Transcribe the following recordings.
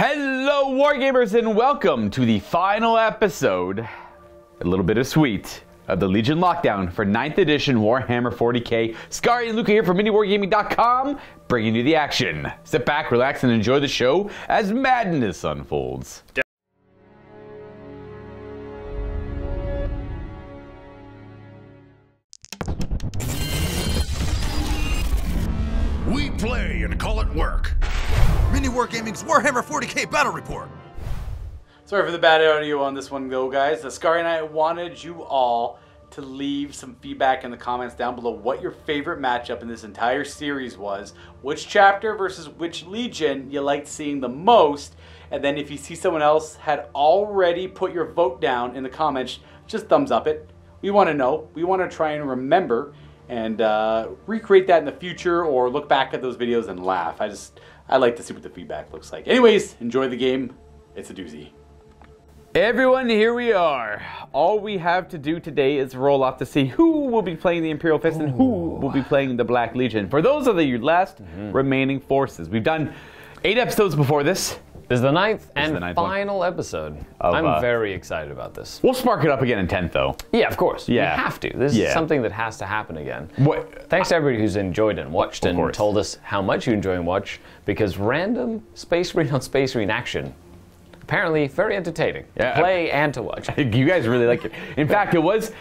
Hello Wargamers and welcome to the final episode, a little bit of sweet, of the Legion Lockdown for 9th edition Warhammer 40k. Skari and Luca here from miniwargaming.com, bringing you the action. Sit back, relax, and enjoy the show as madness unfolds. We play and call it work. Mini Wargaming's Warhammer 40k Battle Report. Sorry for the bad audio on this one though, guys. Skari and I wanted you all to leave some feedback in the comments down below what your favorite matchup in this entire series was, which chapter versus which legion you liked seeing the most, and then if you see someone else had already put your vote down in the comments, just thumbs up it. We want to know. We want to try and remember and recreate that in the future or look back at those videos and laugh. I like to see what the feedback looks like. Anyways, enjoy the game. It's a doozy. Everyone, here we are. All we have to do today is roll off to see who will be playing the Imperial Fist and who will be playing the Black Legion. For those are the last remaining forces. We've done 8 episodes before this. This is the 9th and the final episode. I'm very excited about this. We'll spark it up again in 10th, though. Yeah, of course. Yeah. We have to. This is something that has to happen again. What? Thanks to everybody who's enjoyed and watched and told us how much you enjoy and watch, because random space marine on space marine action, apparently very entertaining to play and to watch. You guys really like it. In fact, it was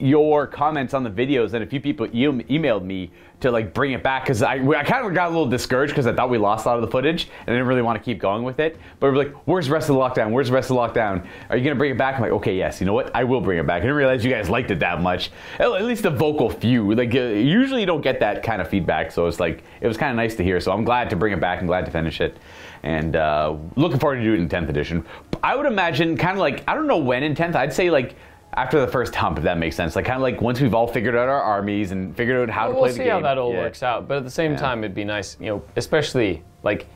your comments on the videos and a few people emailed me to like bring it back because I kind of got a little discouraged because I thought we lost a lot of the footage and I didn't really want to keep going with it. But we're like, where's the rest of the lockdown? Where's the rest of the lockdown? Are you going to bring it back? I'm like, okay, yes. You know what? I will bring it back. I didn't realize you guys liked it that much. At least the vocal few. Like usually you don't get that kind of feedback, so it's like it was kind of nice to hear. So I'm glad to bring it back and glad to finish it. And looking forward to doing it in 10th edition. I would imagine kind of like, I don't know when in 10th, I'd say like after the first hump, if that makes sense. Like kind of like once we've all figured out our armies and figured out how to play the game. We'll see how that all works out. But at the same time, it'd be nice, you know, especially like,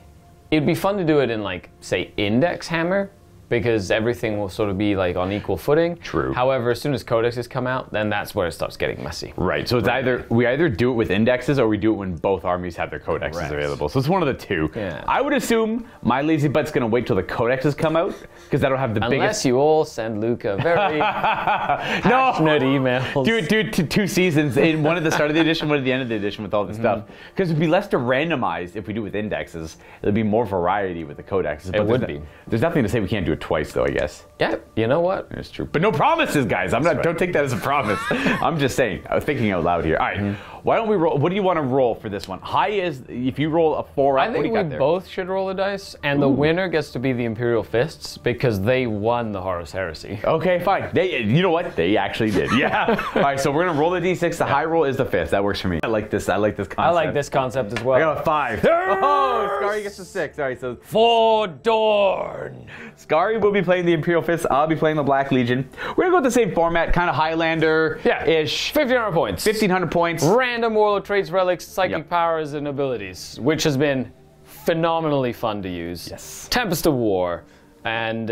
it'd be fun to do it in like, say, Index Hammer, because everything will sort of be like on equal footing. True. However, as soon as codexes come out, then that's where it starts getting messy. Right, so it's either, we either do it with indexes or we do it when both armies have their codexes available. So it's one of the two. Yeah. I would assume my lazy butt's gonna wait till the codexes come out, because that'll have the biggest... Unless you all send Luca very passionate emails. Do two seasons, in one at the start of the edition, one at the end of the edition with all this stuff. Because it'd be less to randomize if we do it with indexes. There'd be more variety with the codexes. But it would be. There's nothing to say we can't do it twice though, I guess. Yeah, you know what? It's true. But no promises, guys. I'm not. Right. Don't take that as a promise. I'm just saying. I was thinking out loud here. All right. Why don't we roll? What do you want to roll for this one? High is if you roll a 4. I think we both should roll a dice, and the winner gets to be the Imperial Fists because they won the Horus Heresy. Okay, fine. They, you know what? They actually did. Yeah. All right. So we're gonna roll the d6. The high roll is the fifth. That works for me. I like this. I like this concept. I like this concept as well. I got a 5. Oh, Skari gets a 6. All right. So Fordorn. Skari will be playing the Imperial Fists. I'll be playing the Black Legion. We're gonna go with the same format, kind of Highlander-ish. 1,500 points. 1,500 points. Random warlord traits, relics, psychic powers, and abilities, which has been phenomenally fun to use. Yes. Tempest of War and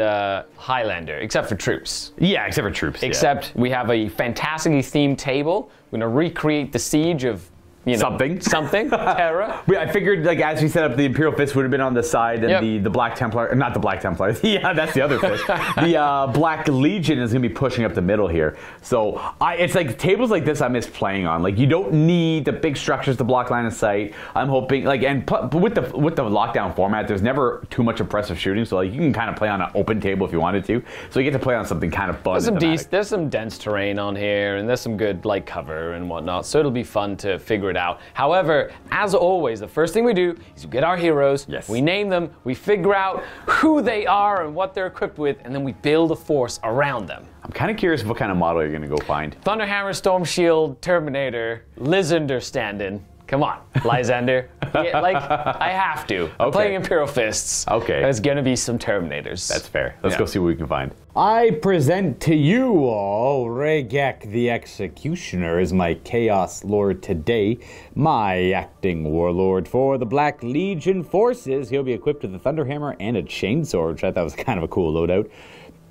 Highlander, except for troops. Yeah, except for troops. Except we have a fantastically themed table. We're gonna recreate the siege of, you know, something, Terra. I figured, like, as we set up, the Imperial Fist would have been on the side, and the Black Templar, not the Black Templar, yeah, that's the other fist. The Black Legion is going to be pushing up the middle here. So it's like tables like this I miss playing on. Like, you don't need the big structures to block line of sight. I'm hoping, like, and with the lockdown format, there's never too much oppressive shooting. So, like, you can kind of play on an open table if you wanted to. So you get to play on something kind of fun. There's some dense terrain on here, and there's some good, like, cover and whatnot. So it'll be fun to figure it out. However, as always, the first thing we do is we get our heroes, we name them, we figure out who they are and what they're equipped with, and then we build a force around them. I'm kind of curious what kind of model you're going to go find. Thunderhammer, Storm Shield, Terminator, Lysander stand-in. Come on, Lysander. Yeah, like, I have to. I'm playing Imperial Fists. Okay. There's gonna be some Terminators. That's fair. Let's go see what we can find. I present to you all, Raegok the Executioner is my Chaos Lord today, my acting warlord for the Black Legion forces. He'll be equipped with a Thunderhammer and a Chainsword, which I thought was kind of a cool loadout.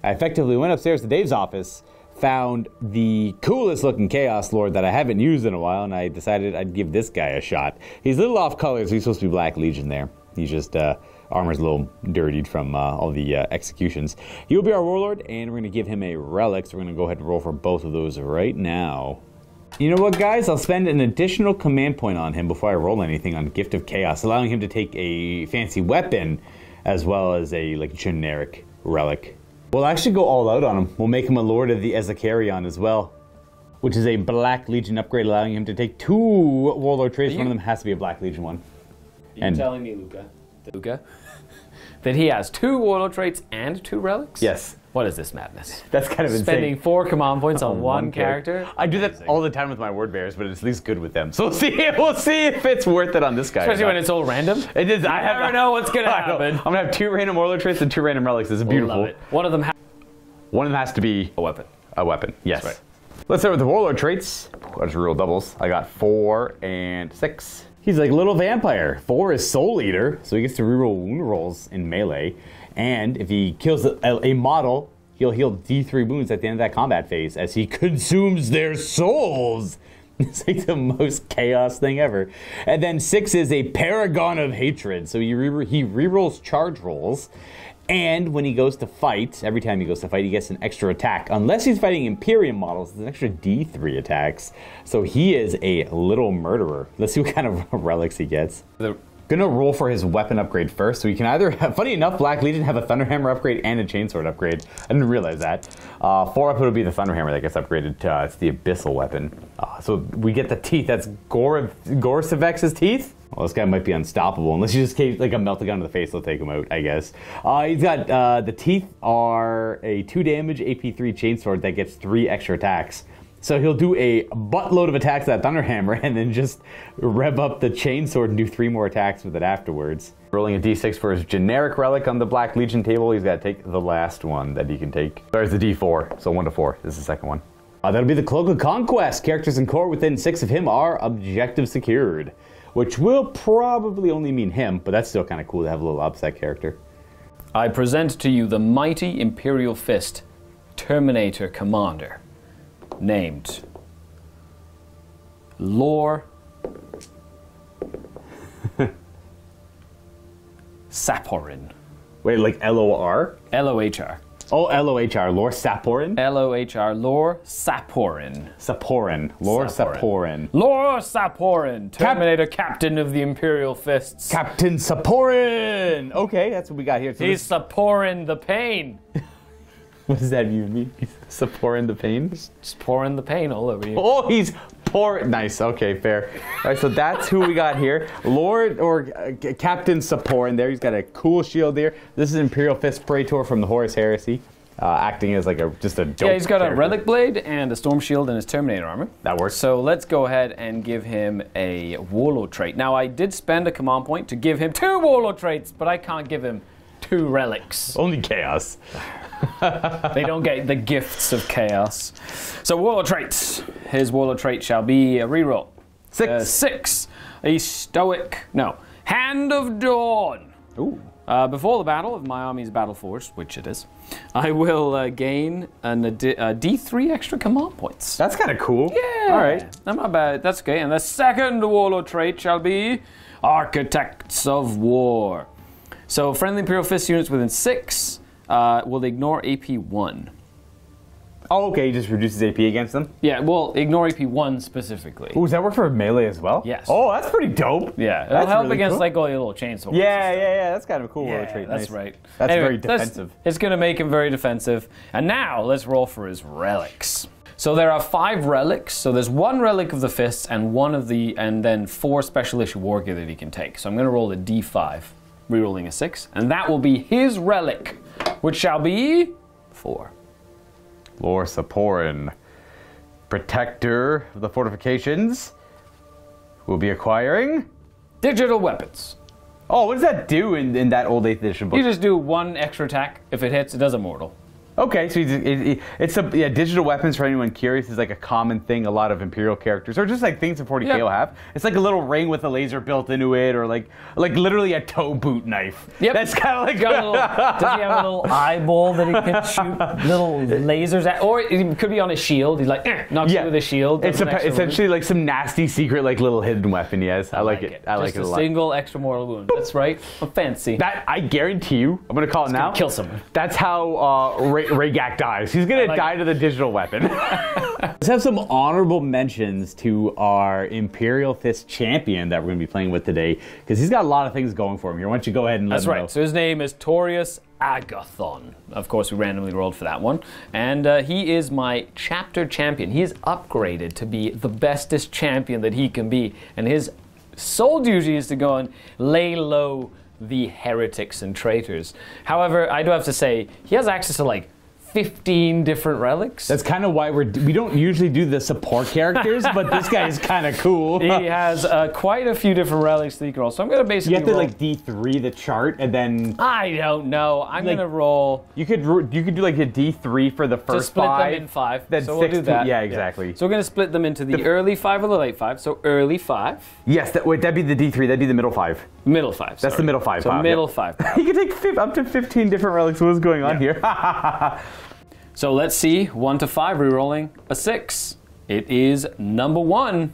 I effectively went upstairs to Dave's office, found the coolest looking Chaos Lord that I haven't used in a while, and I decided I'd give this guy a shot. He's a little off colors. He's supposed to be Black Legion there. He's just armor's a little dirtied from all the executions. He'll be our warlord, and we're going to give him a relic, so we're going to go ahead and roll for both of those right now. You know what, guys? I'll spend an additional command point on him before I roll anything on Gift of Chaos, allowing him to take a fancy weapon as well as a like generic relic. We'll actually go all out on him. We'll make him a Lord of the Ezekarion as well, which is a Black Legion upgrade, allowing him to take 2 warlord traits. One of them has to be a Black Legion one. You're telling me, Luca, that he has 2 warlord traits and 2 relics? Yes. What is this madness? That's kind of insane. Spending 4 command points on one character. I do that all the time with my word bearers, but it's at least good with them. So we'll see if it's worth it on this guy. Especially when it's all random. It is. I never know what's going to happen. I'm going to have 2 random warlord traits and 2 random relics. It's beautiful. Love it. One of them has to be a weapon. A weapon. Yes. That's right. Let's start with the warlord traits. I just rolled doubles. I got 4 and 6. He's like little vampire. 4 is soul eater, so he gets to reroll wound rolls in melee. And if he kills a model, he'll heal D3 wounds at the end of that combat phase as he consumes their souls. It's like the most chaos thing ever. And then 6 is a Paragon of Hatred. So he rerolls charge rolls. And when he goes to fight, every time he goes to fight, he gets an extra attack. Unless he's fighting Imperium models, it's an extra D3 attacks. So he is a little murderer. Let's see what kind of relics he gets. Gonna roll for his weapon upgrade first, so he can either have, funny enough, Black Legion have a Thunderhammer upgrade and a Chainsword upgrade. I didn't realize that. 4 up, it'll be the Thunderhammer that gets upgraded to, it's the Abyssal weapon. So we get the teeth, that's Gorsevex's teeth? Well, this guy might be unstoppable, unless you just gave like a melt gun to the face, they'll take him out, I guess. He's got, the teeth are a 2 damage AP3 Chainsword that gets 3 extra attacks. So he'll do a buttload of attacks with that Thunderhammer and then just rev up the Chainsword and do 3 more attacks with it afterwards. Rolling a D6 for his generic relic on the Black Legion table. He's got to take the last one that he can take. There's the D4, so 1 to 4. This is the second one. That'll be the Cloak of Conquest. Characters in core within 6 of him are objective secured, which will probably only mean him, but that's still kind of cool to have a little upset character. I present to you the mighty Imperial Fist Terminator Commander, named Lohr Saporin. Wait, like L-O-R? L-O-H-R. Oh, L-O-H-R. Lohr Saporin? L-O-H-R. Lohr Saporin. Saporin. Lohr Saporin. Lohr Saporin, Terminator Captain of the Imperial Fists. Captain Saporin! Okay, that's what we got here. So he's Saporin the Pain. What does that even mean? He's pouring the pain? Just pouring the pain all over you. Oh, he's pouring. Nice. Okay, fair. All right, so that's who we got here. Lord or Captain Saporin there. He's got a cool shield there. This is Imperial Fist Praetor from the Horus Heresy, acting as like just a dope. Yeah, he's got a relic blade and a storm shield in his Terminator armor. That works. So let's go ahead and give him a warlord trait. Now, I did spend a command point to give him 2 warlord traits, but I can't give him 2 relics. Only chaos. They don't get the gifts of chaos. So warlord traits. His warlord trait shall be a reroll. 6. 6. A stoic. No. Hand of Dawn. Ooh. Before the battle, if my army's battle force, which it is, I will gain a D3 extra command points. That's kind of cool. Yeah. All right. That's not bad. That's okay. And the second warlord trait shall be Architects of War. So friendly Imperial Fist units within 6 will ignore AP1. Oh, okay, he just reduces AP against them? Yeah, well, ignore AP1 specifically. Ooh, does that work for melee as well? Yes. Oh, that's pretty dope. Yeah, it'll help really against cool. Like all your little chainsaws. Yeah, that's kind of a cool warlord trait. That's nice. Right. That's anyway, very defensive. It's going to make him very defensive. And now, let's roll for his relics. So there are 5 relics. So there's 1 relic of the fists and then 4 special issue war gear that he can take. So I'm going to roll a D5. Rerolling a 6, and that will be his relic, which shall be 4. Lohr Saporin, protector of the fortifications, will be acquiring digital weapons. Oh, what does that do in that old 8th edition book? You just do 1 extra attack. If it hits, it does a mortal. Okay, so it's a, yeah, digital weapons, for anyone curious, is like a common thing a lot of Imperial characters, or just like things that 40k will have. It's like a little ring with a laser built into it, or like literally a toe boot knife. Yep. That's kind of like... does he have a little eyeball that he can shoot little lasers at? Or it could be on his shield. He's like, knocks you with a shield. It's essentially like some nasty secret, like little hidden weapon, yes. I like it. I like it a lot. Just a single extra mortal wound. Boop. That's right. But fancy. That, I guarantee you, I'm going to call it now. Kill someone. That's how... Raegok dies. He's gonna die to the digital weapon. Let's have some honorable mentions to our Imperial Fist champion that we're gonna be playing with today, because he's got a lot of things going for him here. Why don't you go ahead and let him know. That's right. So his name is Torius Agathon. Of course, we randomly rolled for that one. And he is my chapter champion. He is upgraded to be the bestest champion that he can be. And his sole duty is to go and lay low the heretics and traitors. However, I do have to say, he has access to like 15 different relics. That's kind of why we don't usually do the support characters, but this guy is kind of cool. He has quite a few different relics that you can roll. So I'm going to basically... You have to like D3 the chart and then... I don't know. I'm like, going to roll... You could do like a D3 for the first five. Split them in five. Then so 16, we'll do that. Yeah, exactly. Yeah. So we're going to split them into the early five or the late five. So early five. Yes, that'd be the D3. That'd be the middle five. Middle five. That's the middle five. So middle five. He can take up to 15 different relics. What's going on here? So let's see, 1 to 5, re-rolling a 6. It is number 1.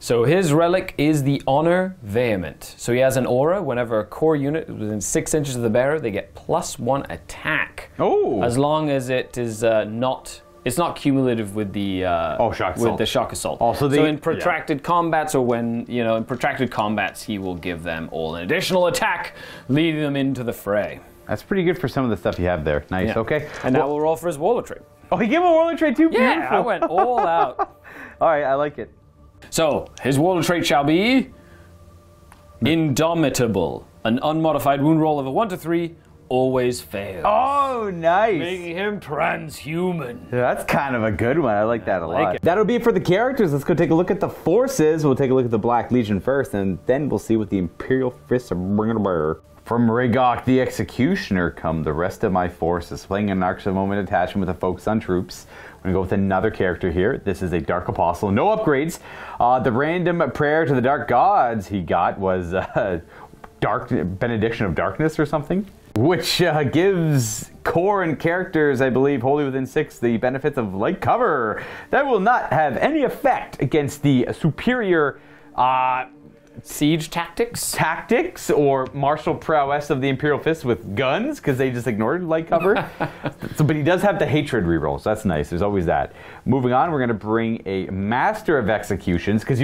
So his relic is the Honor Vehement. So he has an aura. Whenever a core unit is within 6 inches of the bearer, they get +1 attack. Oh! As long as it is not... It's not cumulative with the shock assault. Also, so in protracted combats, or when in protracted combats, he will give them all an additional attack, leading them into the fray. That's pretty good for some of the stuff you have there. Nice. Yeah. Okay. And now we'll roll for his Warlord trait. Oh, he gave a Warlord trait too. Yeah, beautiful. I went all out. All right, I like it. So his Warlord trait shall be Indomitable, an unmodified wound roll of a 1 to 3. Always fails. Oh, nice. Making him transhuman. Yeah, that's kind of a good one. I like that a lot. That'll be it for the characters. Let's go take a look at the forces. We'll take a look at the Black Legion first, and then we'll see what the Imperial Fists are bringing to bear. From Raegok the Executioner come the rest of my forces, playing an arcs of moment attachment with the focus on troops. We're going to go with another character here. This is a Dark Apostle. No upgrades. The random prayer to the Dark Gods he got was Dark Benediction of Darkness or something, which gives core and characters, I believe, wholly within 6, the benefits of light cover. That will not have any effect against the superior siege tactics or martial prowess of the Imperial Fist with guns, because they just ignored light cover. But he does have the hatred reroll, so that's nice. There's always that. Moving on, we're going to bring a Master of Executions, because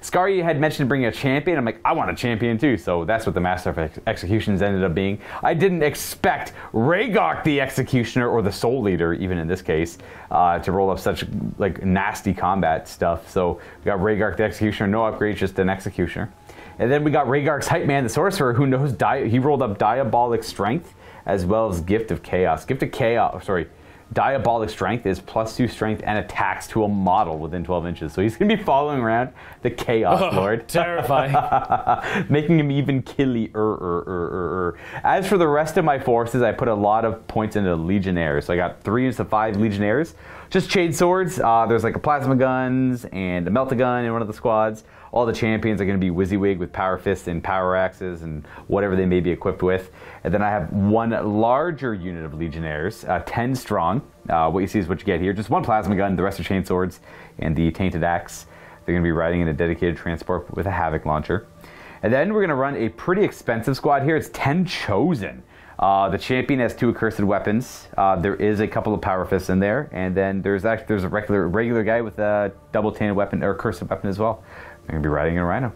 Skari had mentioned bringing a champion. I'm like, I want a champion too, so that's what the Master of Executions ended up being. I didn't expect Raegok the Executioner, or the Soul Leader, even in this case, to roll up such like nasty combat stuff. So we got Raegok the Executioner, no upgrades, just an Executioner. And then we got Raegok's Hype Man, the Sorcerer, who knows, he rolled up Diabolic Strength, as well as Gift of Chaos. Diabolic Strength is +2 strength and attacks to a model within 12 inches. So he's going to be following around the Chaos Lord. Terrifying. Making him even killier. As for the rest of my forces, I put a lot of points into Legionnaires. So I got 3 to 5 Legionnaires. Just chain swords. There's like a Plasma Guns and a Melt-a-Gun in one of the squads. All the champions are going to be WYSIWYG with Power Fists and Power Axes and whatever they may be equipped with. And then I have one larger unit of Legionnaires, 10 strong. What you see is what you get here. Just one Plasma Gun, the rest are chain swords and the Tainted Axe. They're going to be riding in a dedicated transport with a Havoc launcher. And then we're going to run a pretty expensive squad here. It's 10 Chosen. The champion has 2 accursed weapons. There is a couple of Power Fists in there. And then there's a regular guy with a double tainted weapon, or accursed weapon as well. I'm going to be riding in a Rhino.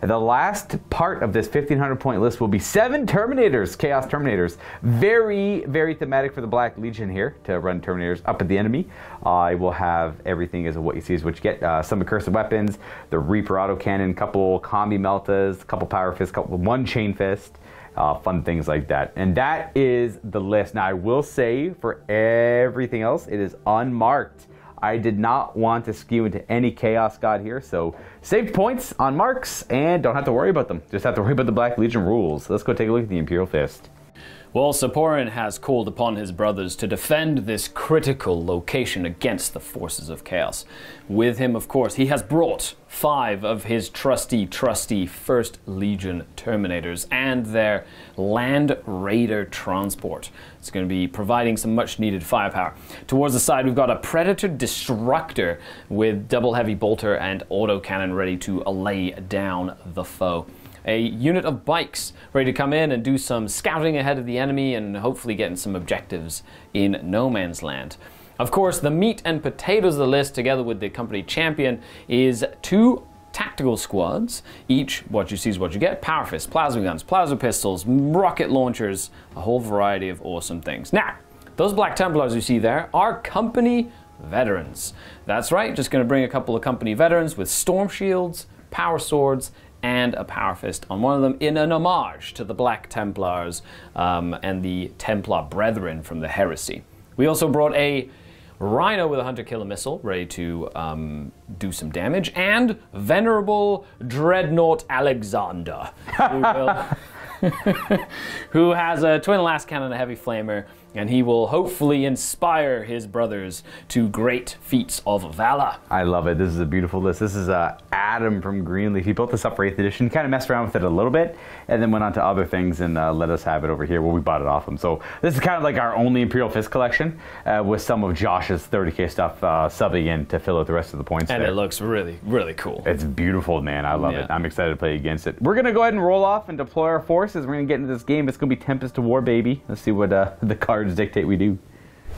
And the last part of this 1,500-point list will be 7 Terminators, Chaos Terminators. Very, very thematic for the Black Legion here, to run Terminators up at the enemy. I will have everything as what you see is what you get. Some accursed weapons, the Reaper autocannon, couple combi meltas, couple Power Fists, one Chain Fist. Fun things like that. And that is the list. Now, I will say, for everything else, it is unmarked. I did not want to skew into any Chaos God here, so saved points on marks and don't have to worry about them. Just have to worry about the Black Legion rules. So let's go take a look at the Imperial Fist. Well, Saporin has called upon his brothers to defend this critical location against the forces of chaos. With him, of course, he has brought 5 of his trusty 1st Legion Terminators and their Land Raider transport. It's going to be providing some much-needed firepower. Towards the side, we've got a Predator Destructor with double heavy bolter and autocannon ready to lay down the foe. A unit of bikes ready to come in and do some scouting ahead of the enemy and hopefully getting some objectives in no man's land. Of course, the meat and potatoes of the list, together with the company champion, is 2 tactical squads. Each, what you see is what you get. Power Fist, Plasma Guns, Plasma Pistols, rocket launchers, a whole variety of awesome things. Now, those Black Templars you see there are Company Veterans. That's right, just going to bring a couple of Company Veterans with Storm Shields, Power Swords, and a Power Fist on one of them in an homage to the Black Templars and the Templar Brethren from the Heresy. We also brought a Rhino with a Hunter Killer missile ready to do some damage, and Venerable Dreadnought Alexander, who has a twin last cannon and a heavy flamer, and he will hopefully inspire his brothers to great feats of valor. I love it. This is a beautiful list. This is Adam from Greenleaf. He built this up for 8th edition, kind of messed around with it a little bit, and then went on to other things and let us have it over here. Well, we bought it off him. So this is kind of like our only Imperial Fist collection with some of Josh's 30k stuff subbing in to fill out the rest of the points. And there. It looks really, really cool. It's beautiful, man. I love it. I'm excited to play against it. We're going to go ahead and roll off and deploy our forces. We're going to get into this game. It's going to be Tempest to War, baby. Let's see what the cards dictate we do.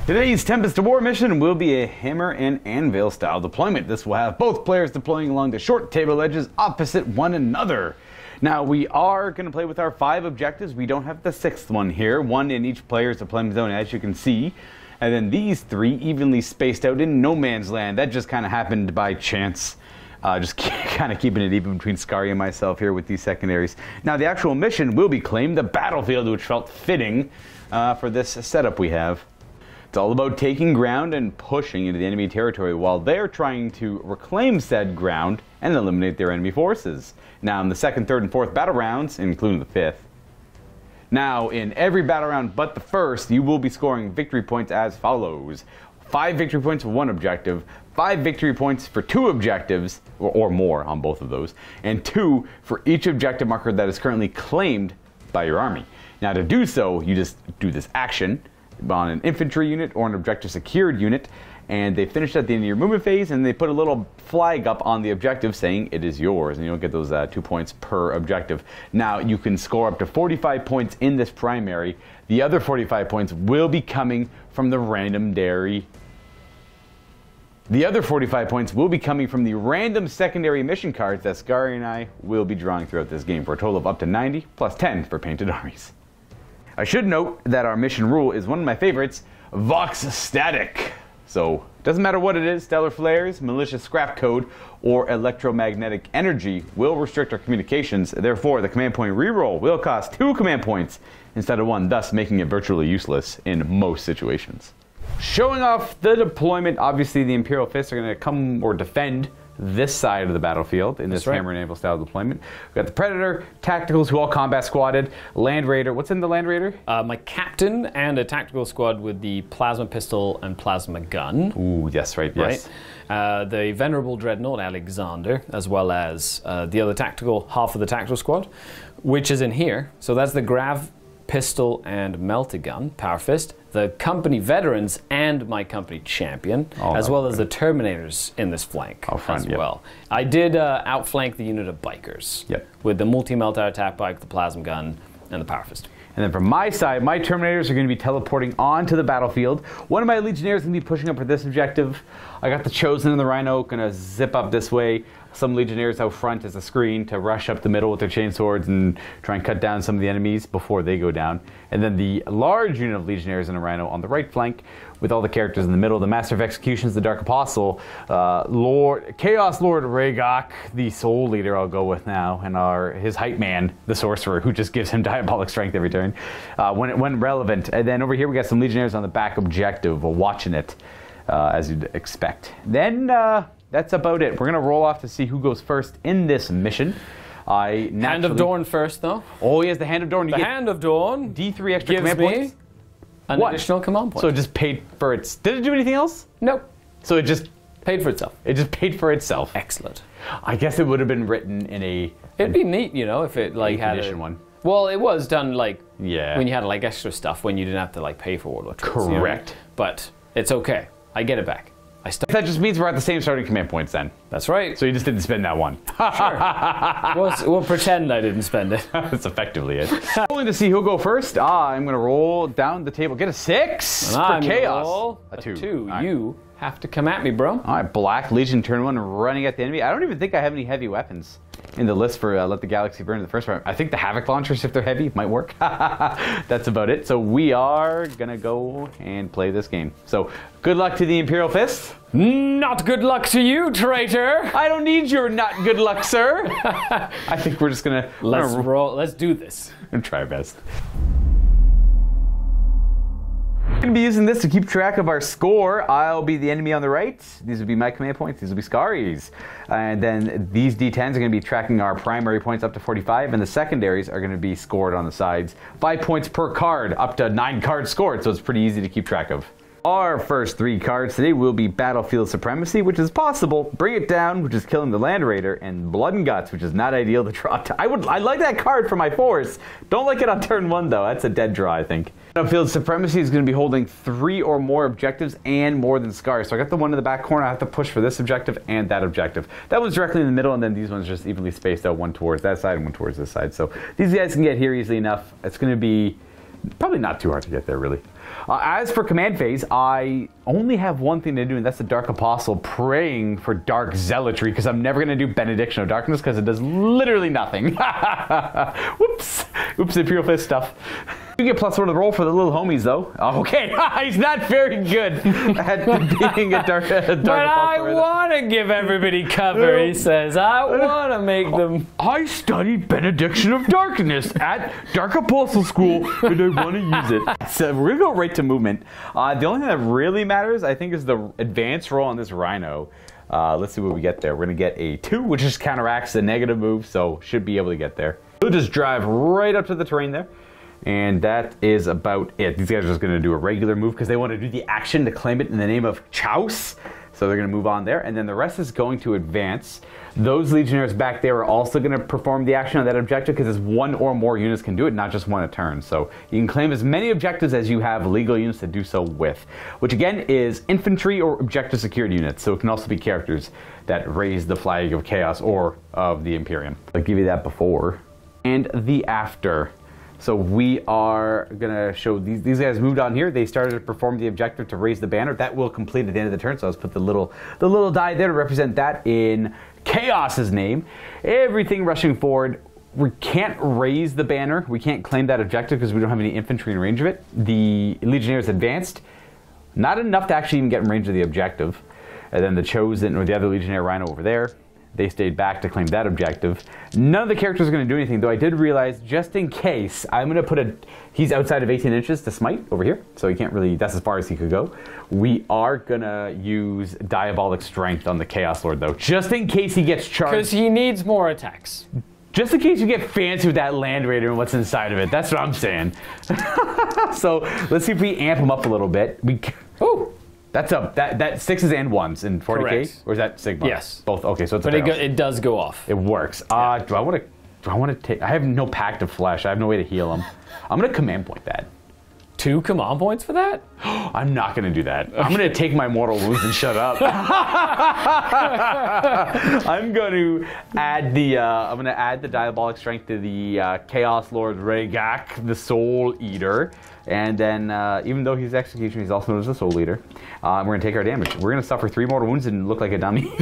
Today's Tempest to War mission will be a hammer and anvil style deployment. This will have both players deploying along the short table edges opposite one another. Now we are going to play with our 5 objectives. We don't have the 6th one here, one in each player's deployment zone, as you can see. And then these 3 evenly spaced out in no man's land. That just kind of happened by chance. Just kind of keeping it even between Skari and myself here with these secondaries. Now the actual mission will be Claim the Battlefield, which felt fitting for this setup we have. It's all about taking ground and pushing into the enemy territory while they're trying to reclaim said ground and eliminate their enemy forces. Now in the 2nd, 3rd, and 4th battle rounds, including the 5th. Now in every battle round but the 1st, you will be scoring victory points as follows. 5 victory points for 1 objective, 5 victory points for 2 objectives, or more on both of those, and 2 for each objective marker that is currently claimed by your army. Now to do so, you just do this action on an infantry unit or an objective secured unit, and they finish at the end of your movement phase, and they put a little flag up on the objective saying it is yours, and you don't get those 2 points per objective. Now you can score up to 45 points in this primary. The other 45 points will be coming from the random dairy. The other 45 points will be coming from the random secondary mission cards that Skari and I will be drawing throughout this game, for a total of up to 90 plus 10 for painted armies. I should note that our mission rule is one of my favorites, Vox Static. So, doesn't matter what it is, stellar flares, malicious scrap code, or electromagnetic energy will restrict our communications. Therefore, the command point reroll will cost 2 command points instead of 1, thus making it virtually useless in most situations. Showing off the deployment, obviously the Imperial Fists are going to come or defend this side of the battlefield in this hammer and anvil style deployment. We've got the Predator, Tacticals, who all combat squadded, Land Raider. What's in the Land Raider? My captain and a Tactical Squad with the Plasma Pistol and Plasma Gun. Ooh, yes, right. The Venerable Dreadnought Alexander, as well as the other Tactical, half of the Tactical Squad, which is in here. So that's the Grav Pistol and Melted Gun, Power Fist, the Company Veterans and my Company Champion, as well as the Terminators in this flank as well. I did outflank the unit of bikers with the multi-meltdown attack bike, the Plasma Gun, and the Power Fist. And then from my side, my Terminators are going to be teleporting onto the battlefield. One of my Legionnaires is going to be pushing up for this objective. I got the Chosen and the Rhino going to zip up this way. Some Legionnaires out front as a screen to rush up the middle with their chainswords and try and cut down some of the enemies before they go down. And then the large unit of Legionnaires and a Rhino on the right flank with all the characters in the middle. The Master of Executions, the Dark Apostle, Chaos Lord Raegok, the Soul Leader I'll go with now, and his hype man, the Sorcerer, who just gives him Diabolic Strength every turn when relevant. And then over here we got some Legionnaires on the back objective, watching it as you'd expect. Then... that's about it. We're going to roll off to see who goes first in this mission. I Hand of Dawn first, though. Oh, yes, the Hand of Dawn. You get Hand of Dawn. D3 extra command points. An additional command point. So it just paid for its. Did it do anything else? Nope. So it just paid for itself. It just paid for itself. Excellent. I guess it would have been written in a. It'd be neat, you know, if it like had a one. Well, it was done like when you had like extra stuff when you didn't have to like pay for World War II. Correct. You know what I mean? But it's okay. I get it back. That just means we're at the same starting command points then. That's right. So you just didn't spend that one. Sure. We'll pretend I didn't spend it. That's effectively it. I'm going to see who'll go first. I'm going to roll down the table. Get a 6 for chaos. A 2. Right. You have to come at me, bro. All right, Black Legion turn 1 running at the enemy. I don't even think I have any heavy weapons in the list for Let the Galaxy Burn in the first round. I think the Havoc Launchers, if they're heavy, might work. That's about it. So we are going to go and play this game. So good luck to the Imperial Fist. Not good luck to you, traitor. I don't need your not good luck, sir. I think we're just going to... Let's roll. Let's do this. And try our best. I'm going to be using this to keep track of our score. I'll be the enemy on the right. These will be my command points. These will be Skari's. And then these D10s are going to be tracking our primary points up to 45, and the secondaries are going to be scored on the sides. 5 points per card, up to 9 cards scored, so it's pretty easy to keep track of. Our first 3 cards today will be Battlefield Supremacy, which is possible, Bring It Down, which is killing the Land Raider, and Blood and Guts, which is not ideal to draw. I like that card for my force. Don't like it on turn 1, though. That's a dead draw, I think. Battlefield Supremacy is going to be holding 3 or more objectives and more than Scars. So I got the one in the back corner. I have to push for this objective and that objective. That one's directly in the middle, and then these ones just evenly spaced out, one towards that side and one towards this side. So these guys can get here easily enough. It's going to be probably not too hard to get there, really. As for command phase, I only have one thing to do, and that's the Dark Apostle praying for Dark Zealotry, because I'm never going to do Benediction of Darkness, because it does literally nothing. Whoops. Oops, Imperial Fist stuff. You get +1 to the roll for the little homies, though. Okay, he's not very good at being a dark but I want to give everybody cover, he says. I want to make them... I studied Benediction of Darkness at Dark Apostle School, and I want to use it. So we're going to go right to movement. The only thing that really matters, I think, is the advanced roll on this Rhino. Let's see what we get there. We're going to get a 2, which just counteracts the negative move, so should be able to get there. We'll just drive right up to the terrain there. And that is about it. These guys are just going to do a regular move because they want to do the action to claim it in the name of Chaos. So they're going to move on there. And then the rest is going to advance. Those Legionnaires back there are also going to perform the action on that objective because it's one or more units can do it, not just one a turn. So you can claim as many objectives as you have legal units to do so with, which again is infantry or objective secured units. So it can also be characters that raise the flag of Chaos or of the Imperium. I'll give you that before and the after. So we are going to show these guys moved on here. They started to perform the objective to raise the banner. That will complete at the end of the turn. So let's put the little die there to represent that in Chaos's name. Everything rushing forward. We can't raise the banner. We can't claim that objective because we don't have any infantry in range of it. The Legionnaires advanced. Not enough to actually even get in range of the objective. And then the Chosen or the other Legionnaire Rhino over there. They stayed back to claim that objective. None of the characters are going to do anything, though I did realize, just in case, I'm going to put he's outside of 18 inches to smite over here, so he can't really, that's as far as he could go. We are going to use Diabolic Strength on the Chaos Lord, though, just in case he gets charged. Because he needs more attacks. Just in case you get fancy with that Land Raider and what's inside of it, that's what I'm saying. So, let's see if we amp him up a little bit. Ooh! That's up. That 6s and 1s in 40k, correct. Or is that Sigma? Yes, both. Okay, so it's. But it does go off. It works. Yeah. Do I want to take? I have no Pact of Flesh. I have no way to heal him. I'm gonna command point that. 2 command points for that? I'm not gonna do that. Okay. I'm gonna take my mortal wounds and shut up. I'm gonna add the. I'm gonna add the Diabolic Strength to the Chaos Lord Raegok, the Soul Eater. And then, even though he's Executioner, he's also known as the Soul Eater. We're going to take our damage. We're going to suffer 3 mortal wounds and look like a dummy.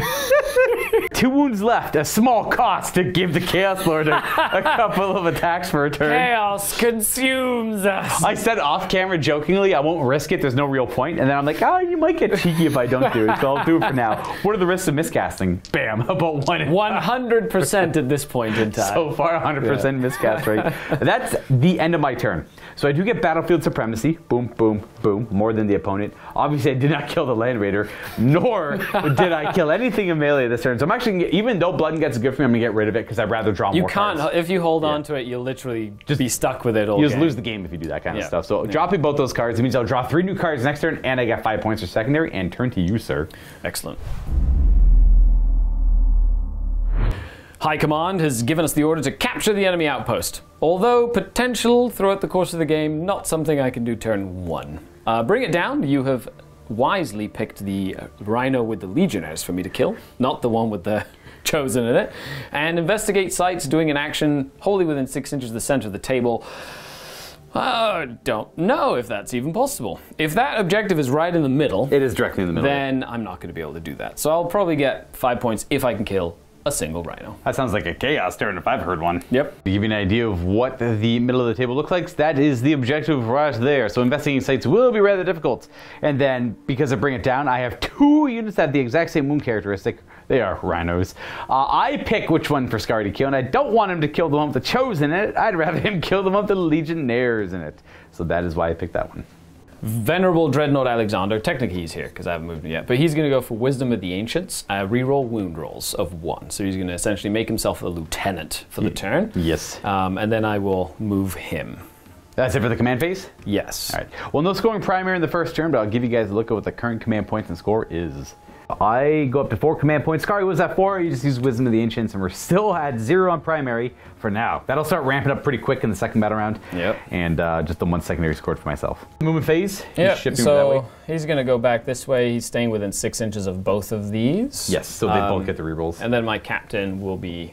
2 wounds left, a small cost to give the Chaos Lord a couple of attacks for a turn. Chaos consumes us. I said off camera jokingly, I won't risk it, there's no real point. And then I'm like, oh, you might get cheeky if I don't do it, so I'll do it for now. What are the risks of miscasting? Bam, about 100% at this point in time. So far, 100% miscast rate. That's the end of my turn. So I do get Battlefield Supremacy, boom, boom, boom, more than the opponent. Obviously, I did not kill the Land Raider, nor did I kill anything in melee this turn, so I'm actually can get, even though Blood and Guts is good for me, I'm going to get rid of it because I'd rather draw more cards. You can't, if you hold on to it, you'll literally just be stuck with it all game. You just lose the game if you do that kind of stuff. So dropping both those cards, it means I'll draw 3 new cards next turn, and I got 5 points for secondary, and turn to you, sir. Excellent. High Command has given us the order to capture the enemy outpost. Although potential throughout the course of the game, not something I can do turn 1. Bring it down. You have wisely picked the Rhino with the Legionnaires for me to kill, not the one with the Chosen in it. And investigate sites, doing an action wholly within 6 inches of the center of the table. I don't know if that's even possible. If that objective is right in the middle... It is directly in the middle. Then I'm not going to be able to do that. So I'll probably get 5 points if I can kill a single Rhino. That sounds like a chaos turn if I've heard one. Yep. To give you an idea of what the middle of the table looks like, that is the objective right there. So investigating sites will be rather difficult. And then, because I bring it down, I have 2 units that have the exact same wound characteristic. They are Rhinos. I pick which one for Skari to kill, and I don't want him to kill the one with the Chosen in it. I'd rather him kill the one with the Legionnaires in it. So that is why I picked that one. Venerable Dreadnought Alexander, technically he's here because I haven't moved him yet, but he's going to go for Wisdom of the Ancients, reroll wound rolls of 1. So he's going to essentially make himself a lieutenant for the turn. Yes. And then I will move him. That's it for the command phase? Yes. All right. Well, no scoring primary in the first turn, but I'll give you guys a look at what the current command points and score is. I go up to 4 command points. Skari was at 4. You just use Wisdom of the Ancients, and we're still at 0 on primary for now. That'll start ramping up pretty quick in the second battle round. Yep. And just the 1 secondary scored for myself. Movement phase. Yeah. So he's going to go back this way. He's staying within 6 inches of both of these. Yes. So they both get the rerolls. And then my captain will be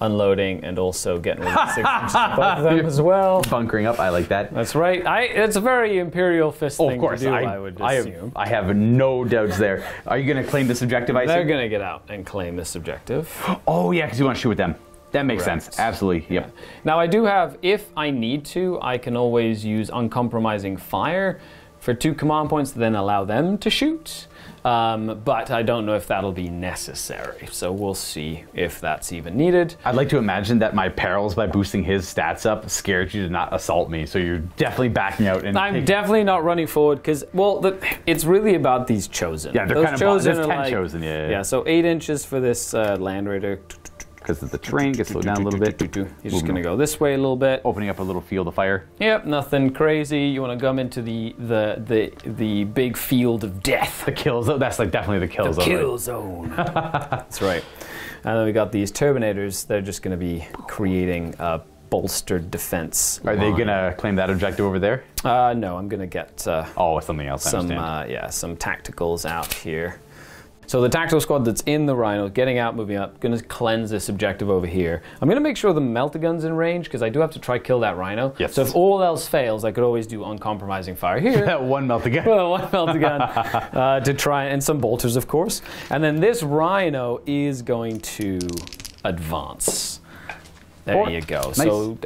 unloading and also getting rid of 6 inches of both of them as well. Bunkering up, I like that. That's right. It's a very Imperial Fist thing to do, I would assume. I have no doubts there. Are you going to claim this objective, I assume? They're going to get out and claim this objective. Oh, yeah, because you want to shoot with them. That makes sense. Absolutely, yep. Yeah. Now, I do have, if I need to, I can always use Uncompromising Fire for 2 command points to then allow them to shoot. But I don't know if that'll be necessary, so we'll see if that's even needed. I'd like to imagine that my perils by boosting his stats up scared you to not assault me, so you're definitely backing out. And I'm definitely not running forward because, well, it's really about these Chosen. Yeah, they're kind of Chosen. There's 10 Chosen, yeah. So 8 inches for this Land Raider. Because of the terrain, gets slowed down a little bit. He's just going to go this way a little bit. Opening up a little field of fire. Yep, nothing crazy. You want to come into the big field of death. The kill zone. That's like definitely the kill zone. The kill zone. That's right. And then we got these Turbinators. They're just going to be creating a bolstered defense. Are they going to claim that objective over there? No, I'm going to get something else. Some tacticals out here. So the tactical squad that's in the Rhino, getting out, moving up, going to cleanse this objective over here. I'm going to make sure the Meltagun's in range, because I do have to try kill that Rhino. Yes. So if all else fails, I could always do Uncompromising Fire here. That one Meltagun. Well, one Meltagun to try, and some bolters, of course. And then this Rhino is going to advance. There you go. Nice. So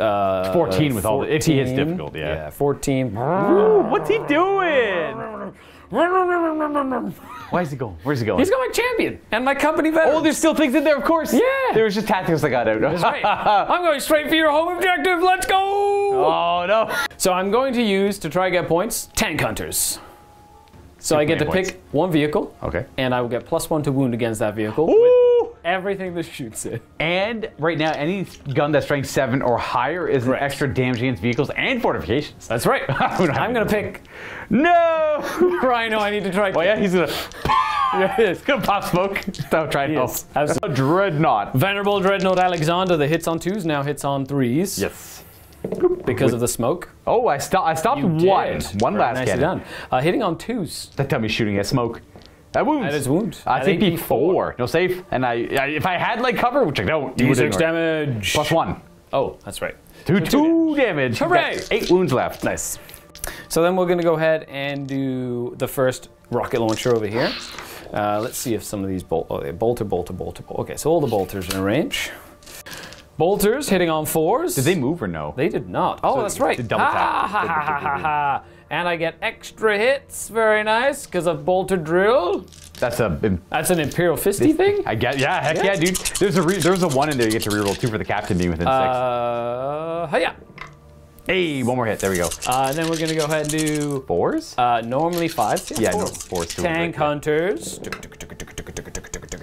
14 with 14. All the... If he hits difficult, yeah. 14. Ooh, what's he doing? Why is he going? Where's he going? He's going my champion and my company veterans. Oh, there's still things in there, of course. Yeah. There was just tactics that got out. That's right. I'm going straight for your home objective. Let's go. Oh, no. So I'm going to use, to try to get points, Tank Hunters. So I get to pick one vehicle. Okay. And I will get +1 to wound against that vehicle. Ooh. With everything that shoots it. And right now, any gun that's strength 7 or higher is an extra damage against vehicles and fortifications. That's right. I'm going to pick... No! Rhino, I need to try. Oh, yeah, he's gonna. It's gonna pop smoke. Don't try and help. Absolutely. Dreadnought. Venerable Dreadnought Alexander that hits on 2s, now hits on 3s. Yes. Because of the smoke. Oh, I stopped one. One last hit. Done. Hitting on 2s. That tell me shooting at smoke. That wounds. That is wound. I take AP4. No save. And if I had like cover, which I don't, D6 damage. +1. Oh, that's right. Two damage. Hooray! That's 8 wounds left. Nice. So then we're going to go ahead and do the first rocket launcher over here. Let's see if some of these bolter. Okay, so all the bolters are in range. Bolters hitting on 4s. Did they move or no? They did not. Oh, so that's right. Double tap. And I get extra hits. Very nice, because of bolter drill. That's an Imperial Fisty thing? I guess, yeah, heck yeah, dude. There's a 1 in there you get to reroll 2 for the captain being within 6. Yeah. Hey, one more hit. There we go. And then we're going to go ahead and do... 4s? Normally 5s. Yeah, 4s. Tank Hunters.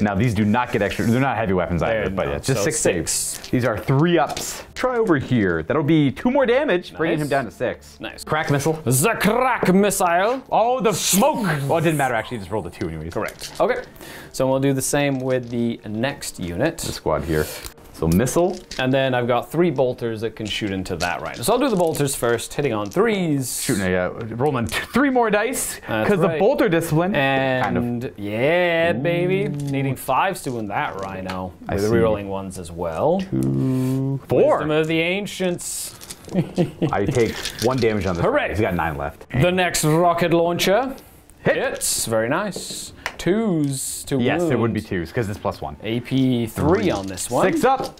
Now these do not get extra, they're not heavy weapons either, but it's just six. These are 3-ups. Try over here. That'll be 2 more damage, bringing him down to 6. Nice. Crack missile. The crack missile. Oh, the smoke. Well, it didn't matter actually, just rolled a 2 anyways. Correct. Okay, so we'll do the same with the next unit. The squad here. So missile. And then I've got 3 bolters that can shoot into that right. So I'll do the bolters first, hitting on 3s. Shooting, rolling 3 more dice, because the bolter discipline. And kind of. Yeah, baby. Ooh. Needing 5s to win that Rhino. With the rerolling 1s as well. 2, 4. Wisdom of the Ancients. I take 1 damage on this. Hooray. He's got 9 left. The next rocket launcher. Hits. Very nice. 2s to wound. Yes, it would be 2s because it's +1. AP 3 on this one. 6 up.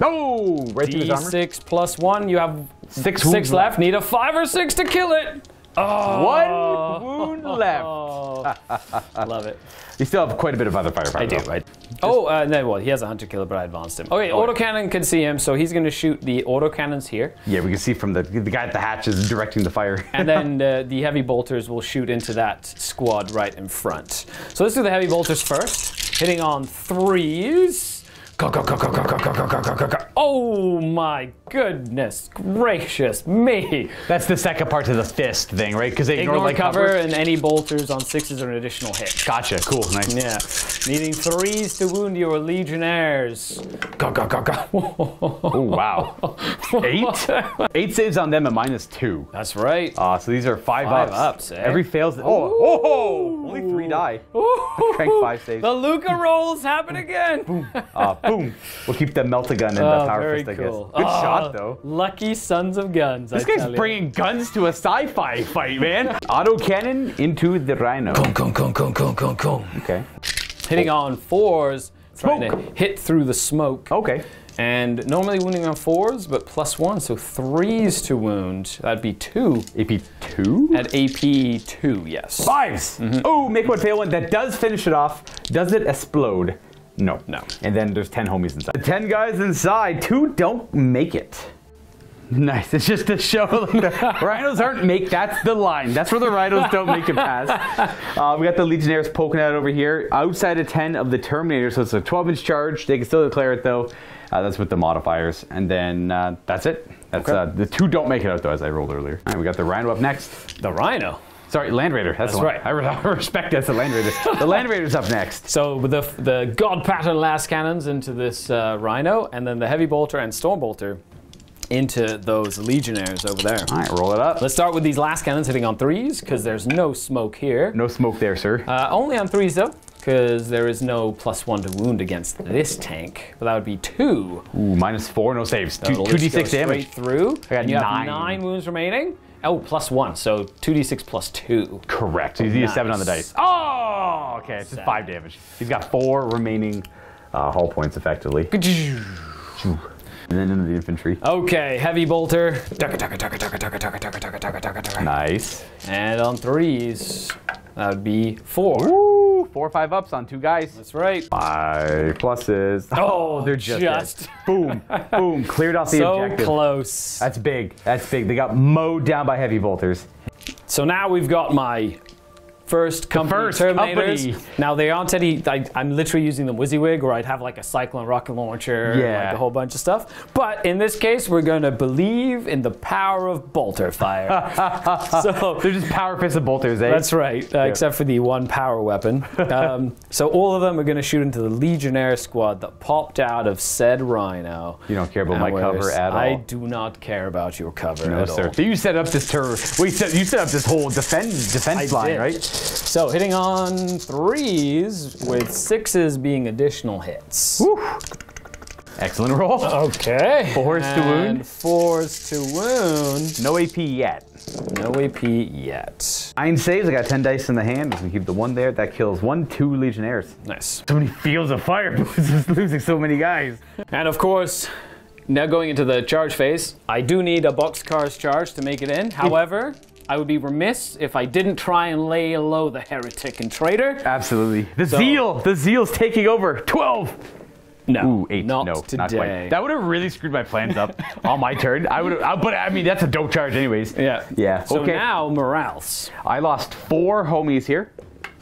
No, oh, right through the armor. D6 +1. You have 6 left. Need a 5 or 6 to kill it. Oh. 1 wound left. Love it. You still have quite a bit of other firepower. I do. Right? Oh, no, well, he has a hunter killer, but I advanced him. Okay, autocannon can see him, so he's going to shoot the autocannons here. Yeah, we can see from the guy at the hatch is directing the fire. And then the heavy bolters will shoot into that squad right in front. So let's do the heavy bolters first. Hitting on 3s. Oh my goodness gracious me. That's the second part to the fist thing, right? Because they ignore cover, and any bolters on 6s are an additional hit. Gotcha, cool, nice. Yeah. Needing 3s to wound your Legionnaires. Oh, wow. 8? 8 saves on them and -2. That's right. So these are 5 ups. Eh? Every fails. Oh, only 3 die. Crank 5 saves. The Luca rolls happen again. Boom. Boom. We'll keep the meltagun in the Power Fist, I guess. Cool. Good shot, though. Lucky sons of guns, this guy's bringing guns to a sci-fi fight, man. Auto cannon into the Rhino. Okay. Hitting on 4s. Smoke. Trying to hit through the smoke. Okay. And normally wounding on 4s, but +1, so 3s to wound. That'd be 2. AP 2? At AP 2, yes. 5s! Mm-hmm. Oh, make 1, fail 1. That does finish it off. Does it explode? No. No. And then there's 10 homies inside. The 10 guys inside, 2 don't make it. Nice, it's just to show the Rhinos aren't make, that's the line. That's where the Rhinos don't make it past. We got the Legionnaires poking out over here. Outside of 10 of the Terminator, so it's a 12-inch charge. They can still declare it though. That's with the modifiers. And then that's it. That's okay. The 2 don't make it out though, as I rolled earlier. All right, we got the Rhino up next. The Rhino? Sorry, Land Raider. That's right. I respect that's the Land Raider. The Land Raider's up next. So the God Pattern Last Cannons into this Rhino, and then the Heavy Bolter and Storm Bolter into those Legionnaires over there. All right, roll it up. Let's start with these Last Cannons hitting on 3s, because there's no smoke here. No smoke there, sir. Only on 3s, though, because there is no +1 to wound against this tank. But that would be 2. Ooh, -4, no saves. 2d6 damage. Through. I got 9 wounds remaining. Oh, +1, so 2d6 +2. Correct. So you need a 7 on the dice. Oh, okay, it's just 5 damage. He's got 4 remaining hull points, effectively. And then into the infantry. Okay, heavy bolter. Nice. And on 3s, that would be 4. Ooh, 4 5-ups on 2 guys. That's right. 5 pluses. Oh, they're just boom, boom. Cleared off the objective. So close. That's big. That's big. They got mowed down by heavy bolters. So now we've got my first company Terminators. Now they aren't any, I'm literally using the WYSIWYG, or I'd have like a Cyclone rocket launcher, and like a whole bunch of stuff. But in this case, we're gonna believe in the power of bolter fire. So they're just Power Fists of bolters, eh? That's right, except for the 1 power weapon. So all of them are gonna shoot into the Legionnaire squad that popped out of said Rhino. You don't care about my cover at all. I do not care about your cover at all. No, sir. So you set up this you set up this whole defense line, right? So hitting on 3s with 6s being additional hits. Woo. Excellent roll. Okay. 4s to wound. 4s to wound. No AP yet. No AP yet. 9 saves. I got 10 dice in the hand. We can keep the 1 there. That kills 2 Legionnaires. Nice. So many fields of fire. Just losing so many guys. And of course, now going into the charge phase, I do need a boxcar's charge to make it in. However, I would be remiss if I didn't try and lay low the heretic and traitor. Absolutely. The zeal's taking over. 12! No. Ooh, 8. Not quite. That would have really screwed my plans up on my turn. But I mean, that's a dope charge anyways. Yeah. So now, morales. I lost 4 homies here.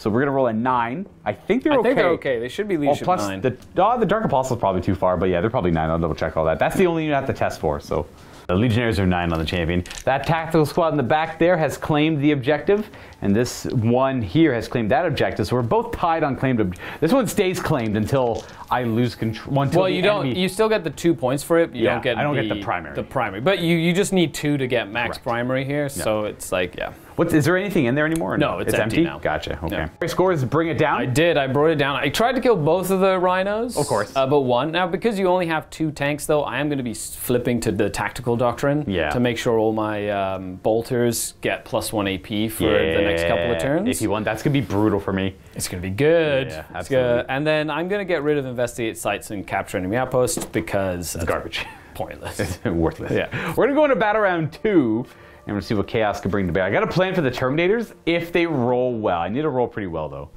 So we're going to roll a 9. I think they're okay. I think they're okay. They should be leadership 9. The Dark Apostle is probably too far, but yeah, they're probably 9. I'll double check all that. That's the only you have to test for, so... The Legionnaires are 9 on the champion. That tactical squad in the back there has claimed the objective, and this one here has claimed that objective. So we're both tied on claimed. This one stays claimed until I lose control. Until well, you don't. Enemy. You still get the 2 points for it. But you don't get. I don't get the primary. The primary, but you just need 2 to get max primary here. So it's like Is there anything in there anymore? No, it's empty now. Gotcha. Okay. No. Scores, bring it down. I did. I brought it down. I tried to kill both of the rhinos. Of course. But one. Now, because you only have 2 tanks, though, I am going to be flipping to the tactical doctrine to make sure all my bolters get +1 AP for the next couple of turns. If you want, that's going to be brutal for me. It's going to be good. Yeah, absolutely. And then I'm going to get rid of investigate sites and capture enemy outposts because it's garbage. Pointless. It's worthless. Yeah. We're going to go into battle round 2. And we'll see what chaos can bring to bear. I got a plan for the Terminators if they roll well. I need to roll pretty well, though.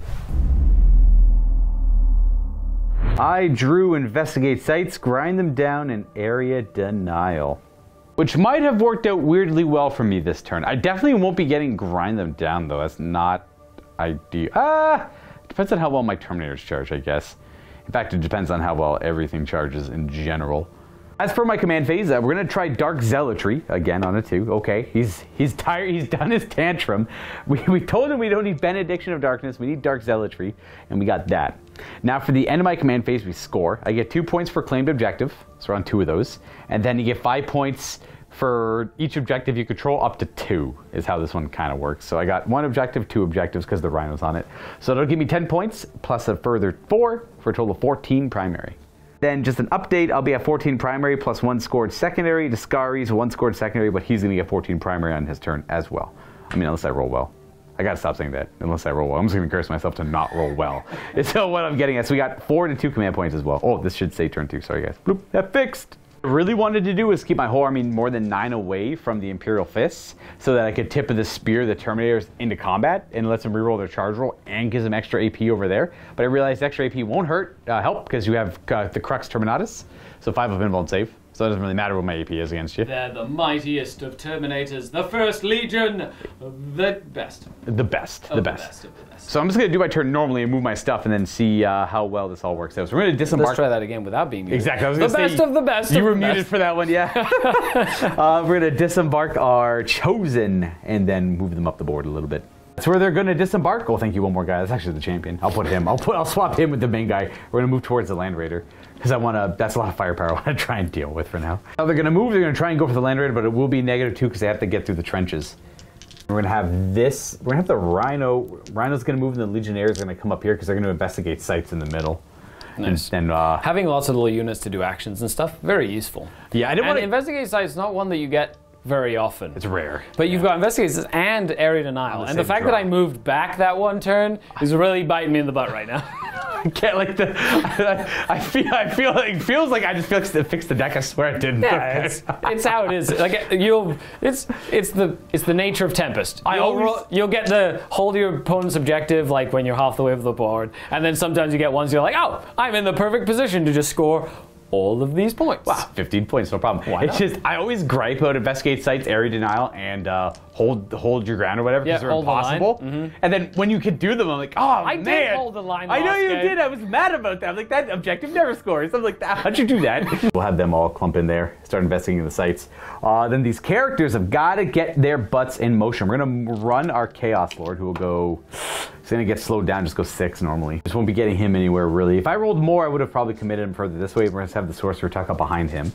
I drew investigate sites, grind them down, and area denial. Which might have worked out weirdly well for me this turn. I definitely won't be getting grind them down, though. That's not ideal. Ah! Depends on how well my Terminators charge, I guess. In fact, it depends on how well everything charges in general. As for my command phase, we're going to try Dark Zealotry, again on a 2. Okay, he's tired, he's done his tantrum. We told him we don't need Benediction of Darkness, we need Dark Zealotry, and we got that. Now for the end of my command phase, we score. I get 2 points for claimed objective, so we're on 2 of those. And then you get 5 points for each objective you control, up to 2, is how this one kind of works. So I got 1 objective, 2 objectives, because the Rhino's on it. So that'll give me 10 points, plus a further 4, for a total of 14 primary. Then just an update, I'll be at 14 primary plus 1 scored secondary to Skari's, 1 scored secondary, but he's going to get 14 primary on his turn as well. I mean, unless I roll well. I got to stop saying that, unless I roll well. I'm just going to curse myself to not roll well. So what I'm getting at, so we got 4 to 2 command points as well. Oh, this should say turn 2, sorry guys. Bloop, that fixed. What I really wanted to do was keep my whole army more than 9 away from the Imperial Fists so that I could tip of the spear the Terminators into combat and let them reroll their charge roll and gives them extra AP over there. But I realized extra AP won't help because you have the Crux Terminatus, so 5 of them won't save. So it doesn't really matter what my AP is against you. They're the mightiest of Terminators, the first Legion, the best. The best, the best. The best of the best. So I'm just going to do my turn normally and move my stuff and then see how well this all works out. So we're going to disembark. Let's try that again without being muted. Exactly. I was the best of the best. You were muted for that one, yeah. We're going to disembark our Chosen and then move them up the board a little bit. That's where they're going to disembark. Oh, thank you, one more guy. That's actually the champion. I'll put him. I'll swap him with the main guy. We're going to move towards the Land Raider. Because I want to, that's a lot of firepower I want to try and deal with for now. Now they're going to move, they're going to try and go for the Land Raider, but it will be -2 because they have to get through the trenches. We're going to have this, we're going to have the Rhino's going to move and the Legionnaires are going to come up here because they're going to investigate sites in the middle. Nice. And, having lots of little units to do actions and stuff, very useful. Yeah, I didn't want to... investigate sites is not one that you get very often. It's rare. But you've got investigations and area denial. And the fact that I moved back that one turn is really biting me in the butt right now. I can't, like, the... I feel like, it feels like I just fixed the deck. I swear I didn't. Yeah, okay. it's how it is. Like, you'll... It's the nature of Tempest. You'll get the hold your opponent's objective, like, when you're half the way of the board. And then sometimes you get ones you're like, oh, I'm in the perfect position to just score all of these points. Wow, 15 points, no problem. Why not? Just, I always gripe about investigate sites, area denial, and hold your ground or whatever because they're impossible. The and then when you could do them, I'm like, oh, I man. I did hold the line. I know you did. I was mad about that. I'm like, that objective never scores. I'm like, how'd you do that? We'll have them all clump in there, start investigating the sites. Then these characters have got to get their butts in motion. We're going to run our Chaos Lord, who will go... It's going to get slowed down, just go 6 normally. Just won't be getting him anywhere, really. If I rolled more, I would have probably committed him further this way. We're going to have the Sorcerer tuck up behind him.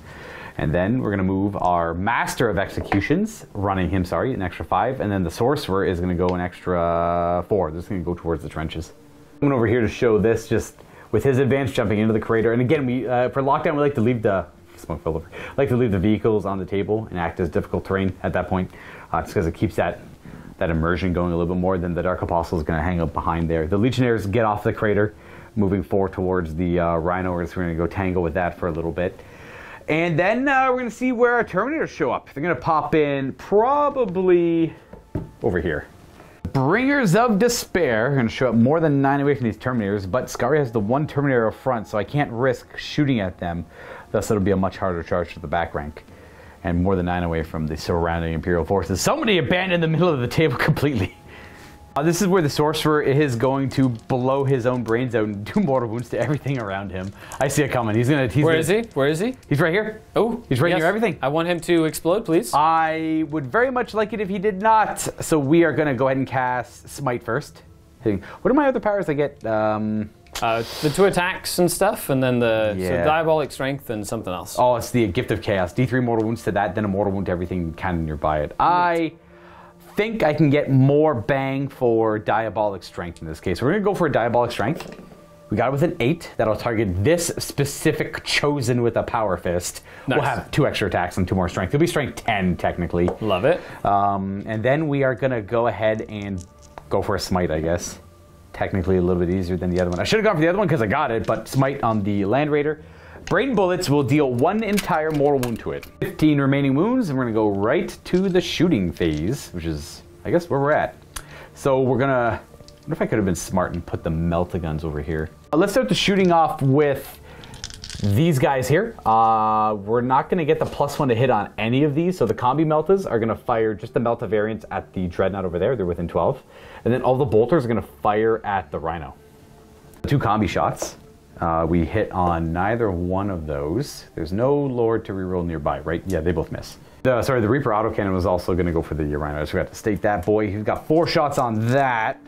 And then we're going to move our Master of Executions, running him, sorry, an extra 5. And then the Sorcerer is going to go an extra 4. This is going to go towards the trenches. I'm going over here to show this, just with his advance jumping into the crater. And again, we for Lockdown, we like to leave the... Smoke fell over. Like to leave the vehicles on the table and act as difficult terrain at that point. Just because it keeps that immersion going a little bit more than the Dark Apostle is going to hang up behind there. The Legionnaires get off the crater, moving forward towards the Rhino. We're going to go tangle with that for a little bit. And then we're going to see where our Terminators show up. They're going to pop in probably over here. Bringers of Despair are going to show up more than 9 away from these Terminators, but Skari has the 1 Terminator up front, so I can't risk shooting at them. Thus, it'll be a much harder charge to the back rank. And more than 9 away from the surrounding Imperial forces. Somebody abandoned the middle of the table completely. This is where the Sorcerer is going to blow his own brains out and do mortal wounds to everything around him. I see it coming. He's gonna. Where is he? He's right here. Oh, he's right near everything. I want him to explode, please. I would very much like it if he did not. So we are gonna go ahead and cast Smite first. What are my other powers I get? The two attacks and stuff, and then the so Diabolic Strength and something else. Oh, it's the Gift of Chaos. D3 mortal wounds to that, then a mortal wound to everything kind of nearby it. I think I can get more bang for Diabolic Strength in this case. We're going to go for a Diabolic Strength. We got it with an 8. That'll target this specific Chosen with a Power Fist. Nice. We'll have 2 extra attacks and 2 more strength. It'll be strength 10, technically. Love it. And then we are going to go ahead and go for a Smite, I guess. Technically a little bit easier than the other one. I should have gone for the other one because I got it, but Smite on the Land Raider. Brain Bullets will deal 1 entire mortal wound to it. 15 remaining wounds, and we're going to go right to the shooting phase, which is, I guess, where we're at. So we're going to... I wonder if I could have been smart and put the Melt-a-Guns over here. Let's start the shooting off with these guys here. We're not going to get the +1 to hit on any of these, so the Combi Meltas are going to fire just the Melta variants at the Dreadnought over there. They're within 12. And then all the Bolters are going to fire at the Rhino. 2 Combi shots. We hit on neither one of those. There's no Lord to reroll nearby, right? Yeah, they both miss. Sorry, the Reaper autocannon was also going to go for the Rhino. I just forgot to state that boy. He's got 4 shots on that.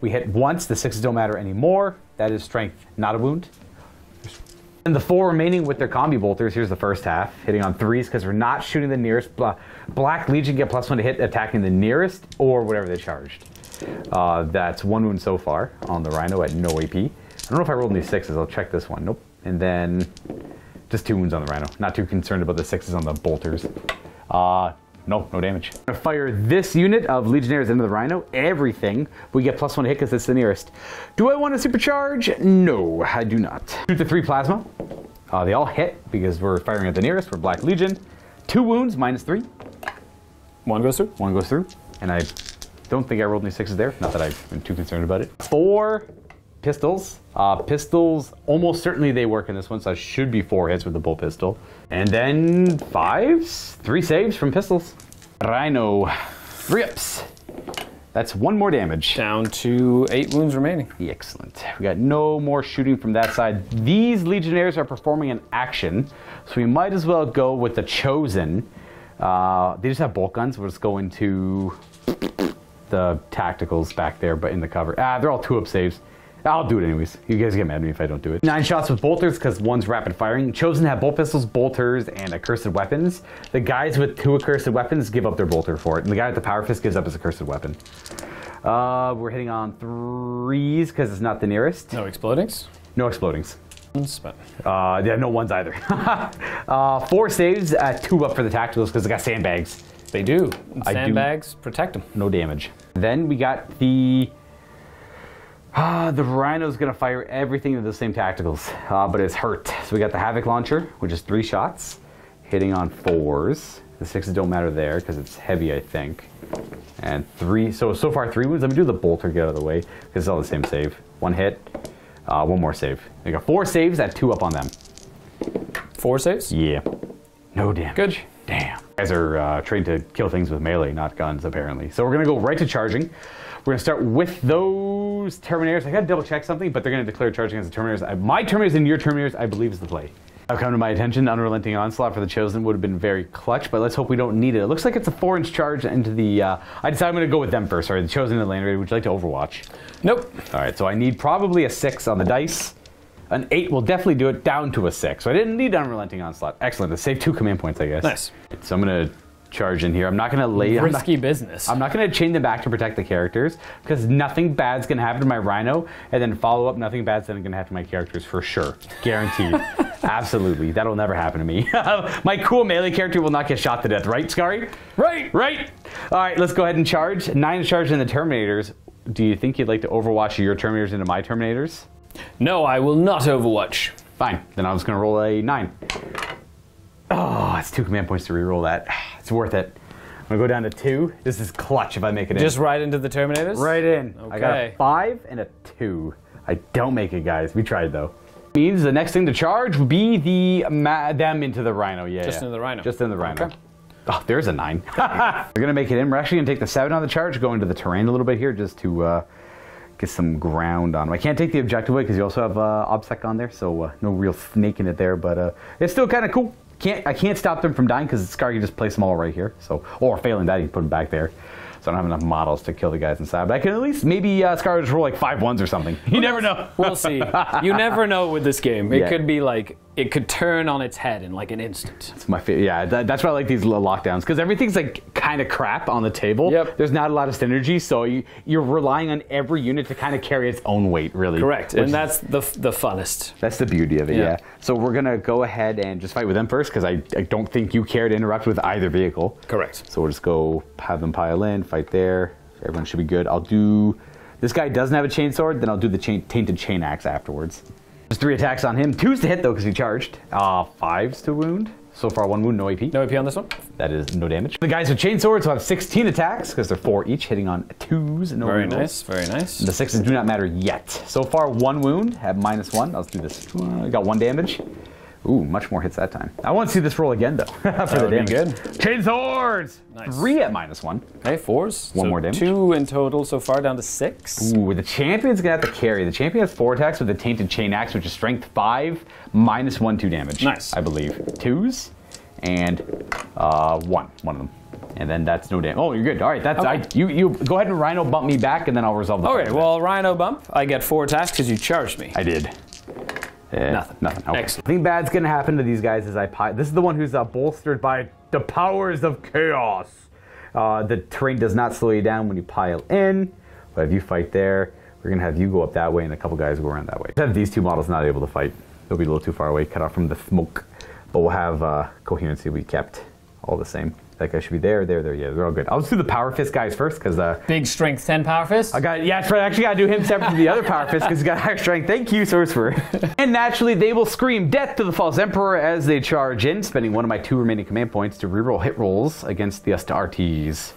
We hit once. The 6s don't matter anymore. That is strength, not a wound. And the 4 remaining with their Combi Bolters, here's the first half, hitting on 3s because we're not shooting the nearest. Black Legion get +1 to hit, attacking the nearest or whatever they charged. That's 1 wound so far on the Rhino at no AP. I don't know if I rolled any 6s. I'll check this one. Nope. And then just 2 wounds on the Rhino. Not too concerned about the 6s on the Bolters. No damage. I'm going to fire this unit of Legionnaires into the Rhino. Everything. We get +1 hit because it's the nearest. Do I want to supercharge? No, I do not. Shoot the 3 plasma. They all hit because we're firing at the nearest. We're Black Legion. 2 wounds, -3. 1 goes through. 1 goes through. And I don't think I rolled any 6s there. Not that I've been too concerned about it. 4... pistols. Pistols, almost certainly they work in this one, so I should be 4 hits with the bull pistol. And then 5s? 3 saves from pistols. Rhino, 3 ups. That's 1 more damage. Down to 8 wounds remaining. Excellent. We got no more shooting from that side. These Legionnaires are performing an action, so we might as well go with the Chosen. They just have bolt guns, so we'll just go into the tacticals back there, but in the cover. They're all 2-up saves. I'll do it anyways. You guys get mad at me if I don't do it. 9 shots with Bolters because 1's rapid firing. Chosen have bolt pistols, Bolters, and Accursed Weapons. The guys with 2 Accursed Weapons give up their Bolter for it. And the guy with the Power Fist gives up his Accursed Weapon. We're hitting on 3s because it's not the nearest. No explodings? No explodings. Yeah, no 1s either. 4 saves, 2 up for the tacticals because they got sandbags. They do. Sandbags protect them. No damage. Then we got the Rhino's going to fire everything into the same tacticals, but it's hurt. So we got the Havoc Launcher, which is 3 shots, hitting on 4s. The 6s don't matter there because it's heavy, I think. And 3, so far 3 wounds. Let me do the Bolter, get out of the way, because it's all the same save. 1 hit, 1 more save. They got 4 saves at 2 up on them. 4 saves? Yeah. No damage. Good. Damn. You guys are trained to kill things with melee, not guns, apparently. So we're going to go right to charging. We're going to start with those Terminators. I got to double check something, but they're going to declare charging as the Terminators. My Terminators and your Terminators, I believe, is the play. Now come to my attention, Unrelenting Onslaught for the Chosen would have been very clutch, but let's hope we don't need it. It looks like it's a 4-inch charge into the... I decided I'm going to go with them first. Sorry, the Chosen and the Land Raider. Would you like to Overwatch? Nope. All right, so I need probably a 6 on the dice. An 8 will definitely do it, down to a 6. So I didn't need Unrelenting Onslaught. Excellent. I saved 2 command points, I guess. Nice. So I'm going to... charge in here. I'm not going to lay... risky business. I'm not going to chain them back to protect the characters because nothing bad's going to happen to my Rhino, and then follow up, nothing bad's going to happen to my characters for sure. Guaranteed. Absolutely. That'll never happen to me. My cool melee character will not get shot to death. Right, Skari? Right! Right! Alright, let's go ahead and charge. 9 charge in the Terminators. Do you think you'd like to Overwatch your Terminators into my Terminators? No, I will not Overwatch. Fine. Then I was going to roll a 9. Oh, it's 2 command points to reroll that. It's worth it. I'm gonna go down to 2. This is clutch if I make it in. Just right into the Terminators? Right in. Okay. I got a 5 and a 2. I don't make it, guys. We tried, though. Means the next thing to charge would be them into the Rhino. Yeah. Just into the Rhino. Just in the Rhino. Okay. Oh, there's a 9. We're going to make it in. We're actually going to take the 7 on the charge, go into the terrain a little bit here just to get some ground on him. I can't take the objective away because you also have OBSEC on there, so no real snaking it there, but it's still kind of cool. I can't stop them from dying because Skari can just place them all right here. So, or failing that, you can put them back there. So I don't have enough models to kill the guys inside, but I can at least maybe Skari just roll like 5 ones or something. You never know. We'll see. You never know with this game. It could be like, it could turn on its head in like an instant. That's my favorite. Yeah, that's why I like these little lockdowns, because everything's like kind of crap on the table. Yep. There's not a lot of synergy, so you're relying on every unit to kind of carry its own weight, really. Correct, and that's the funnest. That's the beauty of it, yeah. So we're going to go ahead and just fight with them first, because I don't think you care to interrupt with either vehicle. Correct. So we'll just go have them pile in, fight there. Everyone should be good. I'll do... This guy doesn't have a chain sword, then I'll do the Tainted Chain Axe afterwards. There's 3 attacks on him. 2's to hit, though, because he charged. 5's to wound. So far, 1 wound, no AP. No AP on this one. That is no damage. The guys with chain swords will have 16 attacks, because they're 4 each, hitting on 2's. No wounds. Very nice. The 6s do not matter yet. So far, 1 wound at -1. Let's do this. I got 1 damage. Ooh, much more hits that time. I want to see this roll again, though. For that would be good. Chain swords! Nice. 3 at -1. Hey, 4s. One so more damage. 2 in total so far, down to 6. Ooh, the champion's going to have to carry. The champion has 4 attacks with the Tainted Chain Axe, which is strength 5, -1, 2 damage. Nice. I believe. 2s and 1. One of them. And then that's no damage. Oh, you're good. All right, that's okay. You go ahead and Rhino bump me back, and then I'll resolve the fight. Okay, well, Rhino bump. I get 4 attacks because you charged me. I did. Nothing. Okay. Excellent. I think bad's gonna happen to these guys as I pile. This is the one who's bolstered by the powers of chaos. The terrain does not slow you down when you pile in. But if you fight there, we're gonna have you go up that way and a couple guys go around that way. We'll have these 2 models not able to fight. They'll be a little too far away, cut off from the smoke. But we'll have coherency we kept all the same. That guy should be there. Yeah, they're all good. I'll just do the Power Fist guys first, because... Big strength 10 Power Fist? I actually got to do him separate from the other Power Fist, because he's got higher strength. Thank you, Sorcerer. And naturally, they will scream death to the False Emperor as they charge in, spending 1 of my 2 remaining command points to reroll hit rolls against the Astartes.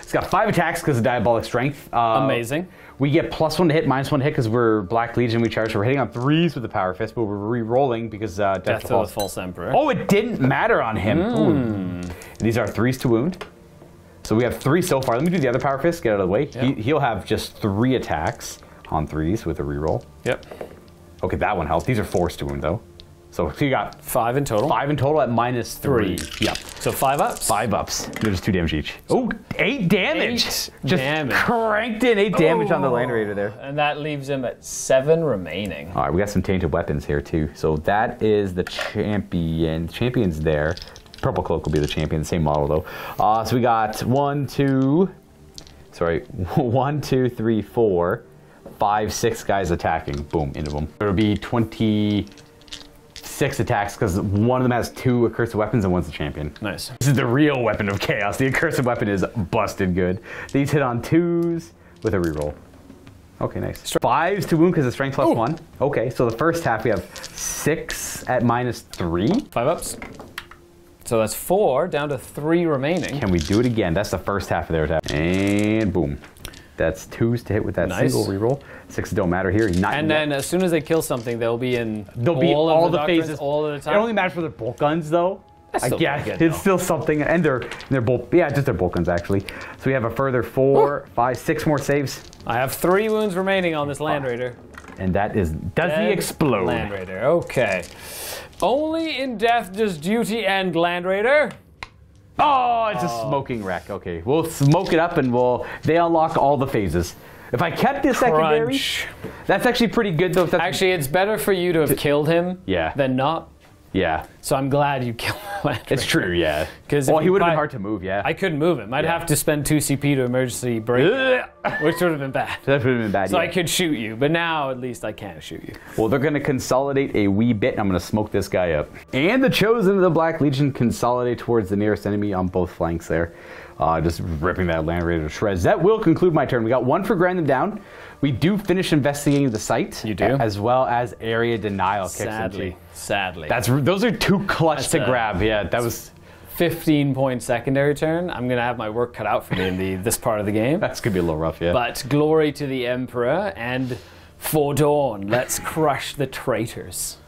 It's got 5 attacks because of Diabolic Strength. Amazing. We get +1 to hit, -1 to hit, because we're Black Legion, we charge. So we're hitting on 3s with the Power Fist, but we're re-rolling because... Death to the False Emperor. Oh, it didn't matter on him. Mm. These are 3s to wound. So we have 3 so far. Let me do the other Power Fist, get out of the way. Yep. He'll have just 3 attacks on 3s with a reroll. Yep. Okay, that one helped. These are 4s to wound, though. So you got 5 in total. 5 in total at -3. Yep. So 5 ups. 5 ups. There's 2 damage each. Oh, 8 damage. 8 damage. Cranked in 8 damage on the Land Raider there. And that leaves him at 7 remaining. All right, we got some tainted weapons here too. So that is the champion. Champion's there. Purple Cloak will be the champion. Same model though. So we got 1, 2, 3, 4, 5, 6 guys attacking. Boom, into them. There will be 26 attacks because one of them has 2 accursed weapons and one's the champion. Nice. This is the real weapon of chaos. The accursed weapon is busted good. These hit on 2s with a reroll. Okay, nice. 5s to wound because of strength +1. Okay, so the first half we have 6 at -3. 5 ups. So that's 4 down to 3 remaining. Can we do it again? That's the first half of their attack. And boom. That's 2s to hit with that single reroll. 6s don't matter here. And then as soon as they kill something, they'll be in all the phases all of the time. It only matters for their bolt guns, though. I guess it's still something. And their bolt, yeah, just their bolt guns actually. So we have a further 4, 5, 6 more saves. I have 3 wounds remaining on this Land Raider. And that is, does he explode? Land Raider. Okay. Only in death does duty end, Land Raider. Oh, it's a smoking wreck. Okay, we'll smoke it up and they unlock all the phases. If I kept this secondary, that's actually pretty good though. Actually, it's better for you to have killed him than not. Yeah. So I'm glad you killed him. It's true, yeah. Well, he would have been hard to move, yeah. I couldn't move him. I'd have to spend 2 CP to emergency break, which would have been bad. That would have been bad, I could shoot you, but now at least I can't shoot you. Well, they're going to consolidate a wee bit, and I'm going to smoke this guy up. And the Chosen of the Black Legion consolidate towards the nearest enemy on both flanks there. Just ripping that Land Raider to shreds. That will conclude my turn. We got 1 for grinding them down. We do finish investigating the site. You do? As well as area denial. Sadly. Those are 2 clutch to grab. Yeah, that was... 15-point secondary turn. I'm going to have my work cut out for me in this part of the game. That's going to be a little rough, yeah. But glory to the Emperor and for dawn. Let's crush the traitors.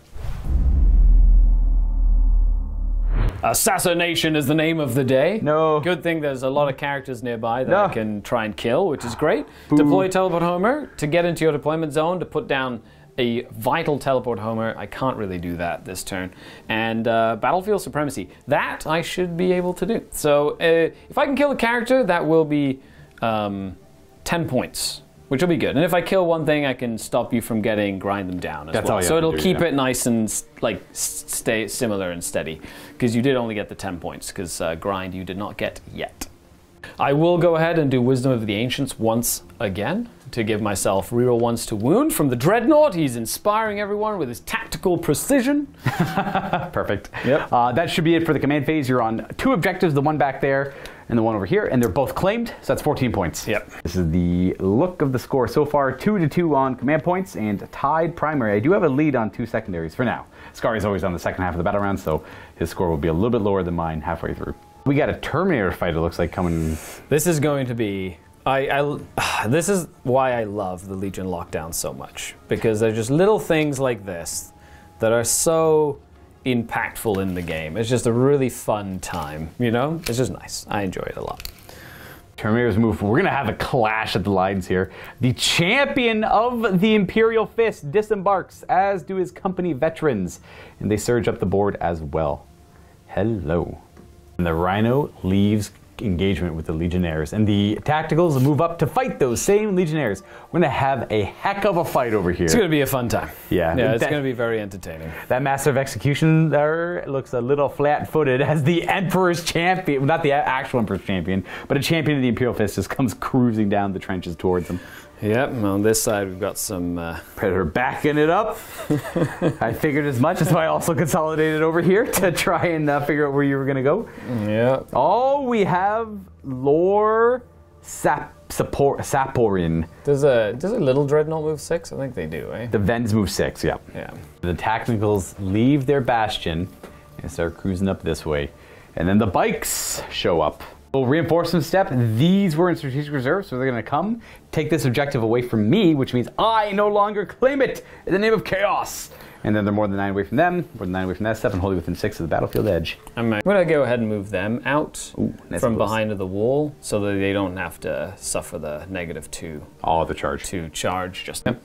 Assassination is the name of the day. No. Good thing there's a lot of characters nearby that I can try and kill, which is great. Boo. Deploy Teleport Homer to get into your deployment zone to put down a vital Teleport Homer. I can't really do that this turn. And Battlefield Supremacy. That I should be able to do. So if I can kill a character, that will be 10 points, which will be good. And if I kill one thing, I can stop you from getting, grind them down as well. So it'll keep it nice and like stay similar and steady, because you did only get the 10 points, because grind you did not get yet. I will go ahead and do Wisdom of the Ancients once again to give myself reroll ones to wound from the Dreadnought. He's inspiring everyone with his tactical precision. Perfect. Yep. That should be it for the command phase. You're on two objectives, the one back there and the one over here, and they're both claimed, so that's 14 points. Yep. This is the look of the score so far. 2-2 on command points and tied primary. I do have a lead on 2 secondaries for now. Skari's always on the second half of the battle round, so his score will be a little bit lower than mine halfway through. We got a Terminator fight, it looks like, coming. This is going to be, this is why I love the Legion Lockdown so much, because there's just little things like this that are so impactful in the game. It's just a really fun time, you know? It's just nice. I enjoy it a lot. Terminator's move, we're gonna have a clash at the lines here. The champion of the Imperial Fist disembarks, as do his company veterans, and they surge up the board as well. Hello. And the Rhino leaves engagement with the Legionnaires, and the Tacticals move up to fight those same Legionnaires. We're gonna have a heck of a fight over here. It's gonna be a fun time. Yeah. Yeah, it's gonna be very entertaining. That Master of Execution there looks a little flat-footed as the Emperor's Champion, not the actual Emperor's Champion, but a champion of the Imperial Fist just comes cruising down the trenches towards them. Yep, on this side we've got some... Predator backing it up. I figured as much, that's why I also consolidated over here to try and figure out where you were going to go. Yeah. Oh, we have Lohr Saporin. Does a little Dreadnought move 6? I think they do, eh? The Vens move 6, yeah. Yeah. The Tacticals leave their bastion and start cruising up this way. And then the bikes show up. We'll reinforce some step. These were in strategic reserve, so they're going to come take this objective away from me, which means I no longer claim it in the name of chaos. And then they're more than 9 away from them, more than 9 away from that step, and wholly within 6 of the battlefield edge. I'm going to go ahead and move them out from behind the wall, so that they don't have to suffer the -2. Oh, the charge. To charge, just them.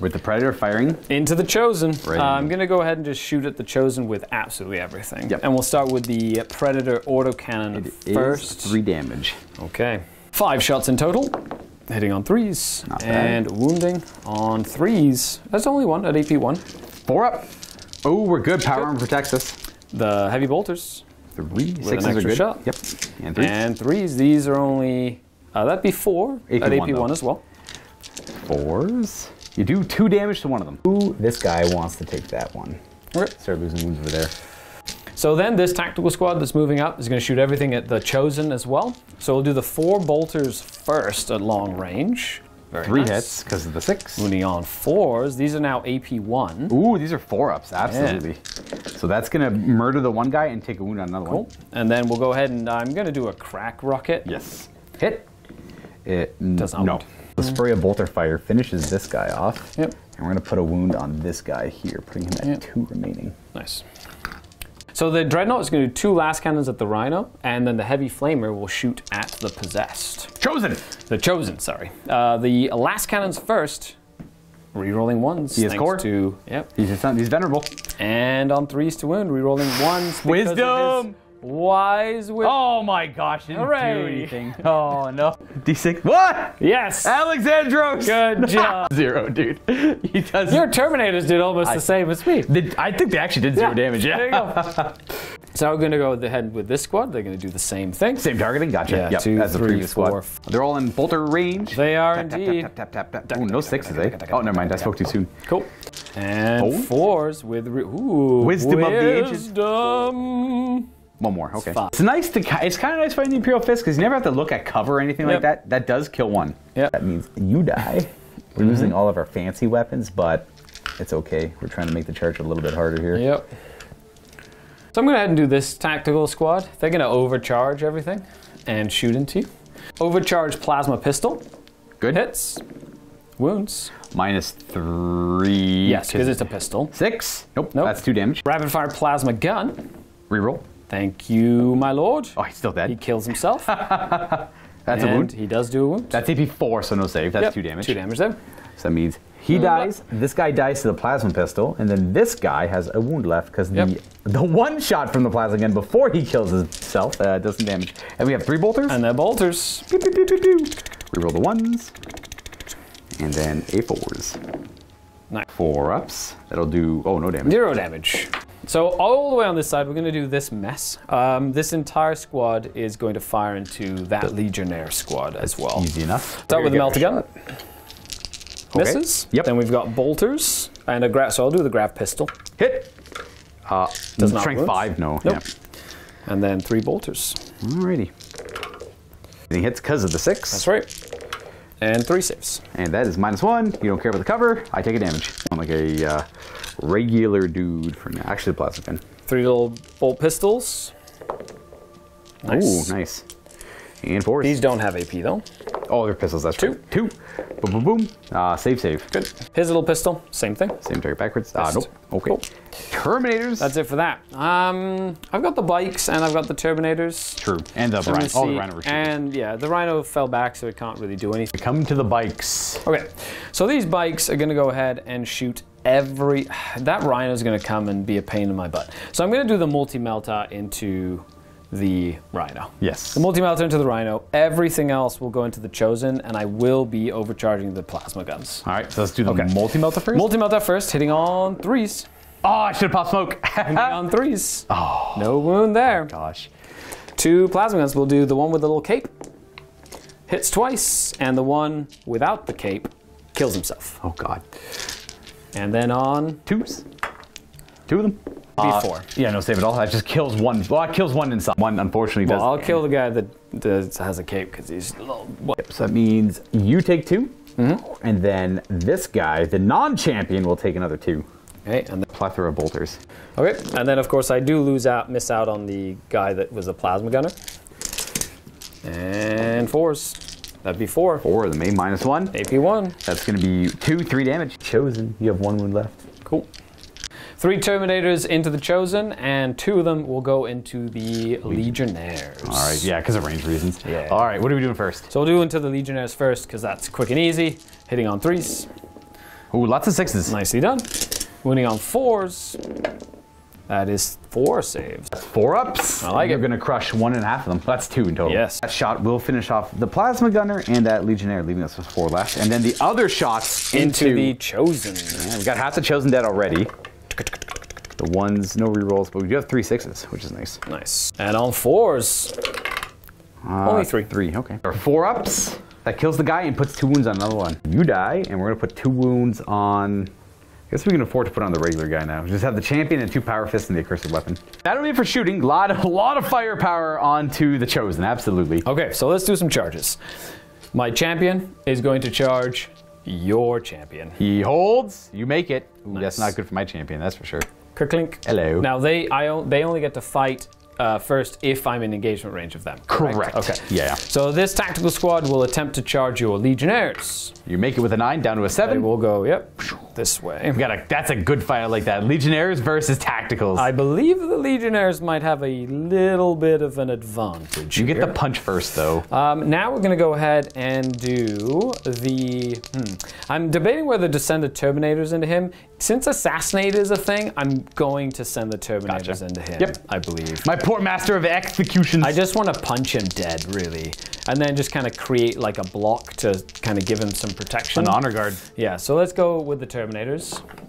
With the Predator firing. Into the Chosen. Right. I'm going to go ahead and just shoot at the Chosen with absolutely everything. Yep. And we'll start with the Predator autocannon first. Is 3 damage. Okay. 5 shots in total. Hitting on 3s. Not bad. And wounding on 3s. That's only 1 at AP 1. 4 up. Oh, we're good. Power armor protects us. The heavy bolters. 3. 6s are good. Shot. Yep. And 3s. And 3s. These are only... that'd be 4 AP at AP 1 as well. 4s. You do 2 damage to one of them. Ooh, this guy wants to take that one. Start losing wounds over there. So then this tactical squad that's moving up is going to shoot everything at the Chosen as well. So we'll do the 4 bolters first at long range. Very 3 nice. Hits because of the 6. Wounding on 4s. These are now AP 1. Ooh, these are 4-ups, absolutely. Yeah. So that's going to murder the one guy and take a wound on another one. And then we'll go ahead and I'm going to do a crack rocket. Yes. Hit. It does not wound. The spray of bolter fire finishes this guy off. Yep. And we're going to put a wound on this guy here, putting him at 2 remaining. Nice. So the Dreadnought is going to do 2 last cannons at the Rhino, and then the Heavy Flamer will shoot at the Possessed. Chosen! The Chosen, sorry. The last cannons first, rerolling 1s. He is core. Yep. He's venerable. And on 3s to wound, rerolling 1s. Wisdom! Wise with. Oh my gosh, didn't do anything. Oh no. D6. What? Yes. Alexandros. Good job. 0, dude. He does. Your Terminators did almost the same as me. I think they actually did 0 damage, yeah. There you go. So we're going to go ahead with this squad. They're going to do the same thing. Same targeting, gotcha. Yeah, yep. 2, 3, 4. They're all in bolter range. They are indeed. Oh, no 6s, eh? Oh, never mind. I spoke too soon. Cool. And 4s with Wisdom of the Ancients. Wisdom. 1 more, okay. It's nice to, it's kind of nice fighting the Imperial Fist because you never have to look at cover or anything like that. That does kill 1. Yep. That means you die. We're losing all of our fancy weapons, but it's okay. We're trying to make the charge a little bit harder here. Yep. So I'm going to go ahead and do this tactical squad. They're going to overcharge everything and shoot into you. Overcharge Plasma Pistol. Good. Hits. Wounds. -3. Yes, because it's a pistol. 6. Nope. That's 2 damage. Rapid Fire Plasma Gun. Reroll. Thank you, my lord. Oh, he's still dead. He kills himself. That's a wound. He does do a wound. That's AP 4, so no save. That's 2 damage. 2 damage there. So that means he dies, this guy dies to the plasma pistol, and then this guy has a wound left because the one shot from the plasma gun before he kills himself does some damage. And we have 3 bolters. And they're bolters. Reroll the ones. And then A4s. Nice. 4 ups. That'll do, oh, no damage. 0 damage. So all the way on this side, we're going to do this mess. This entire squad is going to fire into that Legionnaire squad as well. Easy enough. Start with the melted gun. Misses. Okay. Yep. Then we've got bolters and a grav. So I'll do the grav pistol. Hit. Does not strength wound. 5. No. Nope. Yeah. And then 3 bolters. Alrighty. He hits because of the 6. That's right. And 3 saves. And that is -1. You don't care about the cover. I take a damage. I'm like a regular dude for now. Actually, the plasma gun. 3 little bolt pistols. Nice. Ooh, nice. And 4. These don't have AP though. Oh, they're pistols. That's 2. Right. 2. Boom, boom, boom. Save, save. Good. His little pistol. Same thing. Same target backwards. Nope. Okay. Cool. Terminators. That's it for that. I've got the bikes and I've got the Terminators. True. And the Rhino. Oh, the Rhino. And yeah, the Rhino fell back, so it can't really do anything. Come to the bikes. Okay. So these bikes are going to go ahead and shoot every. That Rhino is going to come and be a pain in my butt. So I'm going to do the multi-melter into the Rhino. Yes. The multi-melter into the Rhino. Everything else will go into the Chosen, and I will be overcharging the plasma guns. All right, so let's do the multi-melter first. Multi-melter first, hitting on 3s. Oh, I should have popped smoke. Hitting on 3s. Oh. No wound there. Oh, gosh. 2 plasma guns. We'll do the one with the little cape. Hits twice, and the one without the cape kills himself. Oh, God. And then on 2s. 2 of them. Before. Yeah, no save at all. That just kills one. Well, it kills one inside. One, unfortunately, does. Well, I'll kill the guy that has a cape because he's a little. So that means you take 2, and then this guy, the non-champion, will take another 2. Okay, and the plethora of bolters. Okay, and then of course I do lose out, miss out on the guy that was a plasma gunner. And 4s. That'd be 4. 4 of them. -1. AP 1. That's going to be 3 damage. Chosen. You have 1 wound left. Cool. 3 Terminators into the Chosen, and 2 of them will go into the Legionnaires. All right, yeah, because of range reasons. Yeah. All right, what are we doing first? So we'll do into the Legionnaires first, because that's quick and easy. Hitting on 3s. Ooh, lots of 6s. Nicely done. Winning on 4s. That is 4 saves. That's 4 ups. I like it. You're going to crush 1.5 of them. That's 2 in total. Yes. That shot will finish off the plasma gunner and that Legionnaire, leaving us with 4 left. And then the other shots into the Chosen. Yeah, we've got half the Chosen dead already. The ones, no rerolls, but we do have 3 6s, which is nice. Nice. And on 4s. Only 3. 3, okay. There are 4 ups. That kills the guy and puts 2 wounds on another one. You die, and we're going to put 2 wounds on. I guess we can afford to put on the regular guy now. We just have the champion and 2 power fists and the accursed weapon. That'll be for shooting. A lot of firepower onto the Chosen, absolutely. Okay, so let's do some charges. My champion is going to charge your champion. He holds, you make it. Ooh, nice. That's not good for my champion, that's for sure. Kerklink. Hello. Now they only get to fight first if I'm in engagement range of them. Correct. Okay. Yeah. So this tactical squad will attempt to charge your Legionnaires. You make it with a 9 down to a 7. We'll go. Yep. This way. We've got a. That's a good fight. I like that. Legionnaires versus tacticals. I believe the Legionnaires might have a little bit of an advantage. You get the punch first, though. Now we're going to go ahead and do the. I'm debating whether to send the Terminators into him. Since assassinate is a thing, I'm going to send the Terminators into him. Yep. I believe. My poor Master of Executions. I just want to punch him dead, really, and then just kind of create like a block to kind of give him some protection. An honor guard. Yeah. So let's go with the Terminators.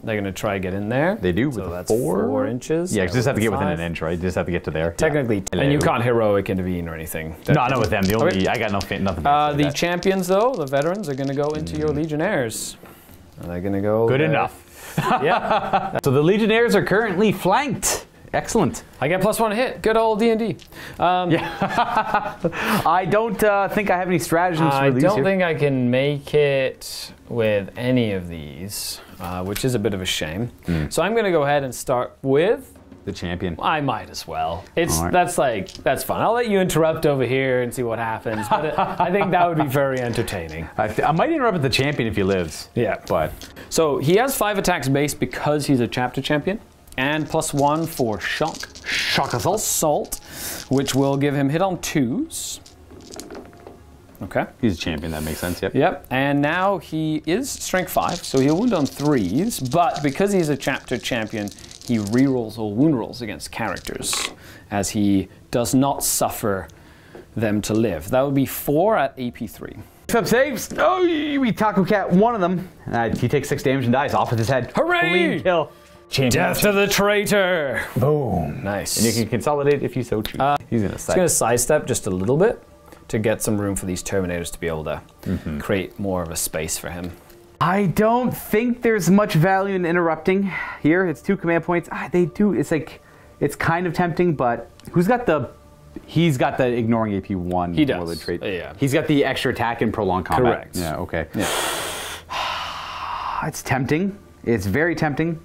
They're gonna try to get in there. They do. So with that's 4 inches. Yeah, you just have to get within 5. An inch, right? You just have to get to there. Technically, and you can't heroic intervene or anything. No, not with them. The only I got nothing. The champions, though, the veterans, are gonna go into your Legionnaires. Are they gonna go? Good enough. Yeah. So the Legionnaires are currently flanked. Excellent. I get +1 hit. Good old D&D. Yeah. I don't think I have any stratagems for these. I don't think I can make it with any of these, which is a bit of a shame. So I'm going to go ahead and start with the champion. I might as well. It's that's fun. I'll let you interrupt over here and see what happens. But I think that would be very entertaining. I might interrupt with the champion if he lives. Yeah. But so he has 5 attacks base because he's a chapter champion. and +1 for shock assault, which will give him hit on 2s. Okay. He's a champion, that makes sense, yep. Yep, and now he is strength 5, so he'll wound on 3s, but because he's a chapter champion, he rerolls all wound rolls against characters, as he does not suffer them to live. That would be 4 at AP3. Up saves. Oh, we Taco Cat one of them. He takes 6 damage and dies off with his head. Hooray! Clean kill. Death to the traitor. Boom. Nice. And you can consolidate if you so choose. He's going to sidestep. He's going to sidestep just a little bit to get some room for these Terminators to be able to create more of a space for him. I don't think there's much value in interrupting here. It's 2 command points. They do. It's like, it's kind of tempting, but who's got the... He's got the ignoring AP1. He does. Trait. Yeah. He's got the extra attack and prolonged combat. Correct. Yeah, okay. Yeah. It's tempting. It's very tempting.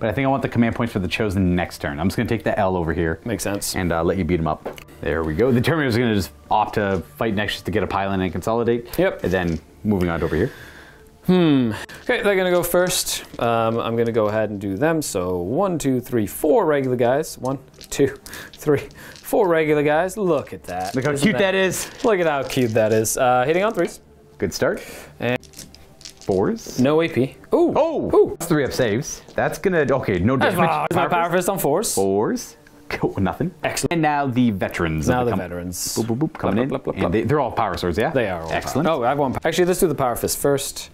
But I think I want the command points for the Chosen next turn. I'm just going to take the L over here. Makes sense. And let you beat him up. There we go. The Terminator's going to just opt to fight next just to get a pile in and consolidate. Yep. And then moving on over here. Okay, they're going to go first. I'm going to go ahead and do them. So 1, 2, 3, 4 regular guys. 1, 2, 3, 4 regular guys. Look at that. Look how cute that is. Look at how cute that is. Hitting on 3s. Good start. And 4s. No AP. Ooh. Oh. Ooh. That's 3 up saves. That's going to, okay, no damage. That's my power fist on 4s. 4s. Oh, nothing. Excellent. And now the veterans. Now the veterans. Boop, boop, boop. Coming in. Blop, blop, blop, blop. And they're all power swords, yeah? They are all excellent. Power. Oh, I have one. Actually, let's do the power fist first.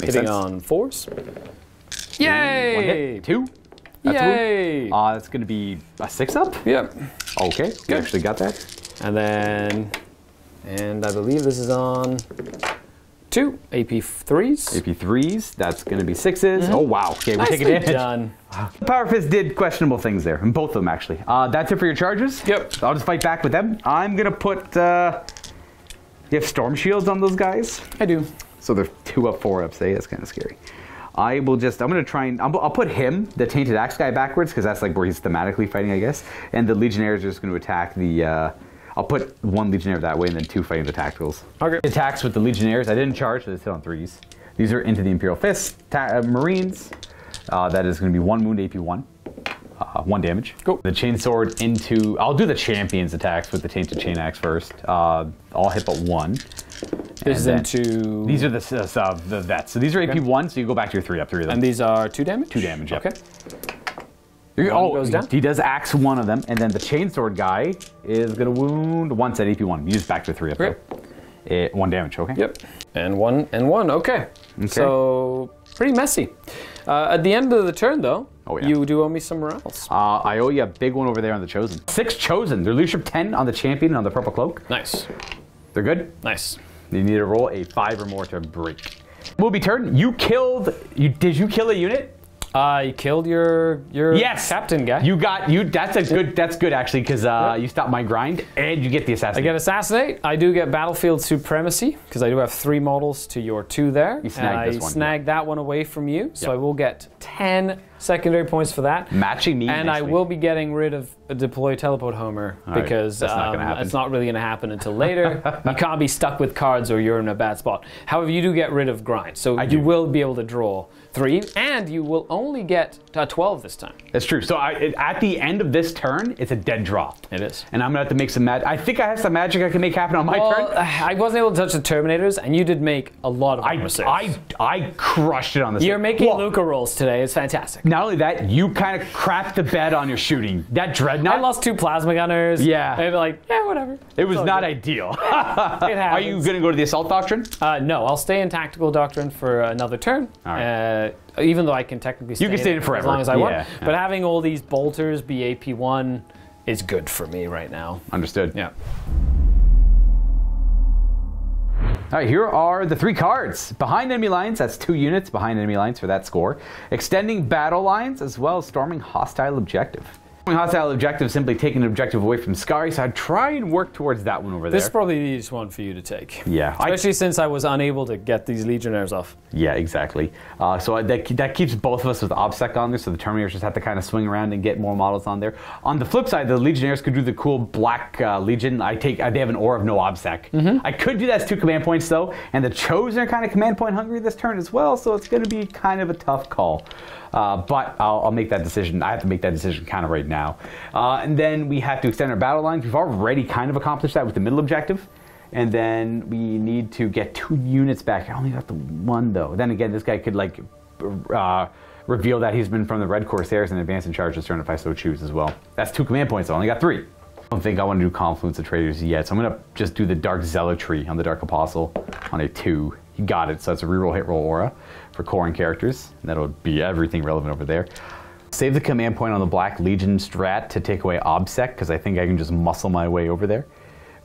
Makes hitting sense. On 4s. Yay! 1 hit. 2. That's yay! That's going to be a 6 up? Yep. Okay, good. You actually got that. And then, and I believe this is on 2 AP3s. AP3s, that's going to be 6s. Oh, wow. Okay, we're taking damage. Done. Wow. Power Fist did questionable things there, and both of them actually. That's it for your charges. Yep. I'll just fight back with them. I'm going to put, you have storm shields on those guys? I do. So they're 2 up, 4 up, say, that's kind of scary. I will just, I'm going to try and, I'll put him, the Tainted Axe guy, backwards, because that's like where he's thematically fighting, I guess. And the Legionnaires are just going to attack the, I'll put 1 Legionnaire that way and then 2 fighting the Tacticals. Okay. Attacks with the Legionnaires. I didn't charge, so it's hit on 3s. These are into the Imperial Fist, Marines. That is going to be 1 wound, AP1. 1 damage. Cool. The Chain Sword into, I'll do the Champions attacks with the Tainted Chain Axe first. I'll hit but 1. This is into... These are the vets. So these are AP1, so you go back to your 3 up, 3 of them. And these are 2 damage? 2 damage, yep. Okay. Oh, goes down. He does axe 1 of them, and then the Chainsword guy is going to wound once at AP1. You just back to 3 up, okay. It, 1 damage, okay? Yep. And 1, and 1, okay. So, pretty messy. At the end of the turn, though, you do owe me some morals. I owe you a big one over there on the Chosen. 6 Chosen. They're leadership 10 on the Champion and on the Purple Cloak. Nice. They're good? Nice. You need to roll a 5 or more to break. Will be turn. You killed. Did you kill a unit? You killed your captain guy. You got you. That's a good. That's good actually, because you stopped my grind and you get the assassinate. I get assassinate. I do get battlefield supremacy because I do have 3 models to your 2 there. You snagged this one. I snagged that one away from you, so I will get 10 secondary points for that. Matching me. And I will be getting rid of a deploy teleport homer because it's not really going to happen until later. You can't be stuck with cards or you're in a bad spot. However, you do get rid of grind, so you will be able to draw 3, and you will only get 12 this time. That's true. So at the end of this turn, it's a dead draw. It is. And I'm going to have to make some magic. I think I have some magic I can make happen on my turn. I wasn't able to touch the Terminators, and you did make a lot of I crushed it on this. You're making Luca rolls today. It's fantastic. Not only that, you kind of crapped the bed on your shooting. That Dreadnought. I lost 2 Plasma Gunners. Yeah. They'd be like, yeah, whatever. It was not ideal. It happens. Are you going to go to the Assault Doctrine? No, I'll stay in Tactical Doctrine for another turn. All right. Even though I can technically stay in it forever. As long as I want. Yeah. But having all these bolters be AP1 is good for me right now. Understood. Yeah. All right, here are the 3 cards. Behind enemy lines, that's 2 units behind enemy lines for that score. Extending battle lines, as well as storming hostile objective. Hostile objective, simply taking an objective away from Skari, so I'd try and work towards that one over there. This is probably the easiest one for you to take. Yeah. Especially since I was unable to get these Legionnaires off. Yeah, exactly. So that keeps both of us with OBSEC on there, so the Terminators just have to kind of swing around and get more models on there. On the flip side, the Legionnaires could do the cool Black Legion. They have an aura of no OBSEC. Mm-hmm. I could do that as 2 command points, though, and the Chosen are kind of command point hungry this turn as well, so it's going to be kind of a tough call. But I'll make that decision. I have to make that decision kind of right now. And then we have to extend our battle lines. We've already kind of accomplished that with the middle objective. And then we need to get 2 units back. I only got the 1, though. Then again, this guy could, like, reveal that he's been from the Red Corsairs and advance in charge this turn if I so choose as well. That's 2 command points. I only got 3. I don't think I want to do Confluence of Traitors yet, so I'm going to just do the Dark Zealotry on the Dark Apostle on a 2. He got it, so that's a reroll hit roll aura for core and characters. And that'll be everything relevant over there. Save the command point on the Black Legion strat to take away OBSEC, because I think I can just muscle my way over there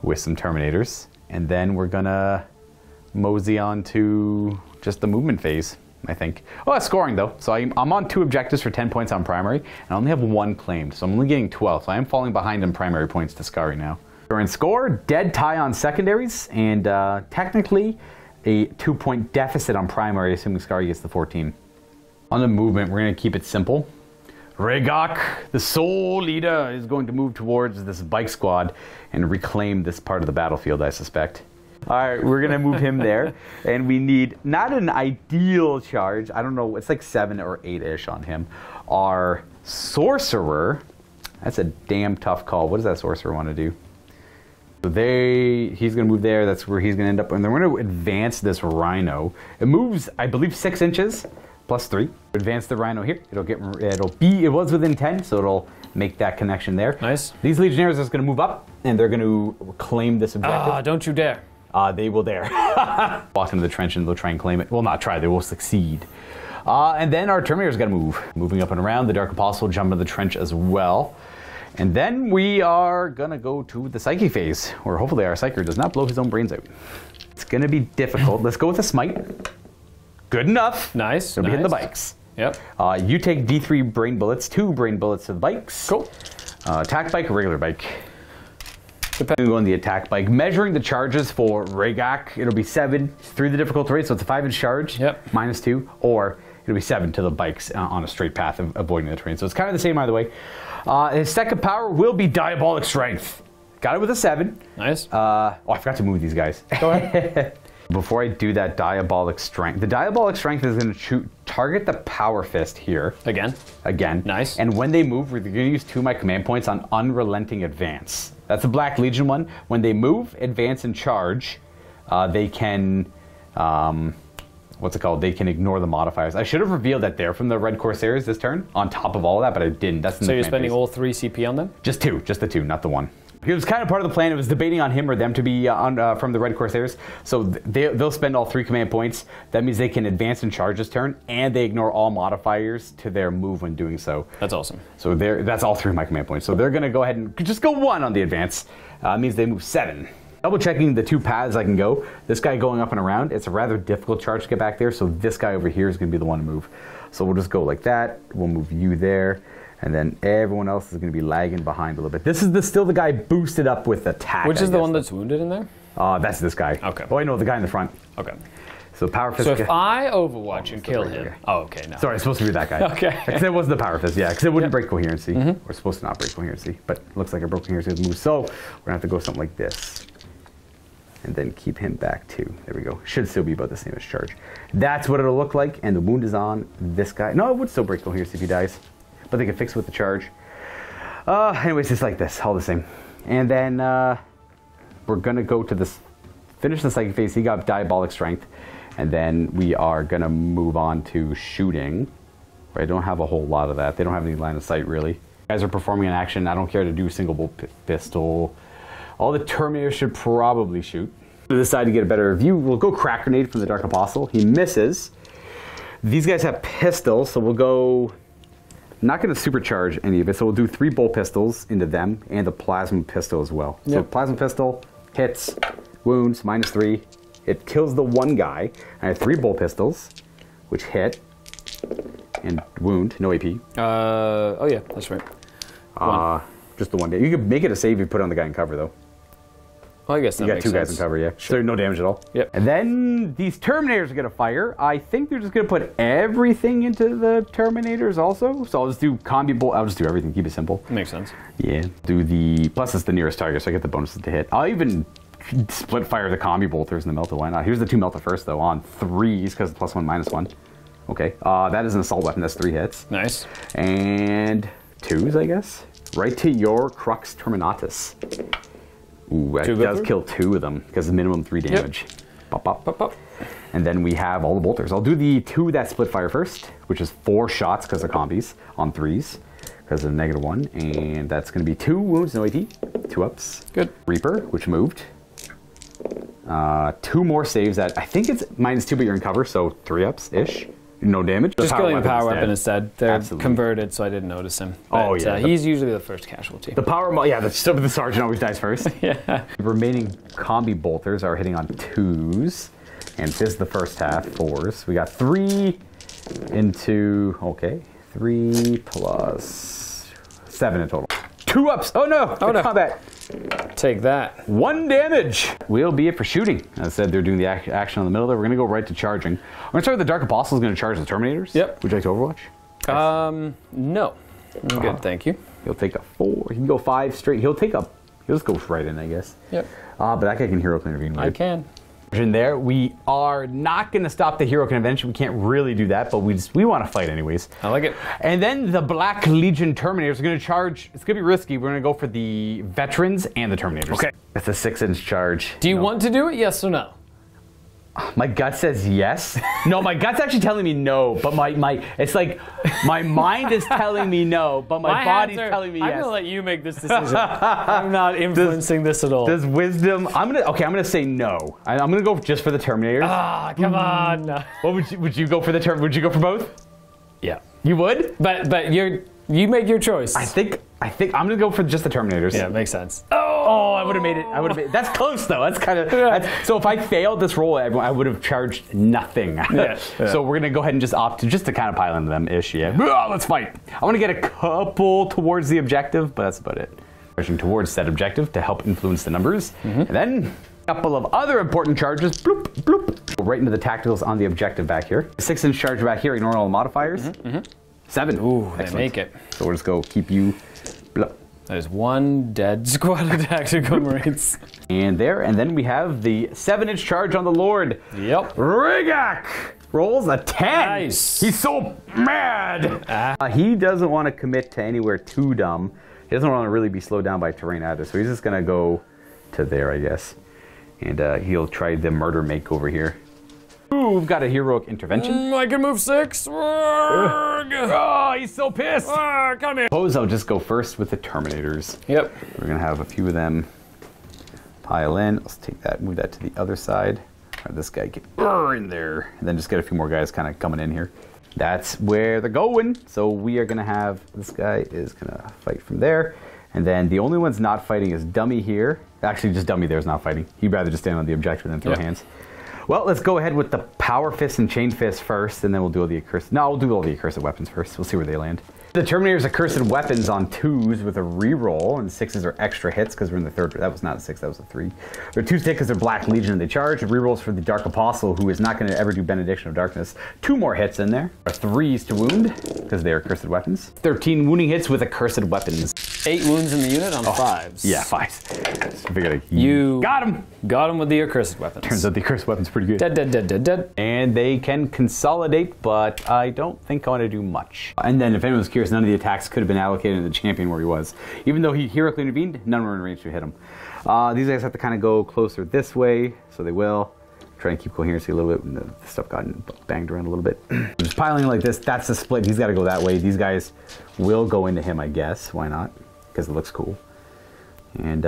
with some Terminators. And then we're going to mosey on to just the movement phase, I think. Oh, that's scoring, though. So I'm on 2 objectives for 10 points on primary, and I only have 1 claimed, so I'm only getting 12. So I am falling behind in primary points to Skari now. We're in score, dead tie on secondaries, and technically a 2-point deficit on primary, assuming Skari gets the 14. On the movement, we're going to keep it simple. Raegok, the sole leader, is going to move towards this bike squad and reclaim this part of the battlefield, I suspect. All right, we're going to move him there. And we need not an ideal charge. I don't know. It's like 7 or 8-ish on him. Our Sorcerer. That's a damn tough call. What does that Sorcerer want to do? So he's going to move there. That's where he's going to end up. And then we're going to advance this Rhino. It moves, I believe, 6 inches. +3. Advance the Rhino here. It was within 10, so it'll make that connection there. Nice. These Legionnaires are just going to move up, and they're going to claim this objective. Ah, don't you dare. They will dare. Walk into the trench and they'll try and claim it. Well, not try, they will succeed. And then our Terminator's got to move. Moving up and around, the Dark Apostle jump into the trench as well. And then we are going to go to the Psyche phase, where hopefully our Psyker does not blow his own brains out. It's going to be difficult. Let's go with a Smite. Good enough. Nice. It'll be hitting the bikes. Yep. You take D3 brain bullets, 2 brain bullets to the bikes. Cool. Attack bike or regular bike? Depending on the attack bike. Measuring the charges for Raegok, it'll be 7 through the difficult rate, so it's a 5-inch charge, yep. -2, or it'll be 7 to the bikes on a straight path of avoiding the terrain. So it's kind of the same either way. His second power will be Diabolic Strength. Got it with a 7. Nice. Oh, I forgot to move these guys. Go ahead. Before I do that Diabolic Strength, the Diabolic Strength is going to target the Power Fist here. Again? Again. Nice. And when they move, we're going to use 2 of my command points on Unrelenting Advance. That's the Black Legion one. When they move, advance, and charge, they can, what's it called? They can ignore the modifiers. I should have revealed that they're from the Red Corsairs this turn, on top of all of that, but I didn't. That's in the command phase. So you're spending all 3 CP on them? Just 2. Just the 2, not the 1. It was kind of part of the plan. It was debating on him or them to be from the Red Corsairs. So they'll spend all 3 command points. That means they can advance and charge this turn, and they ignore all modifiers to their move when doing so. That's awesome. So that's all 3 of my command points. So they're going to go ahead and just go 1 on the advance. Means they move 7. Double checking the 2 paths I can go. This guy going up and around, it's a rather difficult charge to get back there. So this guy over here is going to be the one to move. So we'll just go like that. We'll move you there. And then everyone else is going to be lagging behind a little bit. This is still the guy boosted up with attack. Which is the one that's wounded in there? That's this guy. Okay. Oh, I know, the guy in the front. Okay. So Power Fist. So if I Overwatch and kill him. Guy. Oh, okay. No. Sorry, it's supposed to be that guy. Okay. Because it wasn't the Power Fist, yeah. Because it wouldn't break coherency. Mm-hmm. We're supposed to not break coherency. But it looks like I broke coherency with the move. So we're going to have to go something like this. And then keep him back too. There we go. Should still be about the same as charge. That's what it'll look like. And the wound is on this guy. No, it would still break coherency if he dies. But they can fix it with the charge. Anyways, it's like this, all the same. And then we're gonna go to this, finish the Psychic phase. He got Diabolic Strength, and then we are gonna move on to shooting. I don't have a whole lot of that. They don't have any line of sight really. Guys are performing an action. I don't care to do single pistol. All the Terminators should probably shoot. To decide to get a better view, we'll go crack grenade from the Dark Apostle. He misses. These guys have pistols, so we'll go. Not going to supercharge any of it, so we'll do 3 bolt pistols into them and the Plasma Pistol as well. Yep. So Plasma Pistol hits, wounds, -3. It kills the one guy. I have 3 bolt pistols, which hit and wound, no AP. Oh yeah, that's right. Just the one damage. You could make it a save if you put on the guy in cover, though. Well, I guess that makes sense. You got two guys in cover, yeah. Sure. So no damage at all. Yep. And then these Terminators are going to fire. I think they're just going to put everything into the Terminators also. So I'll just do Combi Bolt. I'll just do everything. Keep it simple. Makes sense. Yeah. Do the... Plus, it's the nearest target, so I get the bonuses to hit. I'll even split fire the Combi Bolters and the Melta. Why not? Here's the two Melta first, though, on threes, because plus one, minus one. Okay. That is an assault weapon. That's 3 hits. Nice. And twos, I guess. Right to your Crux Terminatus. Ooh, that does kill 2 of them, because the minimum 3 damage. Yep. Pop, pop, pop, pop. And then we have all the bolters. I'll do the 2 that split fire first, which is 4 shots because of combis on 3s, because of -1. And that's going to be 2 wounds, no AP, 2 ups. Good. Reaper, which moved. 2 more saves that, I think it's -2, but you're in cover, so 3 ups-ish. No damage. Just killing the power weapon instead. They're converted, so I didn't notice him. But, oh, yeah. He's usually the first casualty. The power, yeah, the sergeant always dies first. Yeah. The remaining combi bolters are hitting on 2s. And this is the first half, 4s. We got 3 into, okay, 3 plus 7 in total. 2 ups. Oh, no. Oh, no. Combat. Take that. 1 damage. We'll be it for shooting. As I said, they're doing the action on the middle there. We're going to go right to charging. I'm going to start with the Dark Apostle is going to charge the Terminators. Yep. Would you like to Overwatch? No. I'm good, thank you. He'll take a 4. He can go 5 straight. He'll just go right in, I guess. Yep. But that guy can hero intervene. Right? I can. In there. We are not going to stop the hero convention. We can't really do that, but we want to fight anyways. I like it. And then the Black Legion Terminators are going to charge. It's going to be risky. We're going to go for the Veterans and the Terminators. Okay. That's a 6-inch charge. Do you want to do it? Yes or no? My gut says yes. No, my gut's actually telling me no, but it's like my mind is telling me no, but my body's telling me yes. I'm gonna let you make this decision. I'm not influencing this at all. Does wisdom? I'm gonna say no. I'm gonna go just for the Terminators. Ah, come on. What would you go for the Terminators? Would you go for both? Yeah, you would. But you make your choice. I think I'm gonna go for just the Terminators. Yeah, it makes sense. Oh, I would have made it. That's close though. That's kind of. Yeah. So if I failed this roll, I would have charged nothing. Yeah, yeah. So we're gonna go ahead and just opt to kind of pile into them ish. Yeah. Oh, let's fight. I want to get a couple towards the objective, but that's about it. Pushing towards that objective to help influence the numbers, and then a couple of other important charges. Bloop bloop. Right into the tacticals on the objective back here. 6-inch charge back here. Ignore all the modifiers. 7. Ooh, excellent. They make it. So we'll just go keep you. That is 1 dead squad of tactical marines. And there, and then we have the 7-inch charge on the Lord. Yep. Raegok rolls a 10. Nice. He's so mad. He doesn't want to commit to anywhere too dumb. He doesn't want to really be slowed down by terrain either, so he's just going to go to there, I guess. And he'll try the murder makeover here. Ooh, we've got a heroic intervention. I can move 6. Oh, he's so pissed. Come here. Suppose I'll just go first with the Terminators. Yep. We're going to have a few of them pile in. Let's take that, move that to the other side. Right, this guy get in there. And then just get a few more guys kind of coming in here. That's where they're going. So we are going to have, this guy is going to fight from there. And then the only one's not fighting is Dummy here. Actually, just Dummy there is not fighting. He'd rather just stand on the objective than throw hands. Well, let's go ahead with the Power Fist and Chain Fist first, and then we'll do all the Accursed... No, we'll do all the Accursed Weapons first. We'll see where they land. The Terminator's Accursed Weapons on 2s with a reroll, and 6s are extra hits because we're in the 3rd... That was not a 6, that was a 3. They're 2s because they're Black Legion and they charge. Rerolls for the Dark Apostle, who is not going to ever do Benediction of Darkness. 2 more hits in there. 3s to wound, because they are Accursed Weapons. 13 wounding hits with Accursed Weapons. 8 wounds in the unit on 5s. Yeah, 5s. You got him! Got him with the Accursed Weapons. Turns out the Accursed Weapons pretty good. Dead. And they can consolidate, but I don't think I want to do much. And then, if anyone's curious, none of the attacks could have been allocated in the champion where he was. Even though he heroically intervened, none were in range to hit him. These guys have to kind of go closer this way, so they will. Try and keep coherency a little bit, and the stuff got banged around a little bit. Just piling like this, that's the split. He's got to go that way. These guys will go into him, I guess. Why not? Because it looks cool. And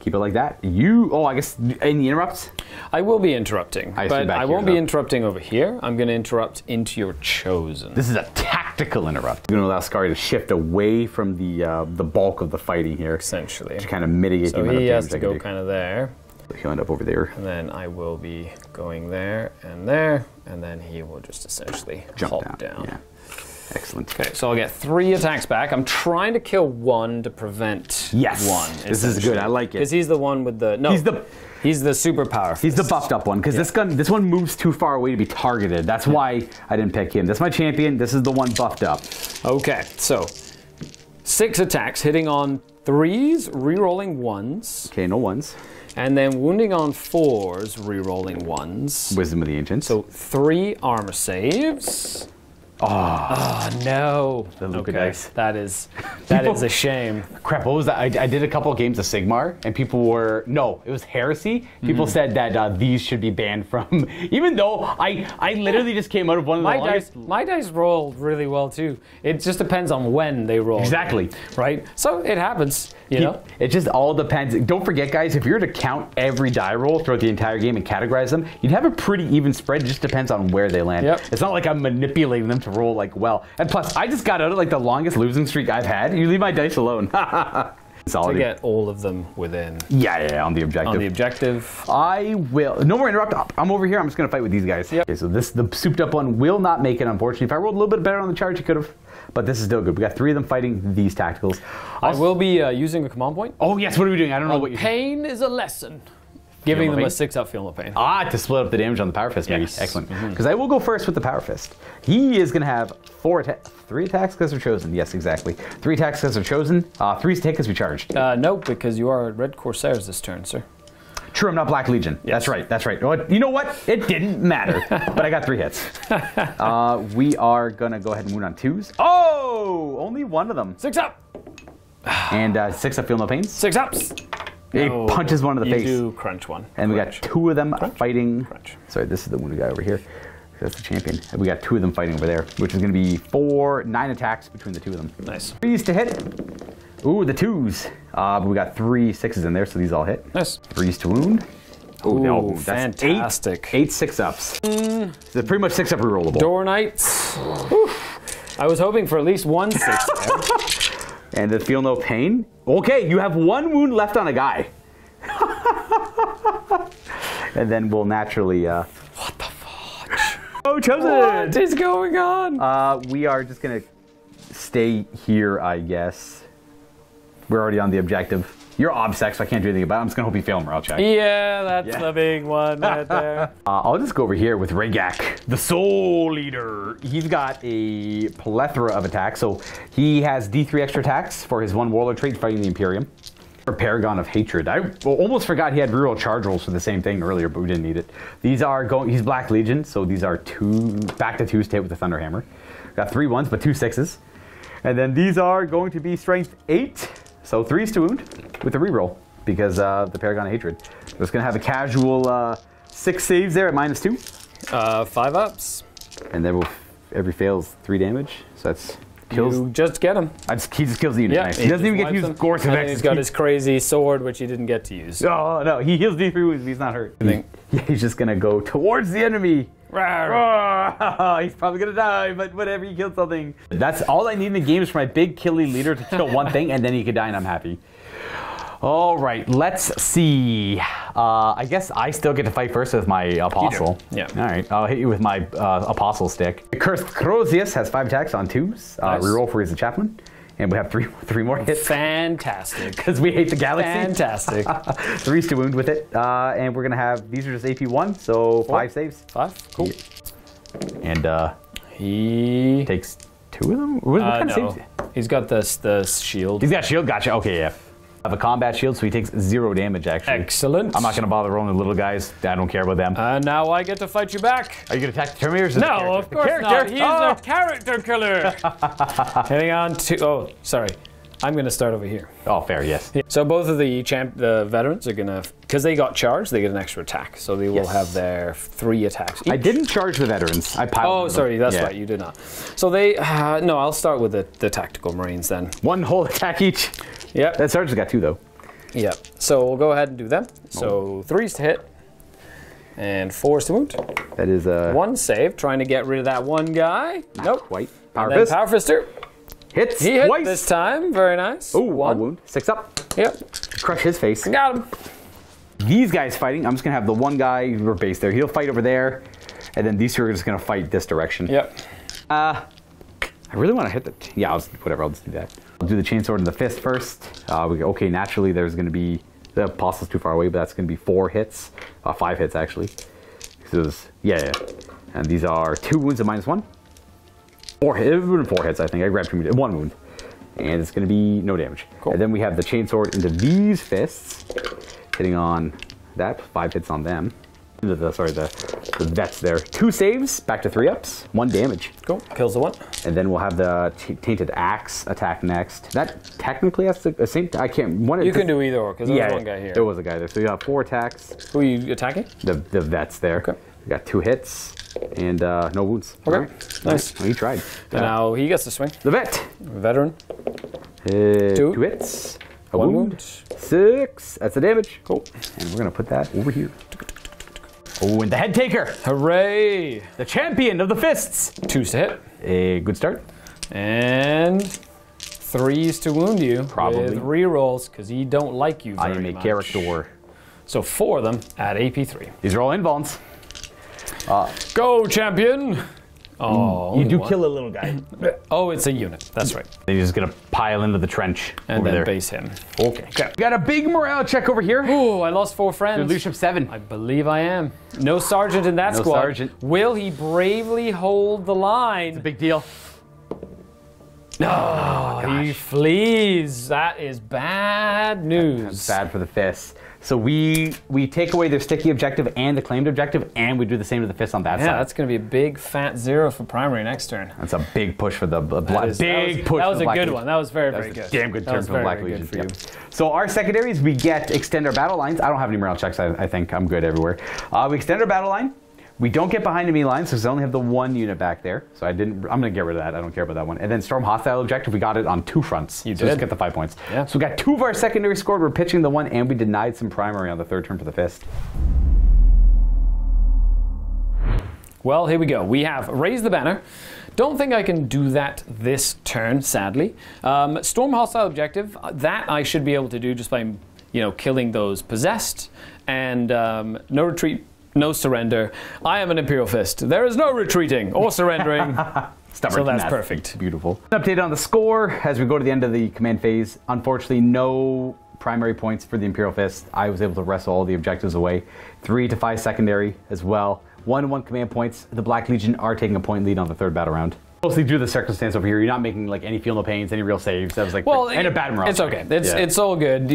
keep it like that. I guess, any interrupts? I will be interrupting, but I won't be interrupting over here. I'm going to interrupt into your chosen. This is a tactical interrupt. You're going to allow Skari to shift away from the bulk of the fighting here. Essentially. To kind of mitigate the amount of damage. So he has to go kind of there. He'll end up over there. And then I will be going there and there, and then he will just essentially jump down. Yeah. Excellent. Okay, so I'll get 3 attacks back. I'm trying to kill one to prevent one. This is good. I like it. Because he's the one with the... No, he's the superpower fist. He's the buffed up one, because this one moves too far away to be targeted. That's why I didn't pick him. That's my champion. This is the one buffed up. Okay, so 6 attacks, hitting on 3s, re-rolling 1s. Okay, no 1s. And then wounding on 4s, re-rolling 1s. Wisdom of the Ancients. So 3 armor saves. Oh, oh no! The Luca dice. That is a shame. Crap! What was that? I did a couple of games of Sigmar, and people were it was heresy. People said that these should be banned from, even though I literally just came out of one of my dice rolled really well too. It just depends on when they roll. Exactly. Right. So it happens. You know. It just all depends. Don't forget, guys. If you were to count every die roll throughout the entire game and categorize them, you'd have a pretty even spread. It just depends on where they land. Yep. It's not like I'm manipulating them to roll like well. And plus, I just got out of like the longest losing streak I've had. You leave my dice alone. Solid. To get all of them within. Yeah, on the objective. On the objective. I will. No more interrupt. I'm over here. I'm just going to fight with these guys. Yep. Okay, so the souped up one will not make it, unfortunately. If I rolled a little bit better on the charge, it could have. But this is still good. We got 3 of them fighting these tacticals. I will be using a command point. Oh, yes. What are we doing? I don't know what you're doing. Pain is a lesson. Giving them a 6-up Feel No Pain. Ah, to split up the damage on the Power Fist, maybe. Yes. Excellent. Because I will go first with the Power Fist. He is going to have 3 attacks because they're chosen. Yes, exactly. 3 attacks because they're chosen. 3 to take because we charged. No, because you are Red Corsairs this turn, sir. True, I'm not Black Legion. Yes. That's right, that's right. You know what? It didn't matter. But I got 3 hits. We are going to go ahead and wound on 2s. Oh, only one of them. 6-up. And 6-up Feel No Pain. 6-ups. He punches one in the face. You do crunch one. And we got 2 of them fighting. Crunch. Sorry, this is the wounded guy over here. That's the champion. And we got 2 of them fighting over there, which is going to be 9 attacks between the 2 of them. Nice. 3s to hit. Ooh, the 2s. But we got 3 6s in there, so these all hit. Nice. 3s to wound. Ooh, no, that's fantastic. 8 6-ups. They're pretty much 6-up rerollable. Door Knights. I was hoping for at least 1 6. And the Feel No Pain. Okay, you have 1 wound left on a guy. And then we'll naturally... What the fudge? Oh, Chosen! What is going on? We are just going to stay here, I guess. We're already on the objective. You're obsec, so I can't do anything about it. I'm just going to hope you fail him or I'll check. Yeah, that's the big one right there. I'll just go over here with Raegok, the Soul Leader. He's got a plethora of attacks. So he has D3 extra attacks for his 1 Warlord trait fighting the Imperium. Or Paragon of Hatred. I almost forgot he had reroll charge rolls for the same thing earlier, but we didn't need it. These are going, he's Black Legion, so these are 2 back to 2s to hit with the Thunderhammer. Got 3 1s, but 2 6s. And then these are going to be strength 8. So 3s to wound with a reroll because the Paragon of Hatred. So it's going to have a casual 6 saves there at -2. 5-ups. And then every fails 3 damage. So that's kills. You just get him. He just kills the unit. Yeah, nice. He doesn't even get to use him. Gorse of Execution. He's got his crazy sword, which he didn't get to use. Oh, no. He heals D3 wounds, but he's not hurt. He's just going to go towards the enemy. He's probably gonna die, but whatever, he killed something. That's all I need in the game is for my big killy leader to kill one thing, and then he could die, and I'm happy. All right, let's see. I guess I still get to fight first with my apostle. Yeah. All right, I'll hit you with my apostle stick. Accursed Crosius has 5 attacks on 2s. Nice. Reroll for he's a chaplain. And we have three more hits. Fantastic. Because we hate the galaxy. Fantastic. 3s to wound with it. And we're going to have, these are just AP 1, so 5 saves. 5? Cool. Yeah. And he takes 2 of them? What kind of saves? He's got the shield. He's got shield? Gotcha. Okay, yeah. I have a combat shield, so he takes 0 damage, actually. Excellent. I'm not going to bother rolling the little guys. I don't care about them. Now I get to fight you back. Are you going to attack the Terminators? No, of course not. He's a character killer. Hang on to... Oh, sorry. I'm going to start over here. Oh, fair, yes. So both of the veterans are going to... Because they got charged, they get an extra attack. So they will have their 3 attacks each. I didn't charge the veterans. I piled them. Oh, sorry, that's right, you did not. So they... no, I'll start with the Tactical Marines then. 1 whole attack each. Yep. That sergeant's got 2 though. Yep. So we'll go ahead and do them. So 3s to hit and 4s to wound. That is a 1 save. Trying to get rid of that one guy. Nope. Quite. Power fist. Power fister. Hits. He hit twice this time. Very nice. Ooh, 1 wound. 6-up. Yep. Crush his face. Got him. These guys fighting. I'm just gonna have the one guy we're based there. He'll fight over there, and then these 2 are just gonna fight this direction. Yep. I really want to hit the, whatever, I'll just do that. I'll do the Chainsword and the Fist first. Okay, naturally there's going to be, the Apostle's too far away, but that's going to be 4 hits. 5 hits, actually. And these are 2 wounds and -1. 4 hits, I think. I grabbed 2 wounds. 1 wound. And it's going to be no damage. Cool. And then we have the Chainsword into these fists. Hitting on that. 5 hits on them. The vets there. 2 saves, back to 3 ups, 1 damage. Cool, kills the 1. And then we'll have the Tainted Axe attack next. That technically has the same, I can't, one. You can do either or, because there was 1 guy here. There was a guy there, so you got 4 attacks. Who are you attacking? The vets there. Okay. We got 2 hits and no wounds. Okay, right. Nice. Well, he tried. So now he gets to swing. The vet. Veteran. 2 hits, a 1 wound, 6, that's the damage. Cool. And we're gonna put that over here. Oh, and the head taker! Hooray! The champion of the fists! 2s to hit. A good start. And 3s to wound you. Probably. With rerolls, because he don't like you very much. I am a character. So 4 of them at AP3. These are all invulns. Go, champion! Oh, you do one. Kill a little guy. Oh, it's a unit. That's right. Then he's just gonna pile into the trench and then base him. Okay. We got a big morale check over here. Ooh, I lost 4 friends. Good leadership 7. I believe I am. No sergeant in that squad. No sergeant. Will he bravely hold the line? It's a big deal. No, oh, he flees. That is bad news. That's bad for the fists. So we take away their sticky objective and the claimed objective, and we do the same to the fist on that side. Yeah, that's going to be a big fat 0 for primary next turn. That's a big push for the Black Legion. Big push. That was a good one. That was very good. Damn good turn for the Black Legion. So our secondaries, we get extend our battle lines. I don't have any morale checks. I think I'm good everywhere. We extend our battle line. We don't get behind enemy lines because I only have the 1 unit back there. So I'm going to get rid of that. I don't care about that one. And then Storm Hostile Objective, we got it on 2 fronts. You did. So just get the 5 points. Yeah. So we got 2 of our secondary scored. We're pitching the 1, and we denied some primary on the 3rd turn for the fist. Well, here we go. We have raised the banner. Don't think I can do that this turn, sadly. Storm Hostile Objective, that I should be able to do just by, killing those possessed. And no retreat. No surrender. I am an Imperial Fist. There is no retreating or surrendering. So that's perfect. Beautiful. Update on the score as we go to the end of the command phase. Unfortunately, no primary points for the Imperial Fist. I was able to wrestle all the objectives away. 3 to 5 secondary as well. 1 and 1 command points. The Black Legion are taking a point lead on the 3rd battle round. Mostly due to the circumstance over here, you're not making like any feel no pains, any real saves. That was like, well, and a bad morale. It's okay. It's all good.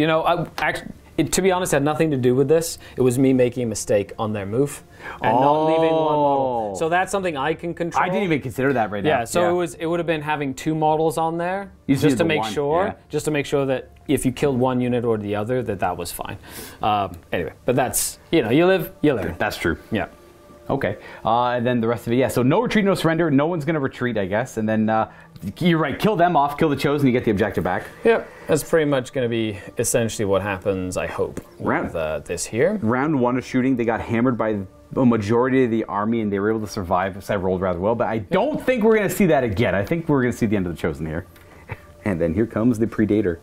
To be honest, it had nothing to do with this. It was me making a mistake on their move and not leaving 1 model. So that's something I can control. I didn't even consider that right now. Yeah, so it would have been having 2 models on there just to make sure, just to make sure that if you killed 1 unit or the other, that was fine. Anyway, but that's, you live, you learn. That's true. Yeah. Okay, and then the rest of it, so no retreat, no surrender. No one's going to retreat, I guess. And then, you're right, kill them off, kill the Chosen, you get the objective back. Yep, that's pretty much going to be essentially what happens, I hope, with this here. Round 1 of shooting, they got hammered by a majority of the army, and they were able to survive. So I rolled rather well, but I don't think we're going to see that again. I think we're going to see the end of the Chosen here. And then here comes the Predator.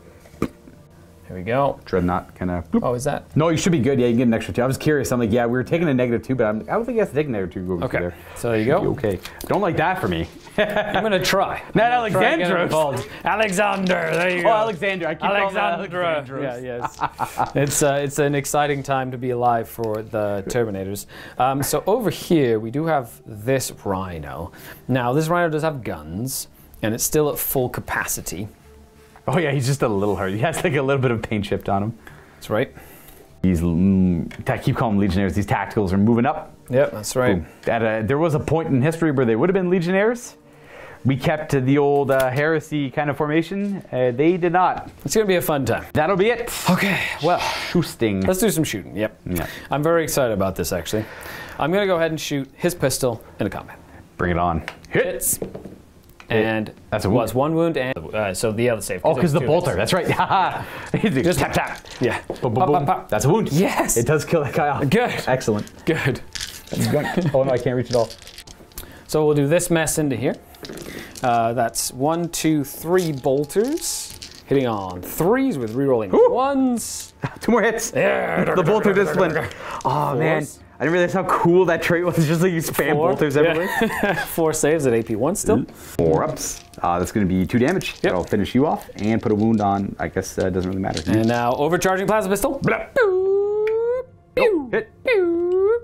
Here we go. Dreadnought kind of... Oh, is that? No, you should be good. Yeah, you can get an extra 2. I was curious. I'm like, yeah, we were taking a -2, but I don't think you have to take a -2. Okay. There. So there you go. Okay. Don't like that for me. I'm going to try. Not Alexandros. Alexander. There you go. Oh, Alexander. I keep calling Alexandros. It's an exciting time to be alive for the Terminators. So over here, we do have this Rhino. Now, this Rhino does have guns, and it's still at full capacity. Oh yeah, he's just a little hurt. He has like a little bit of paint chipped on him. That's right. These, I keep calling them Legionnaires, these tacticals are moving up. Yep, that's right. There was a point in history where they would have been Legionnaires. We kept the old heresy kind of formation. They did not. It's going to be a fun time. That'll be it. Okay, well. Shooting. Let's do some shooting, yep. I'm very excited about this, actually. I'm going to go ahead and shoot his pistol in a combat. Bring it on. Hits. And that's a wound. Was 1 wound, and so the other save. Oh, because the bolter. Hits. That's right. Just tap tap. Yeah. Boom, boom, pop, boom. Pop, pop. That's a wound. Yes. It does kill that guy off. Good. Excellent. Good. That's good. Oh no, I can't reach it all. So we'll do this mess into here. That's 1, 2, 3 bolters. Hitting on 3s with rerolling 1s. 2 more hits. There. The bolter discipline. Oh man. I didn't realize how cool that trait was. It's just like you spam bolters everywhere. 4 saves at AP1 still. 4 ups. That's going to be 2 damage. Yep. That'll finish you off and put a wound on. I guess it doesn't really matter. And now overcharging plasma pistol. Nope. Hit.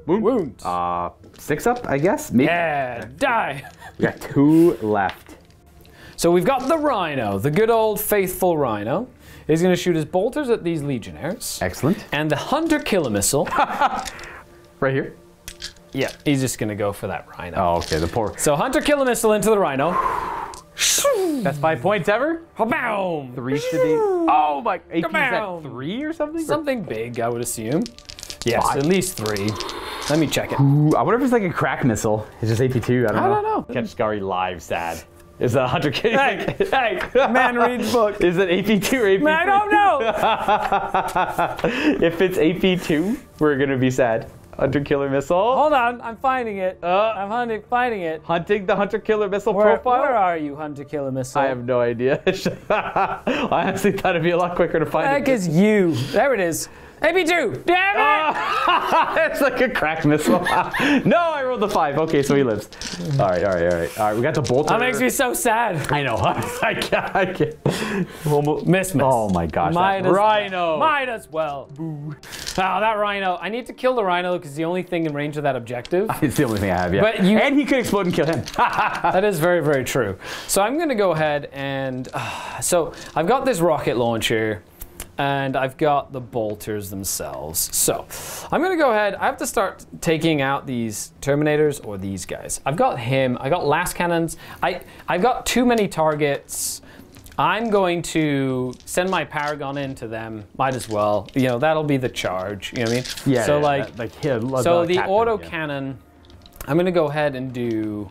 Wound. 6 up, I guess. Maybe. Yeah, die. We got 2 left. So we've got the Rhino, the good old faithful Rhino. He's going to shoot his bolters at these Legionnaires. Excellent. And the Hunter Killer missile. Right here? Yeah, he's just gonna go for that Rhino. Oh, okay, the poor. So Hunter Killer missile into the Rhino. That's 5 points ever? Boom! 3 to the. Oh my. Is that 3 or something? Something big, I would assume. Yes, at least 3. Let me check it. Ooh, I wonder if it's like a crack missile. It's just AP2, I don't know. Catch Skari live, sad. Is that 100k? Hey, hey, man reads book. Is it AP2 or AP3? I don't know! If it's AP2, we're gonna be sad. Hunter Killer missile. Hold on, I'm finding it. I'm finding it. Hunting the Hunter Killer missile profile? Where are you, Hunter Killer missile? I have no idea. I honestly thought it'd be a lot quicker to find it. What the heck is you? There it is. AP2! Damn it! It's like a cracked missile. No, I rolled the 5. Okay, so he lives. All right. We got the bolter. That makes me so sad. I know. I can't. Almost. Miss. Oh my gosh. Rhino. Might as well. Boo. Oh, that Rhino. I need to kill the Rhino because it's the only thing in range of that objective. It's the only thing I have, yeah. But and he could explode and kill him. That is very, very true. So I'm going to go ahead and... so I've got this rocket launcher. And I've got the bolters themselves. So I'm gonna go ahead, I have to start taking out these Terminators or these guys. I've got him, I got last cannons. I've got too many targets. I'm going to send my Paragon into them, might as well. You know, that'll be the charge, you know what I mean? Yeah, so yeah, like, that, like here, so the auto cannon, I'm gonna go ahead and do,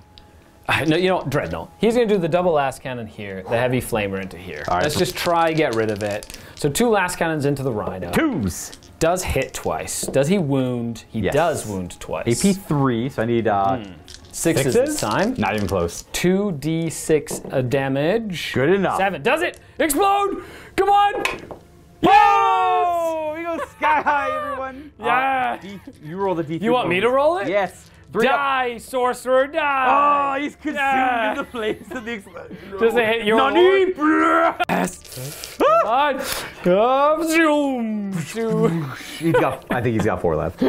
no, you know what, Dreadnought. He's gonna do the double last cannon here, the heavy flamer into here. All right, let's just try get rid of it. So 2 last cannons into the Rhino. 2s. Does hit twice. Does he wound? He does wound twice. AP 3, so I need 6s this time. Not even close. 2d6 damage. Good enough. 7. Does it? Explode! Come on! Yes! We go sky high, everyone. Yeah. You roll the D3. You want me to roll it? Yes. 3 up. Sorcerer, die! Oh, he's consumed in the flames of the explosion. Does it hit your Nani? Yes. I think he's got 4 left.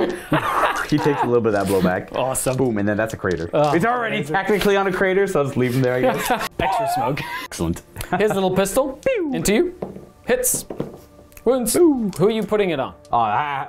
He takes a little bit of that blowback. Awesome. Boom, and then that's a crater. Oh, it's already technically on a crater, so let's leave him there, I guess. Extra smoke. Excellent. His little pistol. Into you. Hits. Wounds. Ooh. Who are you putting it on? I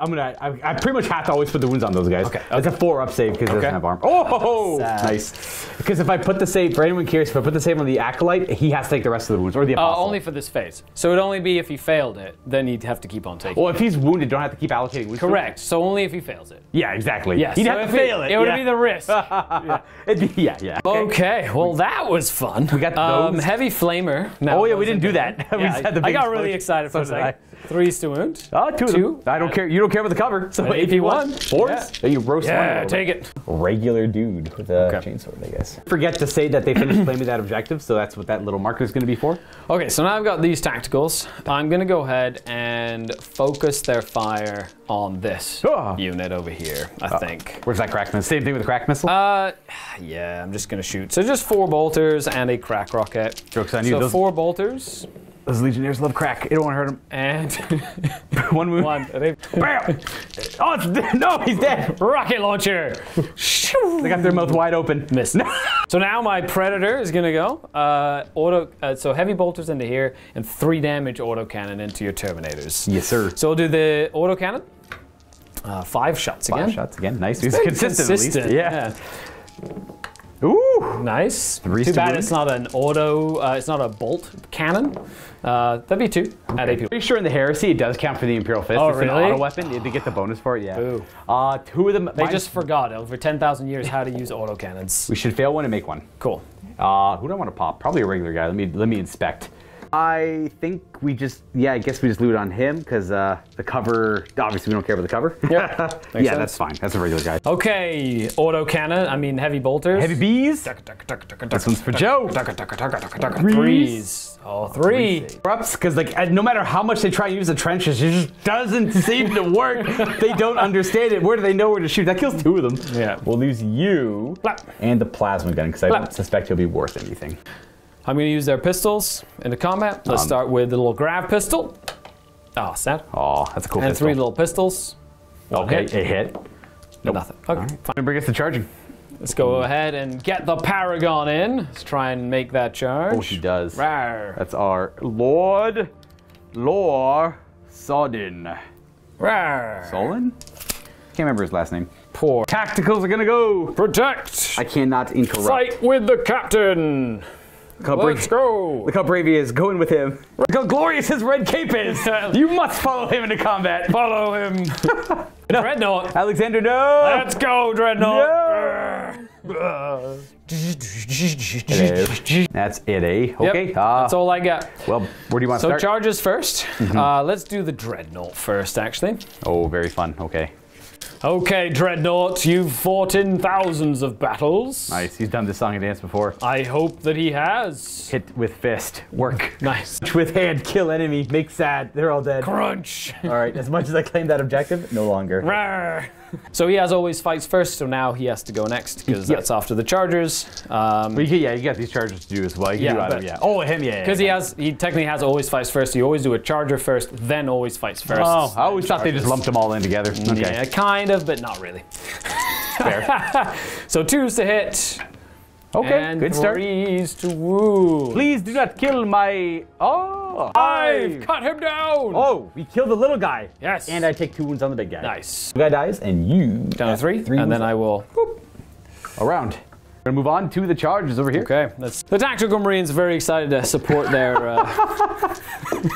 pretty much have to always put the wounds on those guys. Okay. It's a 4-up save because it doesn't have armor. Oh, nice. Because if I put the save, for anyone curious, if I put the save on the Acolyte, he has to take the rest of the wounds, or the Apostle. Only for this phase. So it would only be if he failed it, then he'd have to keep on taking it. If he's wounded, don't have to keep allocating wounds. Correct. So only if he fails it. Yeah, exactly. Yeah, he'd have to fail it. It would be the risk. Okay, well that was fun. We got those. Heavy Flamer. No, oh yeah, we didn't do that. I got really excited for a second. 3s to wound. 2 of them. I don't care. You don't care about the cover. So AP1. 4s. Yeah. You roast one. Yeah, take it. Regular dude with a chainsword, I guess. Forget to say that they finished claiming that objective, so that's what that little marker is going to be for. Okay, so now I've got these tacticals. I'm going to go ahead and focus their fire on this unit over here, I think. Where's that crack missile? Same thing with the crack missile? Yeah, I'm just going to shoot. So just 4 bolters and a crack rocket. Jokes on you. So those 4 bolters. Those Legionnaires love crack. It won't hurt him. And 1 wound. Bam! Oh, it's, no, he's dead. Rocket launcher. They got their mouth wide open. Missed. So now my Predator is gonna go so heavy bolters into here and 3 damage autocannon into your Terminators. Yes, sir. So we'll do the autocannon. 5 shots again. 5 shots again. Nice. He's consistent at least. Yeah. Ooh! Nice. Too bad it's not an auto, it's not a bolt cannon. That'd be 2 at AP. Pretty sure in the Heresy it does count for the Imperial Fist. Oh, it's really? An auto weapon. They get the bonus for it, yeah. Ooh. 2 of them. They just forgot over 10,000 years how to use auto cannons. We should fail one and make one. Cool. Who do I want to pop? Probably a regular guy. Let me inspect. I think we just, yeah, I guess we just looted on him because the cover, obviously we don't care about the cover. Yep. Yeah, that's fine. That's a regular guy. Okay, auto cannon, I mean heavy bolters. Heavy bees. This one's for Joe. Threes. Oh, three. Because like, no matter how much they try to use the trenches, it just doesn't seem to work. They don't understand it. Where do they know where to shoot? That kills two of them. Yeah, we'll lose you. Plop. And the plasma gun because I don't suspect he'll be worth anything. I'm going to use their pistols in the combat. Let's start with the little grab pistol. Oh, sad. Oh, that's a cool pistol. And three little pistols. Okay, it hit. Nope. Nothing. Okay, right. Fine. And bring us to charging. Let's go ahead and get the Paragon in. Let's try and make that charge. Oh, she does. Rawr. That's our Lord Lohr Saporin. Rawr. Solin? Can't remember his last name. Poor. Tacticals are going to go. Protect. I cannot interrupt. Fight with the captain. Let's go! Look how brave he is. Go in with him. Look how glorious his red cape is! You must follow him into combat! Follow him! No. Dreadnought! Alexander, no! Let's go, Dreadnought! No. That's it, eh? Okay. Yep, that's all I got. Well, where do you want to start? So charges first. Let's do the Dreadnought first, actually. Oh, very fun. Okay. Okay, Dreadnought, you've fought in thousands of battles. Nice, he's done this song and dance before. I hope that he has. Hit with fist, work. Nice. Punch with hand, kill enemy, make sad, they're all dead. Crunch. All right, as much as I claimed that objective, no longer. Rawr. So he has always fights first, so now he has to go next, because that's after the chargers. Well, yeah, you got these chargers to do as well. You can do either, Oh, him, yeah. Because he technically has always fights first, so you always do a charger first, then always fights first. Oh, I always thought they just lumped them all in together. Okay. Yeah, kind of, but not really. Fair. So twos to hit. Okay, and good start. Threes to wound. Please do not kill my... Oh! I've cut him down! Oh, we killed the little guy. Yes. And I take two wounds on the big guy. Nice. The guy dies, and you... Down to three. Three, and then I will... Whoop. Around. We're going to move on to the charges over here. Okay. The Tactical Marines are very excited to support their...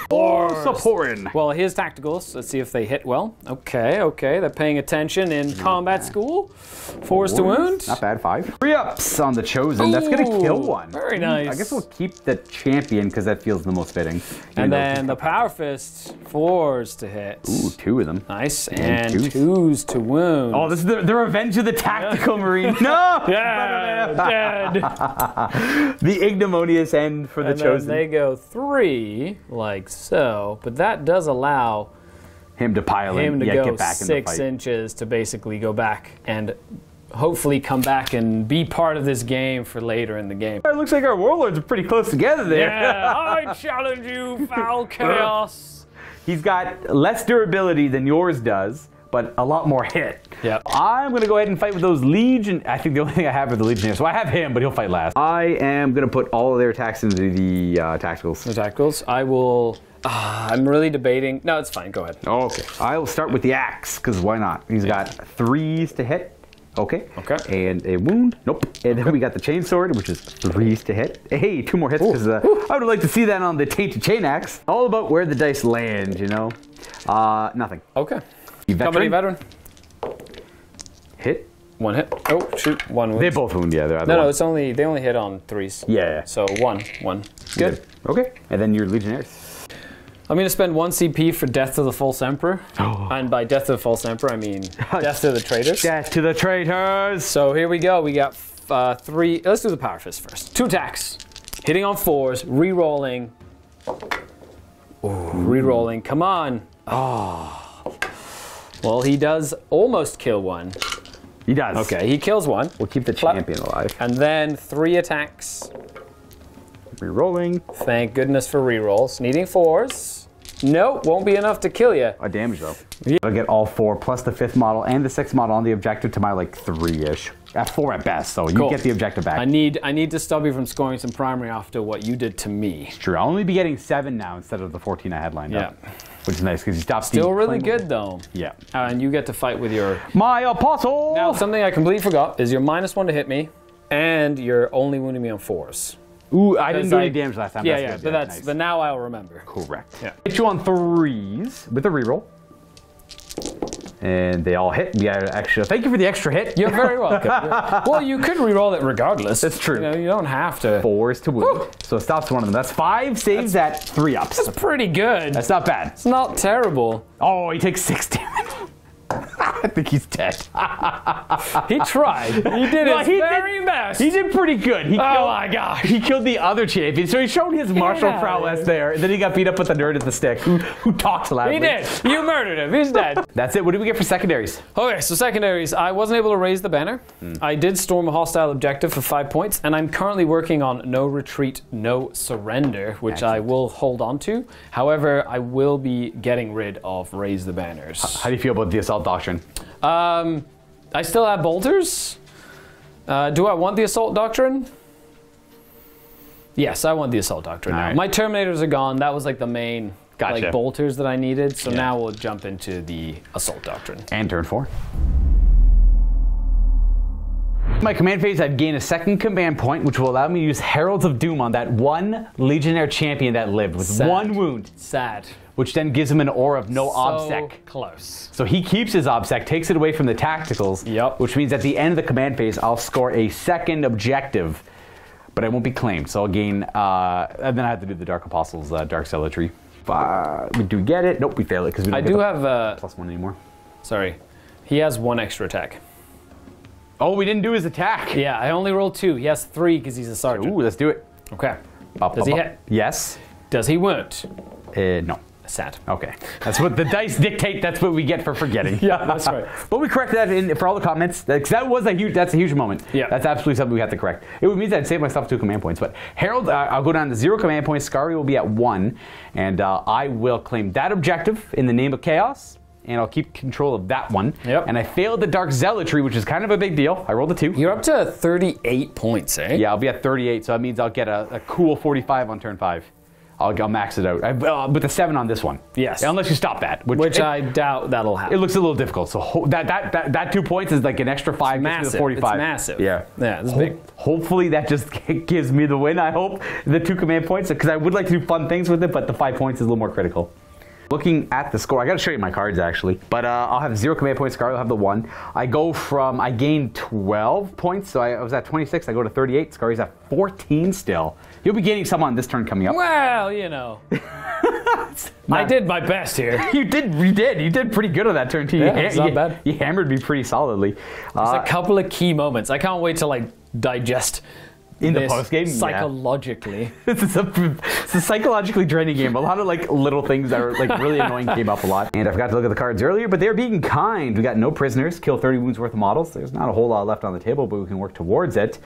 Or supporting. Well, here's tacticals. Let's see if they hit well. Okay, okay. They're paying attention in combat school. Fours to wound. Not bad. Five. Three ups on the Chosen. Ooh, that's going to kill one. Very nice. I guess we'll keep the champion because that feels the most fitting. And then the Power Fist. Fours to hit. Ooh, two of them. Nice. And twos to wound. Oh, this is the revenge of the Tactical Marine. No! Yeah, dead. The ignominious end for the Chosen. They go three. Like so, but that does allow him to pile in, to go get back 6 inches to basically go back and hopefully come back and be part of this game for later in the game. It looks like our warlords are pretty close together there. Yeah, I challenge you, foul chaos. He's got less durability than yours does, but a lot more hit. Yep. I'm going to go ahead and fight with those Legion. I think the only thing I have are the Legionnaires. So I have him, but he'll fight last. I am going to put all of their attacks into the tacticals. The tacticals. I will... I'm really debating. No, it's fine. Go ahead. Okay. I'll start with the axe, because why not? He's got threes to hit. Okay. Okay. And a wound. Nope. And then we got the chain sword, which is threes to hit. Hey, two more hits, because I would like to see that on the Tainted Chain Axe. All about where the dice land, you know? Nothing. Okay. Company Veteran. Hit. One hit. Oh, shoot. One wound. They both wound, yeah. No, it's only, they only hit on threes. Yeah. So one. Good. Okay. And then your Legionnaires. I'm going to spend one CP for Death to the False Emperor. Oh. And by Death to the False Emperor, I mean Death to the Traitors. Death to the Traitors! So here we go. We got three. Let's do the Power Fist first. Two attacks. Hitting on fours. Rerolling. Rerolling. Come on. Oh. Well, he does almost kill one. He does. Okay, he kills one. We'll keep the champion alive. And then three attacks. Rerolling. Thank goodness for rerolls. Needing fours. No, won't be enough to kill you. A damage though. Yeah. I'll get all four plus the fifth model and the sixth model on the objective to my like three-ish. At four at best, so you get the objective back. I need to stop you from scoring some primary after what you did to me. It's true. I'll only be getting 7 now instead of the 14 I had lined up. Which is nice because you stopped. Still really good though. Yeah. And you get to fight with your my apostle. Now something I completely forgot is your -1 to hit me, and you're only wounding me on fours. Ooh, I didn't do any damage last time. Yeah, but that's nice. But now I'll remember. Correct. Yeah. Hit you on threes with a reroll. And they all hit. Yeah, extra. Thank you for the extra hit. You're very welcome. Well, you could reroll it regardless. That's true. You know, you don't have to. 4s to wound. Woo. So it stops one of them. That's 5 saves. That's at 3 ups. That's pretty good. That's not bad. It's not terrible. Oh, he takes 6 damage. I think he's dead. He tried. He did his very best. He did pretty good. He killed, my gosh. He killed the other champion. So he showed his martial prowess there. And then he got beat up with the nerd at the stick who talks loudly. He did. You murdered him. He's dead. That's it. What did we get for secondaries? Okay, so secondaries. I wasn't able to raise the banner. I did storm a hostile objective for 5 points. And I'm currently working on no retreat, no surrender, which I will hold on to. However, I will be getting rid of raise the banners. How do you feel about the assault doctrine? I still have bolters. Do I want the assault doctrine? Yes, I want the assault doctrine now. My Terminators are gone. That was like the main like bolters that I needed. So now we'll jump into the assault doctrine. And turn 4. My command phase, I've gained a second command point, which will allow me to use Heralds of Doom on that one Legionnaire champion that lived with one wound. Sad. Which then gives him an aura of no obsec. So close. So he keeps his obsec, takes it away from the tacticals, which means at the end of the command phase, I'll score a second objective, but I won't be claimed. So I'll gain, and then I have to do the Dark Apostle's Dark Cellar Tree. Do we get it? Nope, we fail it because we don't have plus 1 anymore. Sorry, he has 1 extra attack. Oh, we didn't do his attack. Yeah, I only rolled 2. He has 3 because he's a sergeant. Ooh, let's do it. Okay. Does he hit? Yes. Does he wound? No. Sad. Okay. That's what the dice dictate. That's what we get for forgetting. Yeah, that's right. But we corrected that for all the comments. That was that's a huge moment. Yeah. That's absolutely something we have to correct. It would mean that I'd save myself 2 command points. But Harold, I'll go down to 0 command points. Skari will be at 1. And I will claim that objective in the name of chaos. And I'll keep control of that one. Yep. And I failed the Dark Zealotry, which is kind of a big deal. I rolled a 2. You're up to 38 points, eh? Yeah, I'll be at 38. So that means I'll get a cool 45 on turn 5. I'll max it out with a 7 on this one. Yes, unless you stop that, which I doubt that'll happen. It looks a little difficult. So that 2 points is like an extra 5 to the 45. It's massive. Yeah, yeah, it's big. Hopefully that just gives me the win. I hope the 2 command points, because I would like to do fun things with it, but the 5 points is a little more critical. Looking at the score, I gotta show you my cards actually, but I'll have 0 command points. Skari will have the 1. I go from, I gained 12 points, so I was at 26, I go to 38, Skari's at 14 still. He'll be gaining some on this turn coming up. Well, you know. I did my best here. You did pretty good on that turn too. Yeah, it's not bad. You hammered me pretty solidly. There's a couple of key moments. I can't wait to like digest this the post game psychologically. It's a psychologically draining game. A lot of like little things that are like really annoying came up a lot. And I forgot to look at the cards earlier, but they're being kind. We got no prisoners, kill 30 wounds worth of models. There's not a whole lot left on the table, but we can work towards it.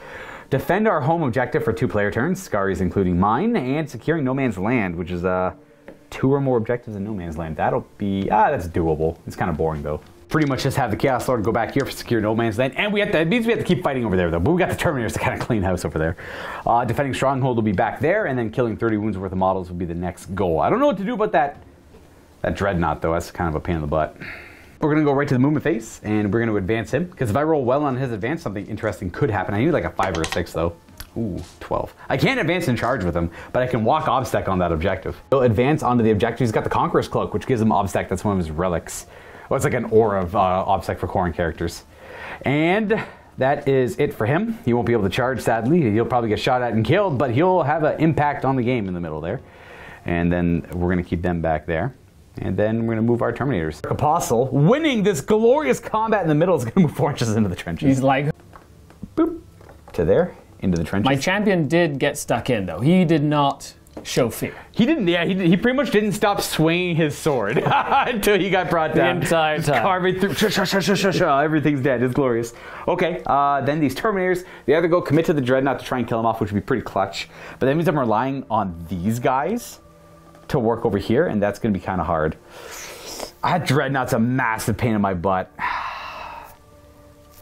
Defend our home objective for 2 player turns, Skari's including mine, and securing no man's land, which is 2 or more objectives in no man's land. That'll be that's doable. It's kind of boring though. Pretty much just have the Chaos Lord go back here for secure no man's land, and it means we have to keep fighting over there though, but we got the Terminators to kind of clean house over there. Defending Stronghold will be back there, and then killing 30 wounds worth of models will be the next goal. I don't know what to do about that Dreadnought though, that's kind of a pain in the butt. We're going to go right to the movement phase, and we're going to advance him, because if I roll well on his advance, something interesting could happen. I need like a 5 or a 6 though. Ooh, 12. I can't advance and charge with him, but I can walk obstack on that objective. He'll advance onto the objective. He's got the Conqueror's Cloak, which gives him obstack. That's one of his relics. Well, it's like an aura of obsec for Corrin characters. And that is it for him. He won't be able to charge, sadly. He'll probably get shot at and killed, but he'll have an impact on the game in the middle there. And then we're going to keep them back there. And then we're going to move our Terminators. Apostle, winning this glorious combat in the middle, is going to move 4 inches into the trenches. He's like, boop, to there, into the trenches. My champion did get stuck in, though. He did not show fear. He didn't, yeah, he pretty much didn't stop swinging his sword until he got brought down. The entire time. Carving through, everything's dead, it's glorious. Okay, then these Terminators, they either go commit to the Dreadnought to try and kill him off, which would be pretty clutch, but that means I'm relying on these guys to work over here, and that's going to be kind of hard. That Dreadnought's a massive pain in my butt.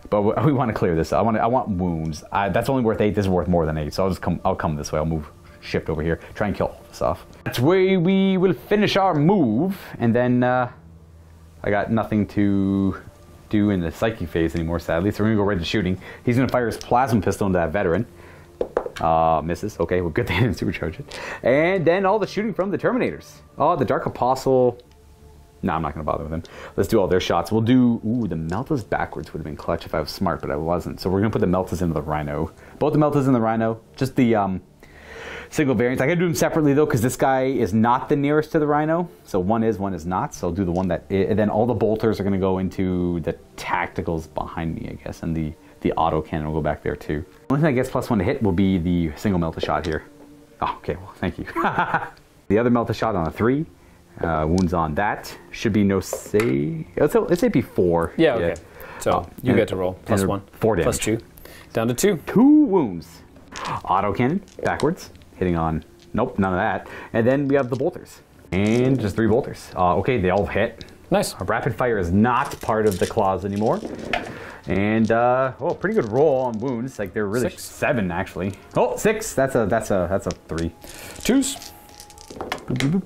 But we want to clear this. I want wounds. That's only worth 8. This is worth more than 8. So I'll come this way. I'll move shift over here. Try and kill all this off. That's where we will finish our move. And then I got nothing to do in the psyche phase anymore, sadly. So we're going to go right to shooting. He's going to fire his plasma pistol into that veteran. Misses. Okay, well, good thing I didn't supercharge it. And then all the shooting from the Terminators. Oh, the Dark Apostle No, I'm not going to bother with them. Let's do all their shots. We'll do... Ooh, the Meltas backwards would have been clutch if I was smart, but I wasn't. So we're going to put the Meltas into the Rhino. Both the Meltas and the Rhino. Just the single variants. I got to do them separately, though, because this guy is not the nearest to the Rhino. So one is not. So I'll do the one that... And then all the Bolters are going to go into the Tacticals behind me, I guess. And the Auto Cannon will go back there, too. The only thing I guess plus one to hit will be the single Melta shot here. Oh, okay. Well, thank you. The other Melta shot on a 3. Wounds on that. Should be no save. Let's say it'd be 4. Yeah, okay. Yeah. So you get to roll. Plus 1. 4 damage. Plus 2. Down to 2. 2 wounds. Autocannon, backwards. Hitting on, nope, none of that. And then we have the bolters. And just 3 bolters. Okay, they all hit. Nice. Our rapid fire is not part of the claws anymore. And, oh, pretty good roll on wounds. Like, they're really 7, actually. Oh, 6. That's a 3. 2s.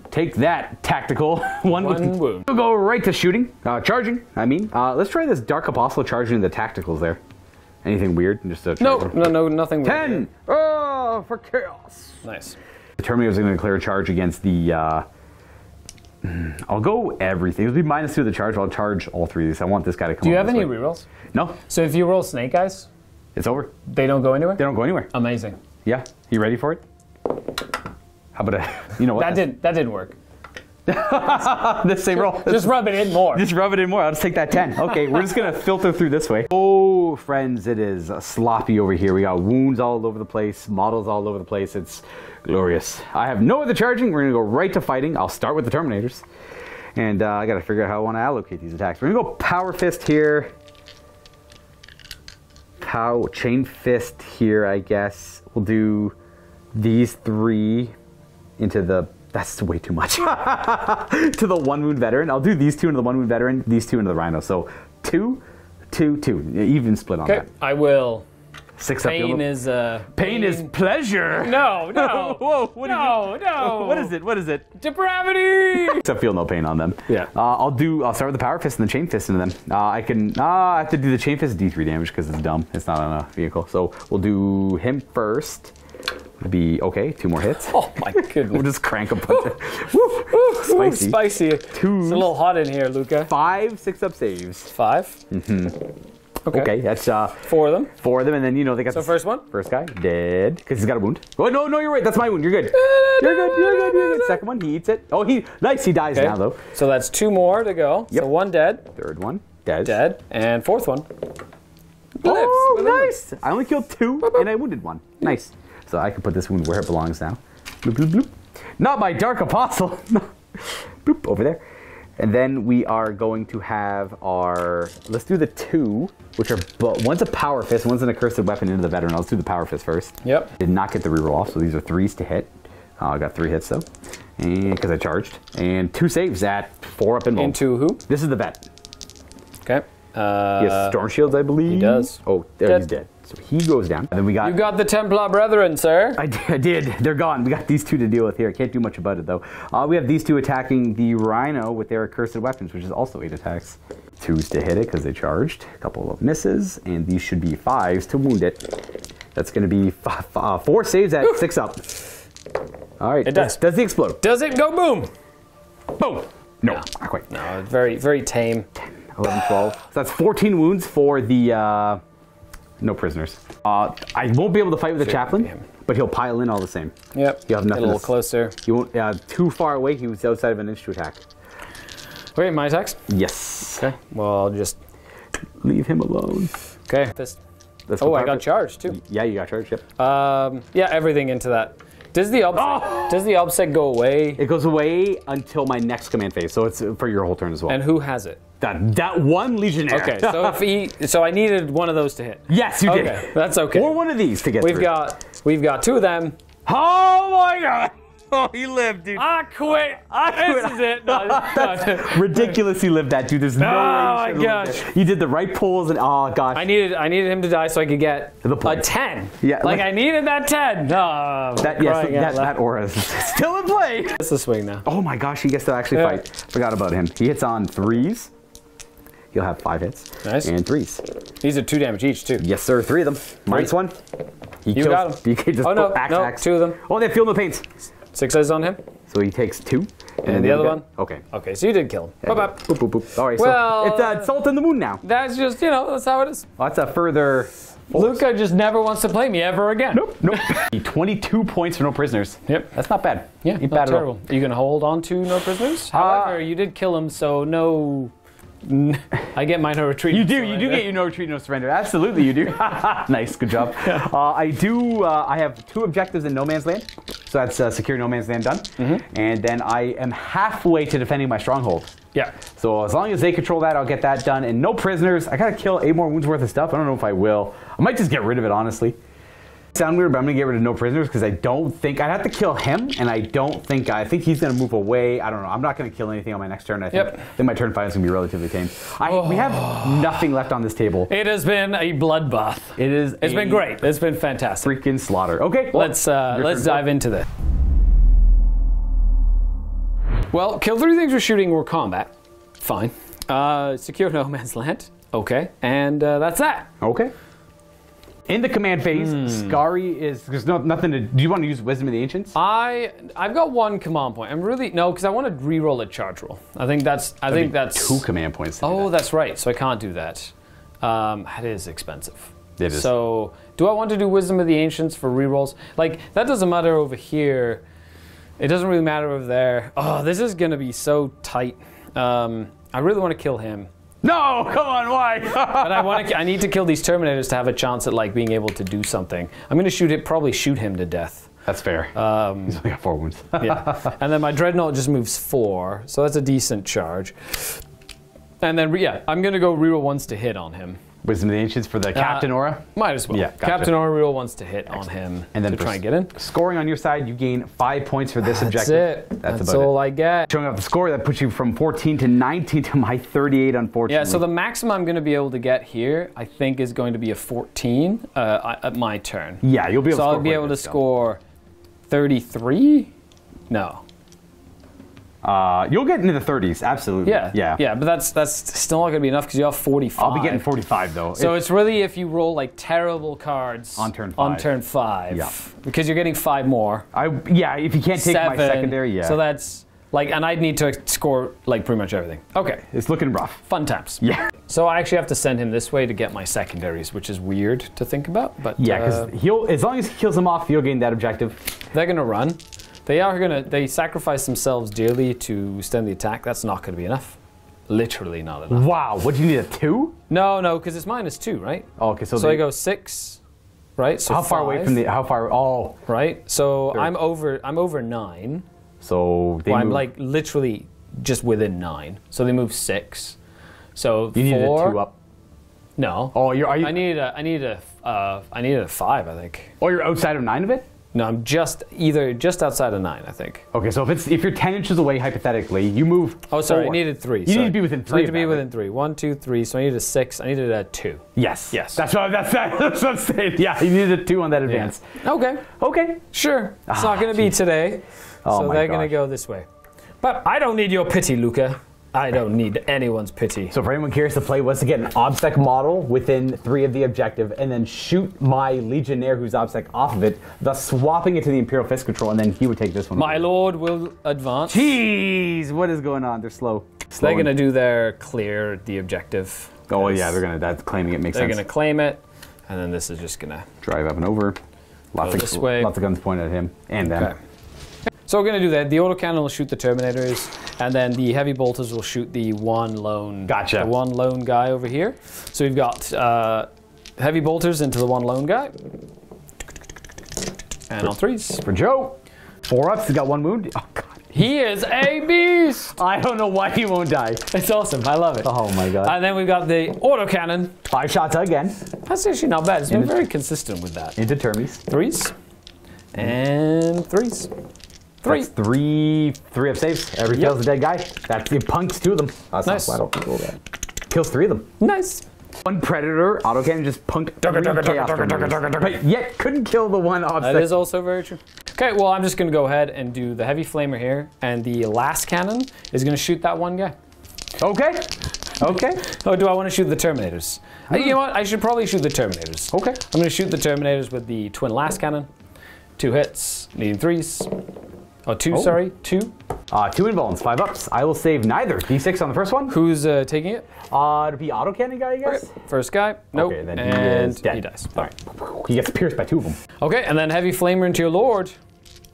Take that, tactical. One wound. We'll go right to shooting. Charging, I mean. Let's try this Dark Apostle charging the tacticals there. Anything weird? Just a no, nothing weird. 10! Oh, for chaos. Nice. The Terminator is going to declare a charge against the... I'll go everything. It'll be -2 the charge. I'll charge all 3 of these. I want this guy to come. Do you have any rerolls? No. So if you roll Snake Eyes... It's over. They don't go anywhere? They don't go anywhere. Amazing. Yeah. You ready for it? How about you know what? That didn't work. The same roll. Just rub it in more. Just rub it in more. I'll just take that 10. Okay, we're just gonna filter through this way. Oh, friends, it is sloppy over here. We got wounds all over the place, models all over the place. It's glorious. I have no other charging. We're gonna go right to fighting. I'll start with the Terminators, and I gotta figure out how I want to allocate these attacks. We're gonna go Power Fist here. Chain Fist here, I guess. We'll do these 3. Into the... That's way too much. To the 1-wound veteran. I'll do these 2 into the 1-wound veteran, these 2 into the Rhino. So 2, 2, 2. Even split on that. I will. 6 pain up. Pain is pleasure. No, no. Whoa, what no, is no. What is it? What is it? Depravity. So feel no pain on them. Yeah. I'll start with the Power Fist and the Chain Fist into them. I have to do the Chain Fist D3 damage because it's dumb. It's not on a vehicle. So we'll do him first. Be okay. 2 more hits. Oh my goodness! We'll just crank a bunch. Spicy. Spicy. 2. It's a little hot in here, Luca. 5 6-up saves. 5. Mm-hmm. Okay. That's 4 of them. 4 of them, and then you know they got. So first one. First guy dead because he's got a wound. Oh no, no, you're right. That's my wound. You're good. You're good. Second one, he eats it. Oh, he nice. He dies now though. So that's 2 more to go. Yep. So 1 dead. 3rd one dead. Dead. And 4th one. Oh, nice! I only killed 2 and I wounded 1. Nice. So I can put this wound where it belongs now. Bloop, bloop, bloop. Not my Dark Apostle. Bloop, over there. And then we are going to have our... Let's do the 2, which are... One's a Power Fist, one's an Accursed Weapon into the veteran. Let's do the Power Fist first. Yep. Did not get the reroll off, so these are 3s to hit. I got 3 hits, though, because I charged. And 2 saves at 4 up and bolt. Into who? This is the vet. Okay. He has Storm Shields, I believe. He does. Oh, there he's dead. So he goes down. And then we got... You got the Templar Brethren, sir. I did. They're gone. We got these 2 to deal with here. Can't do much about it, though. We have these 2 attacking the Rhino with their Accursed Weapons, which is also 8 attacks. 2s to hit it because they charged. A couple of misses. And these should be 5s to wound it. That's going to be 4 saves at 6 up. All right. It does. Does he explode? Does it go boom? Boom. No. Not quite. No, very, very tame. 10, 11, 12. So that's 14 wounds for the... No prisoners. I won't be able to fight with the chaplain, but he'll pile in all the same. Yep. You'll have nothing. A little closer. He won't. Too far away. He was outside of an inch to attack. Okay, my attacks. Yes. Okay. Well, I'll just leave him alone. Okay. Oh, I got charged too. Yeah, you got charged. Yep. Yeah, everything into that. Does the obsec go away? It goes away until my next command phase, so it's for your whole turn as well. And who has it? That one Legionnaire. Okay, so so I needed one of those to hit. Yes, you did. That's okay. Or one of these to get through. We've got 2 of them. Oh my god! Oh, he lived, dude. I quit. This is it. No, that's ridiculous. He lived that, dude. There's no way. Oh my gosh! You did the right pulls, and oh gosh. I needed him to die so I could get the a 10. Yeah, like I needed that 10. Oh, that aura is still in play. It's a swing now. Oh my gosh, he gets to actually fight. Forgot about him. He hits on 3s. He'll have 5 hits. Nice. And 3s. These are 2 damage each, too. Yes, sir. 3 of them. Minus 1. You got him. You can just axe. 2 of them. Oh, they feel no pains. 6 eyes on him. So he takes 2. And the other one? Okay. Okay, so you did kill him. Yeah, bye-bye. Boop, boop, boop. All right, well, so it's salt in the moon now. That's just, you know, that's how it is. Well, that's a further... Luca just never wants to play me ever again. Nope, nope. 22 points for no prisoners. Yep. That's not bad. Yeah, not bad terrible. At all. Are you going to hold on to no prisoners? However, you did kill him, so no... I get my no retreat. You do. You do get your no retreat, no surrender. Absolutely, you do. Nice, good job. I have two objectives in No Man's Land, so that's secure No Man's Land done, and then I am halfway to defending my stronghold. Yeah. So as long as they control that, I'll get that done, and no prisoners. I gotta kill 8 more wounds worth of stuff. I don't know if I will. I might just get rid of it, honestly. Sound weird, but I'm gonna get rid of no prisoners because I don't think I'd have to kill him, and I don't think I think he's gonna move away. I don't know. I'm not gonna kill anything on my next turn. I think, my turn 5 is gonna be relatively tame. We have nothing left on this table. It has been a bloodbath. It is. It's been great. It's been fantastic. Freaking slaughter. Okay, well, let's dive into this. Well, kill 3 things with shooting or combat. Fine. Secure no man's land. Okay, and that's that. Okay. In the command phase, Skari is there's nothing to. Do you want to use Wisdom of the Ancients? I've got 1 command point. I'm really because I want to reroll a charge roll. I think that's I think that's 2 command points. Oh, that's right. So I can't do that. That is expensive. It is. So do I want to do Wisdom of the Ancients for rerolls? Like that doesn't matter over here. It doesn't really matter over there. Oh, this is gonna be so tight. I really want to kill him. No, come on, why? But I need to kill these Terminators to have a chance at like being able to do something. I'm gonna shoot it, probably shoot him to death. That's fair. He's only got 4 wounds. Yeah, and then my Dreadnought just moves 4, so that's a decent charge. And then yeah, I'm gonna go reroll ones to hit on him. Wisdom of the Ancients for the Captain Aura? Might as well. Yeah, gotcha. Captain Aura reroll ones to hit on him and then to try and get in. Scoring on your side, you gain 5 points for this objective. That's it. That's all I get. Showing off the score, that puts you from 14 to 19 to my 38, unfortunately. Yeah, so the maximum I'm going to be able to get here, I think, is going to be a 14 at my turn. Yeah, you'll be able to score. So I'll be able to score 33? No. You'll get into the 30s, absolutely. Yeah, yeah, yeah. But that's still not going to be enough because you have 45. I'll be getting 45 though. So it's really if you roll like terrible cards on turn 5. On turn 5, yeah, because you're getting 5 more. Yeah, if you can't take 7, my secondary, yeah. So that's like, and I'd need to score like pretty much everything. Okay, it's looking rough. Fun times. Yeah. So I actually have to send him this way to get my secondaries, which is weird to think about. But yeah, because he'll as long as he kills them off, he'll gain that objective. They're going to run. They sacrifice themselves dearly to stem the attack. That's not going to be enough. Literally not enough. Wow, what, do you need a 2? No, no, because it's -2, right? Oh, okay, so they go 6, right? So how 5, far away from the, how far, oh. Right, so 30. I'm over 9. So they I'm like literally just within 9. So they move 6. So you need a 2 up. No. Oh, I need a 5, I think. Oh, you're outside of 9 of it? No, I'm just outside of 9, I think. Okay, so if you're 10 inches away, hypothetically, you move. Oh, sorry, 4. I needed 3. You need to be within 3. I need to be within 3. 1, 2, 3. So I needed a 6. I needed a 2. Yes. Yes. That's what I'm saying. Yeah, you needed a 2 on that advance. Yeah. Okay. Okay. Sure. It's not going to be today. Oh, so they're going to go this way. But I don't need your pity, Luca. I don't need anyone's pity. So for anyone curious, the play was to get an OBSEC model within 3 of the objective and then shoot my Legionnaire who's OBSEC off of it, thus swapping it to the Imperial Fist control, and then he would take this one. My Lord will advance. Jeez, what is going on? They're slow. They're going to do their clear the objective. Oh, yeah, they're going to, that's claiming it makes sense. They're going to claim it, and then this is just going to drive up and over. Lots of guns pointed at him and them. Okay. So we're going to do that. The autocannon will shoot the Terminators, and then the heavy bolters will shoot the one lone guy over here. So we've got heavy bolters into the one lone guy, and on 3s for Joe. 4 ups. He's got 1 wound. Oh God, he is a beast. I don't know why he won't die. It's awesome. I love it. Oh my God. And then we've got the autocannon. 5 shots again. That's actually not bad. It's been very consistent with that. Into Termies. 3s and 3s. 3. That's 3 of saves. Every kills a dead guy. That's it, punks 2 of them. That's nice. I don't feel bad. Kills 3 of them. Nice. 1 Predator autocannon just punked 3 Chaos, but yet couldn't kill the one obstacle. That is also very true. Okay, well I'm just gonna go ahead and do the heavy flamer here, and the last cannon is gonna shoot that one guy. Okay. Okay. Oh, do I want to shoot the Terminators? You know what? I should probably shoot the Terminators. Okay. I'm gonna shoot the Terminators with the twin last cannon. 2 hits, needing 3s. Oh, 2, sorry, 2. Two invulns, 5 ups. I will save neither. D6 on the first one. Who's taking it? It'll be autocannon guy, I guess. Okay. First guy. Nope. Okay, then he is dead. He dies. All right. He gets pierced by two of them. Okay, and then heavy flamer into your lord.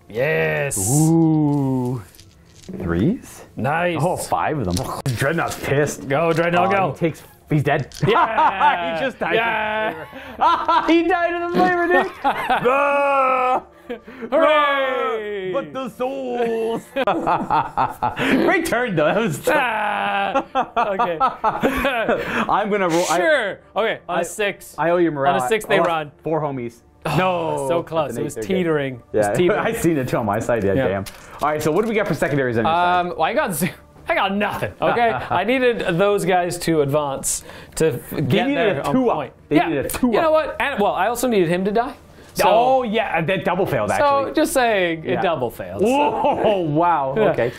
Yes. Ooh. 3s. Nice. Oh, 5 of them. Dreadnought's pissed. Go, Dreadnought, go. He takes. He's dead. Yeah. He just died. Yeah. He died in the flavor, dude. Hooray! But the souls! Great turn, though. That was okay. I'm gonna roll. Sure. Okay. On a 6. I owe you morale. On a 6, they run. 4 homies. Oh, no. So close. It was teetering. Yeah. It was teetering. I seen it on my side. Yeah, yeah. Damn. All right. So what do we got for secondaries on your side? Well, I got nothing. Okay. I needed those guys to advance to get their point. They needed a 2-up. You know what? And, well, I also needed him to die. So, oh yeah, that double failed actually. So just saying, it double failed. Whoa! So. Wow. Okay.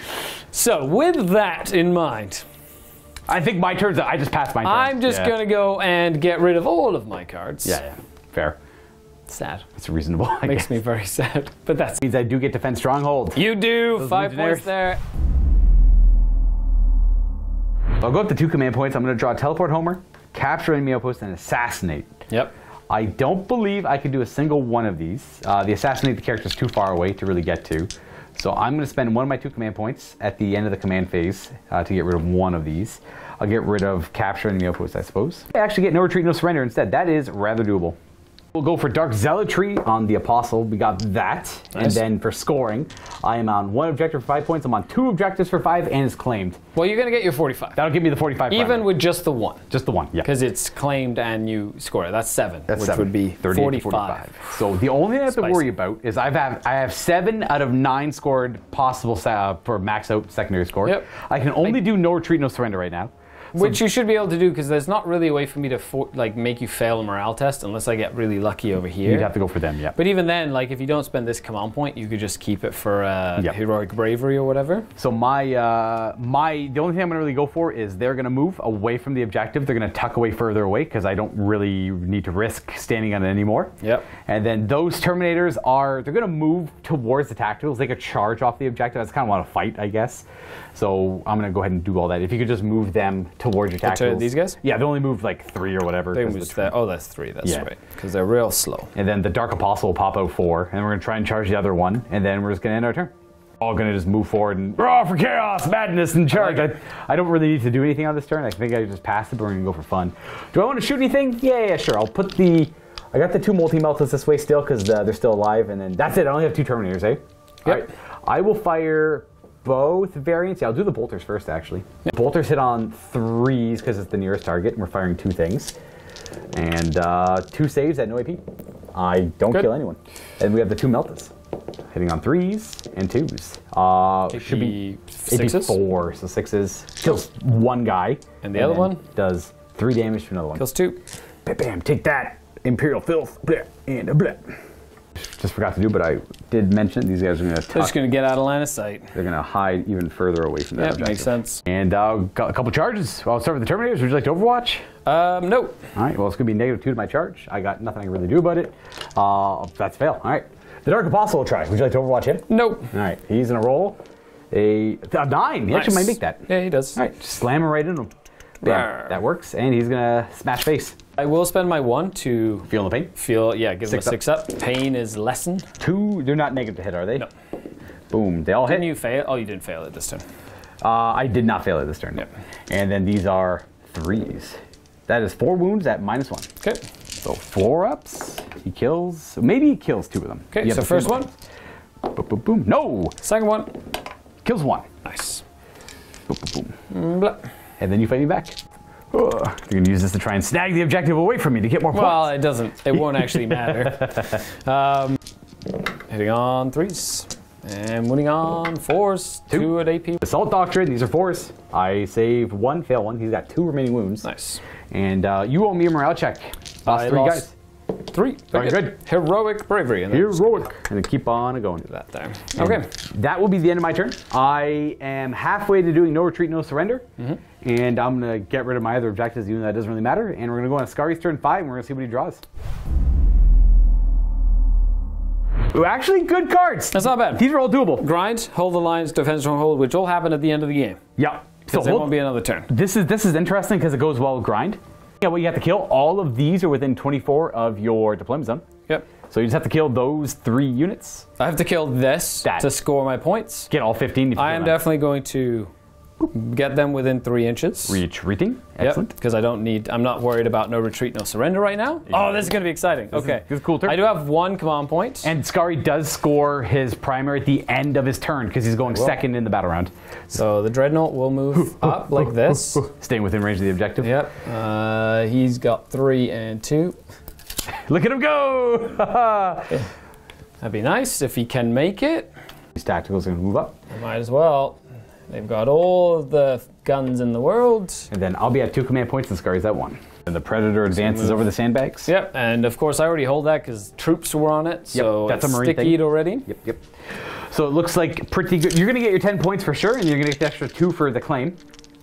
So with that in mind, I think my turn's. I just passed my turn. I'm just gonna go and get rid of all of my cards. Yeah, yeah. Fair. Sad. It's reasonable. Makes me very sad. But that means I do get defense stronghold. You do. Those 5 points there. I'll go up to 2 command points. I'm gonna draw a teleport homer, capture enemy outpost, and assassinate. Yep. I don't believe I can do a single one of these. The assassinate the character is too far away to really get to. So I'm going to spend one of my 2 command points at the end of the command phase to get rid of one of these. I'll get rid of capture enemy outpost, I suppose. I actually get no retreat, no surrender instead. That is rather doable. We'll go for Dark Zealotry on the Apostle. We got that. Nice. And then for scoring, I am on 1 objective for 5 points. I'm on 2 objectives for 5 and it's claimed. Well, you're going to get your 45. That'll give me the 45. Even primary. With just the 1. Just the 1, yeah. Because it's claimed and you score it. That's 7. That's which 7. Would be 30 45. 45. So the only thing I have to worry about is I have 7 out of 9 scored possible for max out secondary score. Yep. I can only do no retreat, no surrender right now. So which you should be able to do because there's not really a way for me to like make you fail a morale test unless I get really lucky over here. You'd have to go for them, yeah. But even then, like if you don't spend this command point, you could just keep it for heroic bravery or whatever. So my the only thing I'm gonna really go for is they're gonna move away from the objective. They're gonna tuck away further away because I don't really need to risk standing on it anymore. Yep. And then those Terminators they're gonna move towards the tacticals. They could charge off the objective. That's kind of want to fight, I guess. So I'm gonna go ahead and do all that. If you could just move them towards your tacticals. These guys? Yeah, they only move like 3 or whatever. They move the that's 3, that's right. Because they're real slow. And then the Dark Apostle will pop out 4, and we're going to try and charge the other one, and then we're just going to end our turn. All going to just move forward and roar for chaos, madness, and charge. I don't really need to do anything on this turn. I think I just pass it, but we're going to go for fun. Do I want to shoot anything? Yeah, yeah, sure. I'll put the... I got the 2 multi-meltas this way still, because they're still alive, and then that's it. I only have 2 Terminators, eh? Yep. All right. I will fire... both variants. Yeah, I'll do the bolters first, actually. Yeah. Bolters hit on 3s because it's the nearest target, and we're firing 2 things. And 2 saves at no AP. I don't kill anyone. And we have the 2 meltas hitting on 3s and 2s. Should be 6s? 4, so 6s. Kills 1 guy. And the other one? Does 3 damage to another one. Kills 2. Bam, bam, take that. Imperial filth. Blah, and a blah. Just forgot to do, but I did mention these guys are going to tuck. They're just going to get out of line of sight. They're going to hide even further away from that objective. Makes sense. And got a couple charges. I'll start with the Terminators. Would you like to overwatch? No. All right, well, it's going to be -2 to my charge. I got nothing I can really do about it. That's a fail. All right. The Dark Apostle will try. Would you like to overwatch him? Nope. All right, he's going to roll a 9. He actually might make that. Yeah, he does. All right, just slam him right in him. Bam, that works, and he's going to smash face. I will spend my 1 to... Feel the pain? Feel, yeah, give them a 6 up. Pain is lessened. 2, they're not negative to hit, are they? No. Boom, they all hit. Didn't you fail? Oh, you didn't fail it this turn. I did not fail it this turn. Yep. And then these are 3s. That is 4 wounds at -1. Okay. So 4 ups, he kills. So maybe he kills 2 of them. Okay, so first one. Boom, boom, boom. No! Second one. Kills 1. Nice. Boom, boom, boom. Blah. And then you fight me back. Oh, you're going to use this to try and snag the objective away from me to get more points. Well, it doesn't. It won't actually matter. Hitting on 3s. And winning on 4s. 2 at AP. Assault Doctrine. These are 4s. I save 1, fail 1. He's got 2 remaining wounds. Nice. And you owe me a morale check. Lost 3 guys. 3. Very good. Heroic bravery. And heroic. And keep on going. Do that there. Okay. And that will be the end of my turn. I am halfway to doing no retreat, no surrender. Mm-hmm. And I'm going to get rid of my other objectives, even though that doesn't really matter. And we're going to go on Skari's turn 5, and we're going to see what he draws. Ooh, actually good cards. That's not bad. These are all doable. Grind, hold the lines, defense stronghold, which all happen at the end of the game. Yeah. So there won't be another turn. This is interesting because it goes well with grind. Yeah, well, you have to kill. All of these are within 24 of your deployment zone. Yep. So you just have to kill those 3 units. I have to kill this to score my points. Get all 15. If you I am definitely going to get them within 3 inches. Retreating. Excellent. Because yep, I'm not worried about no retreat, no surrender right now. Yeah. Oh, this is going to be exciting. Okay. This is a cool turn. I do have 1 command point. And Skari does score his primary at the end of his turn because he's going second in the battle round. So the Dreadnought will move up like this. Staying within range of the objective. Yep. He's got 3 and 2. Look at him go! That'd be nice if he can make it. These tacticals are going to move up. I might as well. They've got all of the guns in the world. And then I'll be at 2 command points and Skari's at 1. And the Predator advances over the sandbags. Yep, and of course I already hold that because troops were on it, so yep, that's a Marine thing already. Yep, yep. So it looks like pretty good. You're going to get your 10 points for sure, and you're going to get the extra 2 for the claim.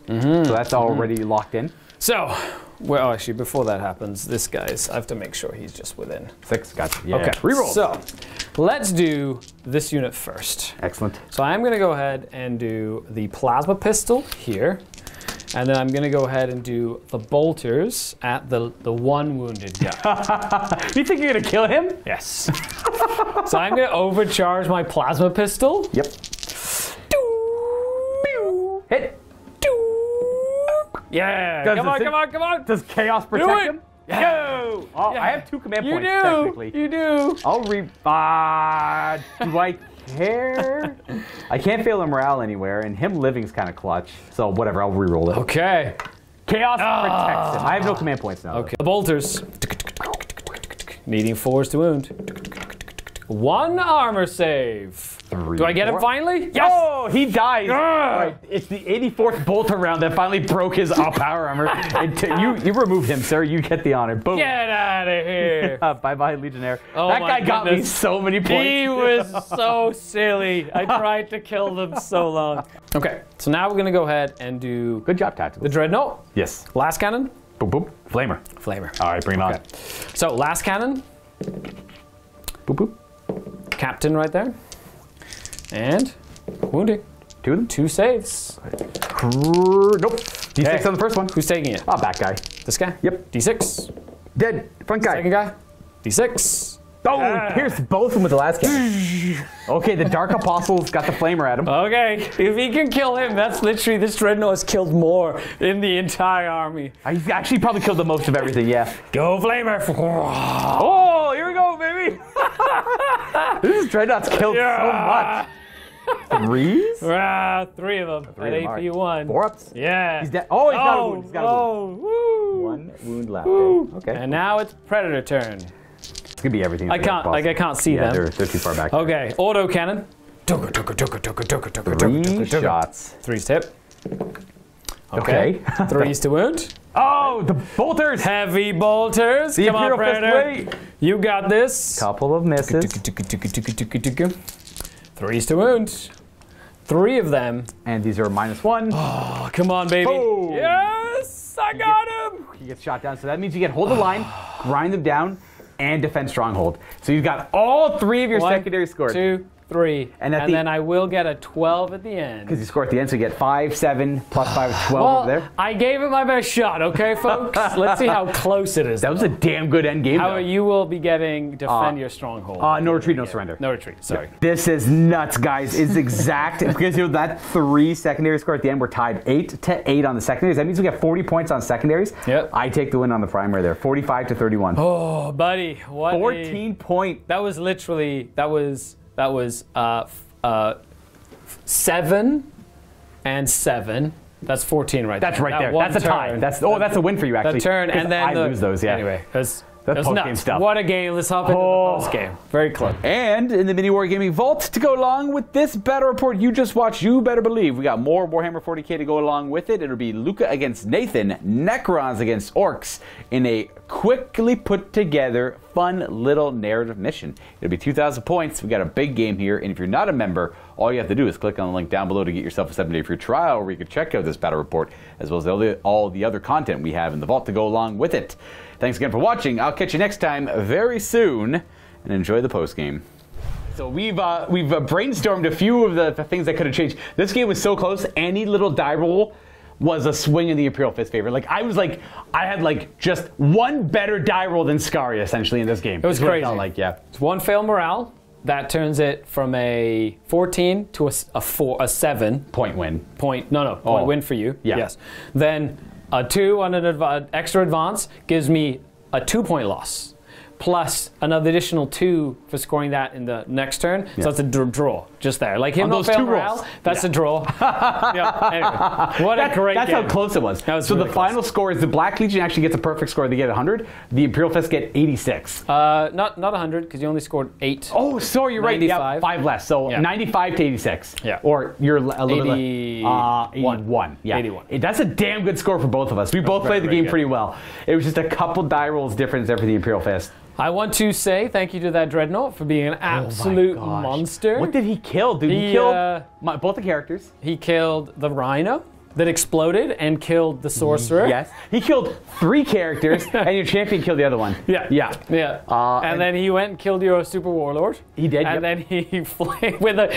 So that's already locked in. So, well, actually, before that happens, this guy's, I have to make sure he's just within 6. Gotcha. Yeah. Okay. Reroll. So, let's do this unit first. Excellent. So, I'm going to go ahead and do the plasma pistol here. And then I'm going to go ahead and do the bolters at the 1 wounded guy. You think you're going to kill him? Yes. So, I'm going to overcharge my plasma pistol. Yep. Hit. Yeah! Come on! Does chaos protect him? Yeah. Go! Oh, yeah. I have 2 command points technically. You do. I'll do I care? I can't fail a morale anywhere, and him living's kind of clutch. So whatever, I'll reroll it. Okay. Chaos protects him. I have no command points now. Okay. Though. The bolters. Needing 4s to wound. 1 armor save. Do I get him finally? Yes! Oh, he dies! Right. It's the 84th bolter round that finally broke his power armor. You removed him, sir. You get the honor. Boom. Get out of here. Bye-bye, Legionnaire. Oh, that guy got me so many points. He was so silly. I tried to kill them so long. Okay, so now we're going to go ahead and do... Good job, Tactical. The Dreadnought. Yes. Last cannon. Boom, boom. Flamer. Flamer. All right, bring him on. So, last cannon. Boop, boop. Captain right there. And wounded. 2 of them? 2 saves. Nope. D6 on the first one. Who's taking it? Oh, back guy. This guy? Yep. D6. Dead. Front guy. Second guy. D6. Oh, pierced both of them with the last guy. Okay, the Dark Apostle's got the flamer at him. Okay, if he can kill him, that's literally, this Dreadnought has killed more in the entire army. He's actually probably killed the most of everything, yeah. Go flamer. Oh, here we go, baby. This Dreadnought's killed so much. 3s? 3 of them. 3 at AP1. 4 ups? Yeah. He's dead. Oh, he's got a wound. He's got a wound. Woo. 1 wound left. Okay. And now it's Predator turn. It's gonna be everything. I can't see them. They're too far back. Okay. Auto cannon. 3 shots. 3s tip. Okay. 3s to wound. Oh, the bolters! Heavy bolters. Come on, Predator. You got this. Couple of misses. 3s to wound. 3 of them. And these are -1. Oh, come on, baby. Boom. Yes, I got him. He gets shot down. So that means you get hold the line, grind them down, and defend stronghold. So you've got all 3 of your secondary scores. 2, 3. And then I will get a 12 at the end. Because you score at the end, so you get 5, 7, +5, 12 well, over there. I gave it my best shot, okay, folks? Let's see how close it is. That was a damn good end game. However, you will be getting defend your stronghold. No retreat, no surrender. No retreat, sorry. This is nuts, guys. It's exact. Because you know, that 3 secondary score at the end, we're tied 8 to 8 on the secondaries. That means we get 40 points on secondaries. Yep. I take the win on the primary there, 45 to 31. Oh, buddy. What 14 point. That was literally, that was 7 and 7. That's 14 right there. That's right there. That's a tie. That's a win for you, actually. The turn, and then I lose those, yeah. Anyway, that's post-game stuff. What a game. Let's hop into the post-game. Very close. And in the Mini Wargaming Vault, to go along with this battle report you just watched, you better believe we got more Warhammer 40k to go along with it. It'll be Luca against Nathan, Necrons against Orcs, in a quickly put together, fun little narrative mission. It'll be 2,000 points. We've got a big game here, and if you're not a member, all you have to do is click on the link down below to get yourself a 7-day free trial where you can check out this battle report, as well as all the other content we have in the vault to go along with it. Thanks again for watching. I'll catch you next time very soon, and enjoy the post game. So we've brainstormed a few of the things that could have changed. This game was so close. Any little die roll was a swing in the Imperial Fist favor. Like, I had just one better die roll than Skari, essentially, in this game. It was crazy. It felt like, yeah. It's one fail morale. That turns it from a 14 to a 7. Point win. Point win for you. Yeah. Yes. Then a 2 on an extra advance gives me a 2-point loss, plus another additional 2 for scoring that in the next turn. Yeah. So that's a draw, just there. Like him not failing morale, that's a draw. Yeah. Anyway, what a great game. That's how close it was. So the final score is the Black Legion actually gets a perfect score. They get 100. The Imperial Fist get 86. Not 100, because you only scored 8. Oh, sorry, you're right. Yeah, 5 less. So 95 to 86. Yeah. Or you're a little bit less. 81. Yeah. 81. That's a damn good score for both of us. We both played the game pretty well. It was just a couple die rolls difference there for the Imperial Fist. I want to say thank you to that Dreadnought for being an absolute monster. What did he kill, dude? He killed both the characters. He killed the Rhino that exploded and killed the Sorcerer. Yes. He killed 3 characters, and your champion killed the other one. Yeah. Yeah. Yeah. And then he went and killed your Super Warlord. He did, and then he flamed with a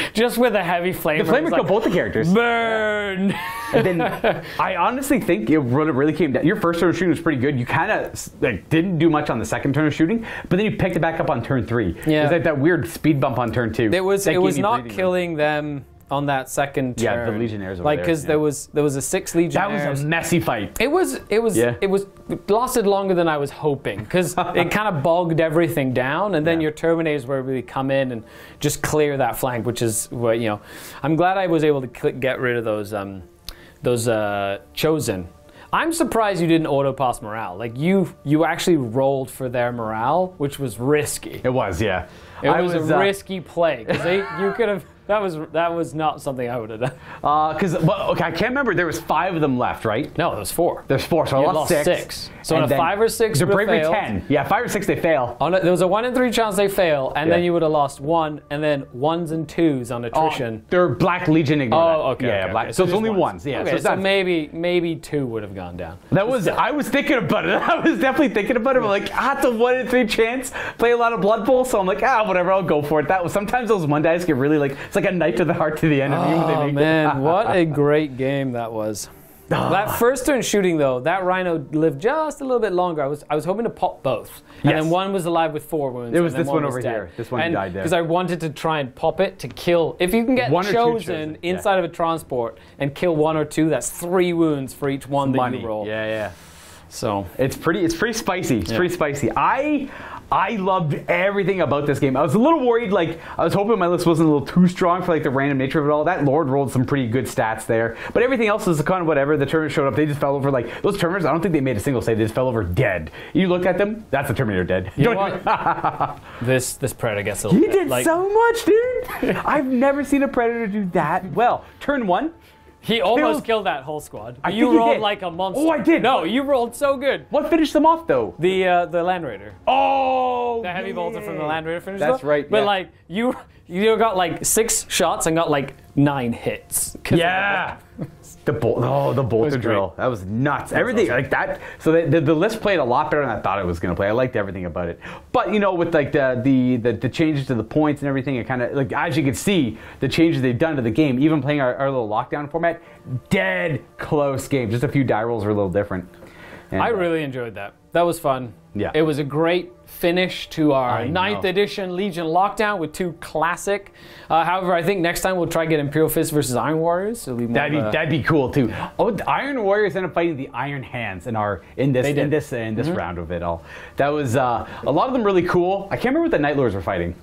heavy flamer. The flamer killed both the characters. Burn! And then I honestly think it really came down. Your first turn of shooting was pretty good. You kind of didn't do much on the second turn of shooting, but then you picked it back up on turn 3. Yeah. It was like that weird speed bump on turn 2. It was not killing them on that second turn. Yeah, the Legionnaires over there. Like, because there was a 6 Legionnaires. That was a messy fight. It lasted longer than I was hoping, because it kind of bogged everything down, and then your Terminators were able to come in and just clear that flank, which is what, you know. I'm glad I was able to get rid of those Chosen. I'm surprised you didn't auto-pass morale. Like, you actually rolled for their morale, which was risky. It was, yeah. It was a risky play, because you could have... That was not something I would have done. I can't remember. There was 5 of them left, right? No, there was 4. There's 4, so I lost 6. So on a 5 or 6, they're bravery 10. Yeah, 5 or 6, they fail. There was a 1 in 3 chance they fail, and then you would have lost 1, and then 1s and 2s on attrition. They're Black Legion ignored. Oh, okay. Yeah, okay, Black. Okay. So it's only 1s. Yeah. Okay, so maybe 2 would have gone down. I was thinking about it. I was definitely thinking about it. But like, it's a 1 in 3 chance. Play a lot of Blood Bowl, so I'm like, whatever. I'll go for it. That was sometimes those one dice get really like. It's like a knife to the heart to the enemy. Oh man, what a great game that was. That first turn shooting though, that Rhino lived just a little bit longer. I was hoping to pop both, and then one was alive with 4 wounds. It was this one over here. This one died there because I wanted to try and pop it to kill. If you can get Chosen inside of a transport and kill 1 or 2, that's 3 wounds for each one that you roll. Yeah, yeah. So it's pretty spicy. It's pretty spicy. I loved everything about this game. I was a little worried, like, I was hoping my list wasn't a little too strong for, like, the random nature of it all. That Lord rolled some pretty good stats there. But everything else was kind of whatever. The Terminators showed up. They just fell over, like, those Terminators, I don't think they made a single save. They just fell over dead. You looked at them, that's a Terminator dead. You know what? This Predator gets a little bit. He did so much, dude! I've never seen a Predator do that well. Turn 1. He almost killed that whole squad. You rolled like a monster. Oh, I did. No, you rolled so good. What finished them off though? The Land Raider. Oh, the heavy bolter from the Land Raider finished them off. That's right. But like you got like 6 shots and got like 9 hits. Yeah. The bolter drill. That was nuts. Everything like that. So the list played a lot better than I thought it was going to play. I liked everything about it. But you know, with like the changes to the points and everything, it kind of like, as you can see, the changes they've done to the game. Even playing our little lockdown format, dead close game. Just a few die rolls were a little different. And I really enjoyed that. That was fun. Yeah. It was a great finish to our 9th edition Legion Lockdown with 2 classic. However, I think next time we'll try to get Imperial Fist versus Iron Warriors. That'd be cool too. Oh, the Iron Warriors ended up fighting the Iron Hands in this round of it all. That was a lot of them really cool. I can't remember what the Night Lords were fighting.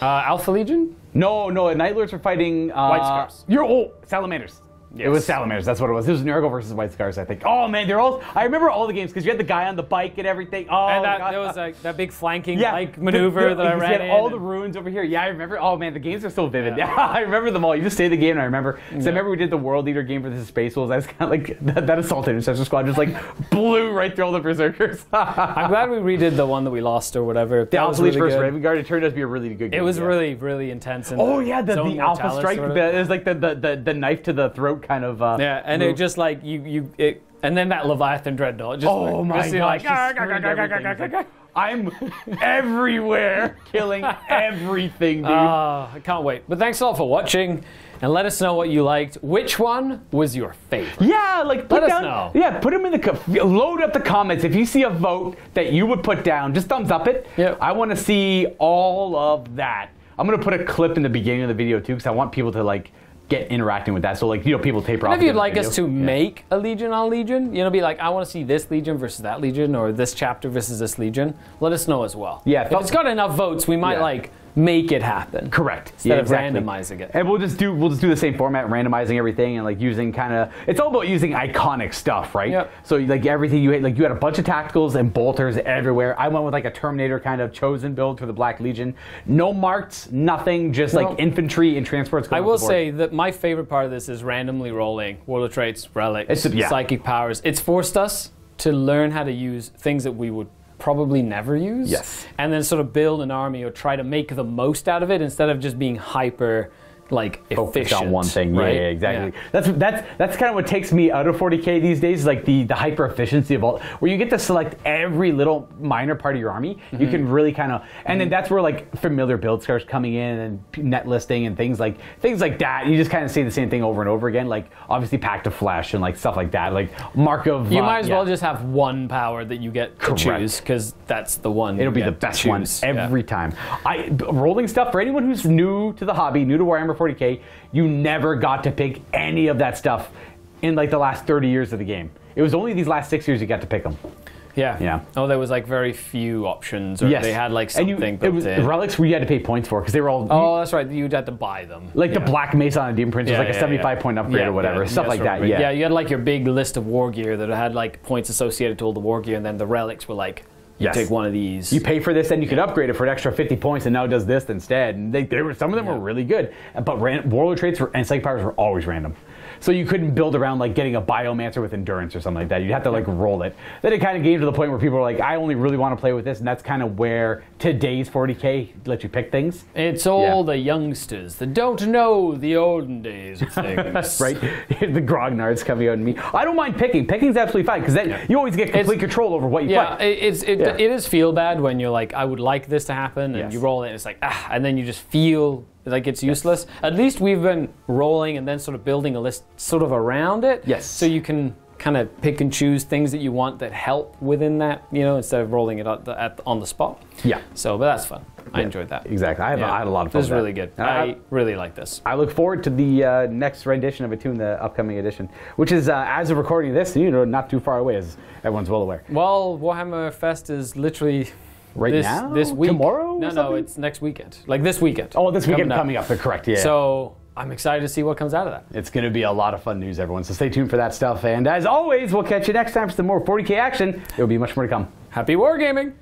Alpha Legion? No, the Night Lords were fighting White Scars. Salamanders. Yes. It was Salamanders, that's what it was. It was Nurgle versus White Scars, I think. Oh man, I remember all the games because you had the guy on the bike and everything. Oh, and there was like that big flanking like maneuver that I ran. You had all the ruins over here. Yeah, I remember. Oh man, the games are so vivid. Yeah, I remember them all. You just say the game, and I remember. So I remember we did the World Eater game for the Space Wolves. I was kind of like that assault intercessor squad just like blew right through all the berserkers. I'm glad we redid the one that we lost or whatever. The Alpha Legion versus Raven Guard. It turned out to be a really good game. It was really, really intense. And the Alpha Strike. It was like the knife to the throat. Kind of and move. It just like and then that Leviathan Dreadnought just oh my gosh! I'm everywhere, killing everything, dude. I can't wait. But thanks a lot for watching, and let us know what you liked. Which one was your favorite? Yeah, like put down, us know. Yeah, put them in the load up the comments. If you see a vote that you would put down, just thumbs up it. Yep. I want to see all of that. I'm gonna put a clip in the beginning of the video too, because I want people to like get interacting with that. So like, you know, people taper off. If you'd like us to make a Legion on Legion, you know, be like, I want to see this Legion versus that Legion, or this chapter versus this Legion, let us know as well. Yeah, if it's got enough votes, we might like make it happen. Correct. Instead of randomizing it. And we'll just do the same format, randomizing everything and like using kind of, it's all about using iconic stuff, right? Yep. So like everything you had, like you had a bunch of tacticals and bolters everywhere. I went with like a Terminator kind of Chosen build for the Black Legion. No marks, nothing, just like infantry and transports. I will say that my favorite part of this is randomly rolling World of Traits, relics, psychic powers. It's forced us to learn how to use things that we would probably never use, and then sort of build an army or try to make the most out of it instead of just being hyper like efficient on one thing, right? Yeah, exactly. Yeah. That's kind of what takes me out of 40k these days, is like the hyper efficiency of all, where you get to select every little minor part of your army. You can really kind of, and then that's where like familiar build starts coming in, and net listing and things like that. You just kind of see the same thing over and over again, like obviously Pact of Flesh and like stuff like that, like Mark of. You might as well just have one power that you get to choose, because that's the one. It'll be the best one every time. Rolling stuff for anyone who's new to the hobby, new to Warhammer 40k, you never got to pick any of that stuff in like the last 30 years of the game. It was only these last 6 years you got to pick them. Yeah. Yeah. Oh, there was like very few options, or they had like something built in. Relics where you had to pay points for, because they were all. Oh, that's right. You'd have to buy them. Like the Black Mace on a Demon Prince was like a 75 point upgrade or whatever, stuff like that. Yeah. Yeah. You had like your big list of war gear that had like points associated to all the war gear, and then the relics were like. You take one of these. You pay for this, and you can upgrade it for an extra 50 points, and now it does this instead. And they were, some of them were really good, but warlord traits and psychic powers were always random. So you couldn't build around like getting a Biomancer with endurance or something like that. You'd have to like roll it. Then it kind of came to the point where people were like, I only really want to play with this, and that's kind of where today's 40k lets you pick things. It's all the youngsters that don't know the olden days of things. Right? The grognards coming out at me. I don't mind picking. Picking's absolutely fine, because then you always get complete control over what you play. It is feel bad when you're like, I would like this to happen, and you roll it, and it's like, ah, and then you just feel like it's useless. At least we've been rolling and then sort of building a list sort of around it. Yes. So you can kind of pick and choose things that you want that help within that, you know, instead of rolling it on the spot. Yeah. So, but that's fun. I enjoyed that. Exactly. I had a lot of fun. This is really good. I really like this. I look forward to the next rendition of Attune, the upcoming edition, which is, as of recording this, you know, not too far away, as everyone's well aware. Well, Warhammer Fest is literally... This week. Tomorrow? No, it's next weekend. Like this weekend. Oh, this weekend coming up. They're correct, yeah. So I'm excited to see what comes out of that. It's going to be a lot of fun news, everyone. So stay tuned for that stuff. And as always, we'll catch you next time for some more 40k action. There will be much more to come. Happy wargaming!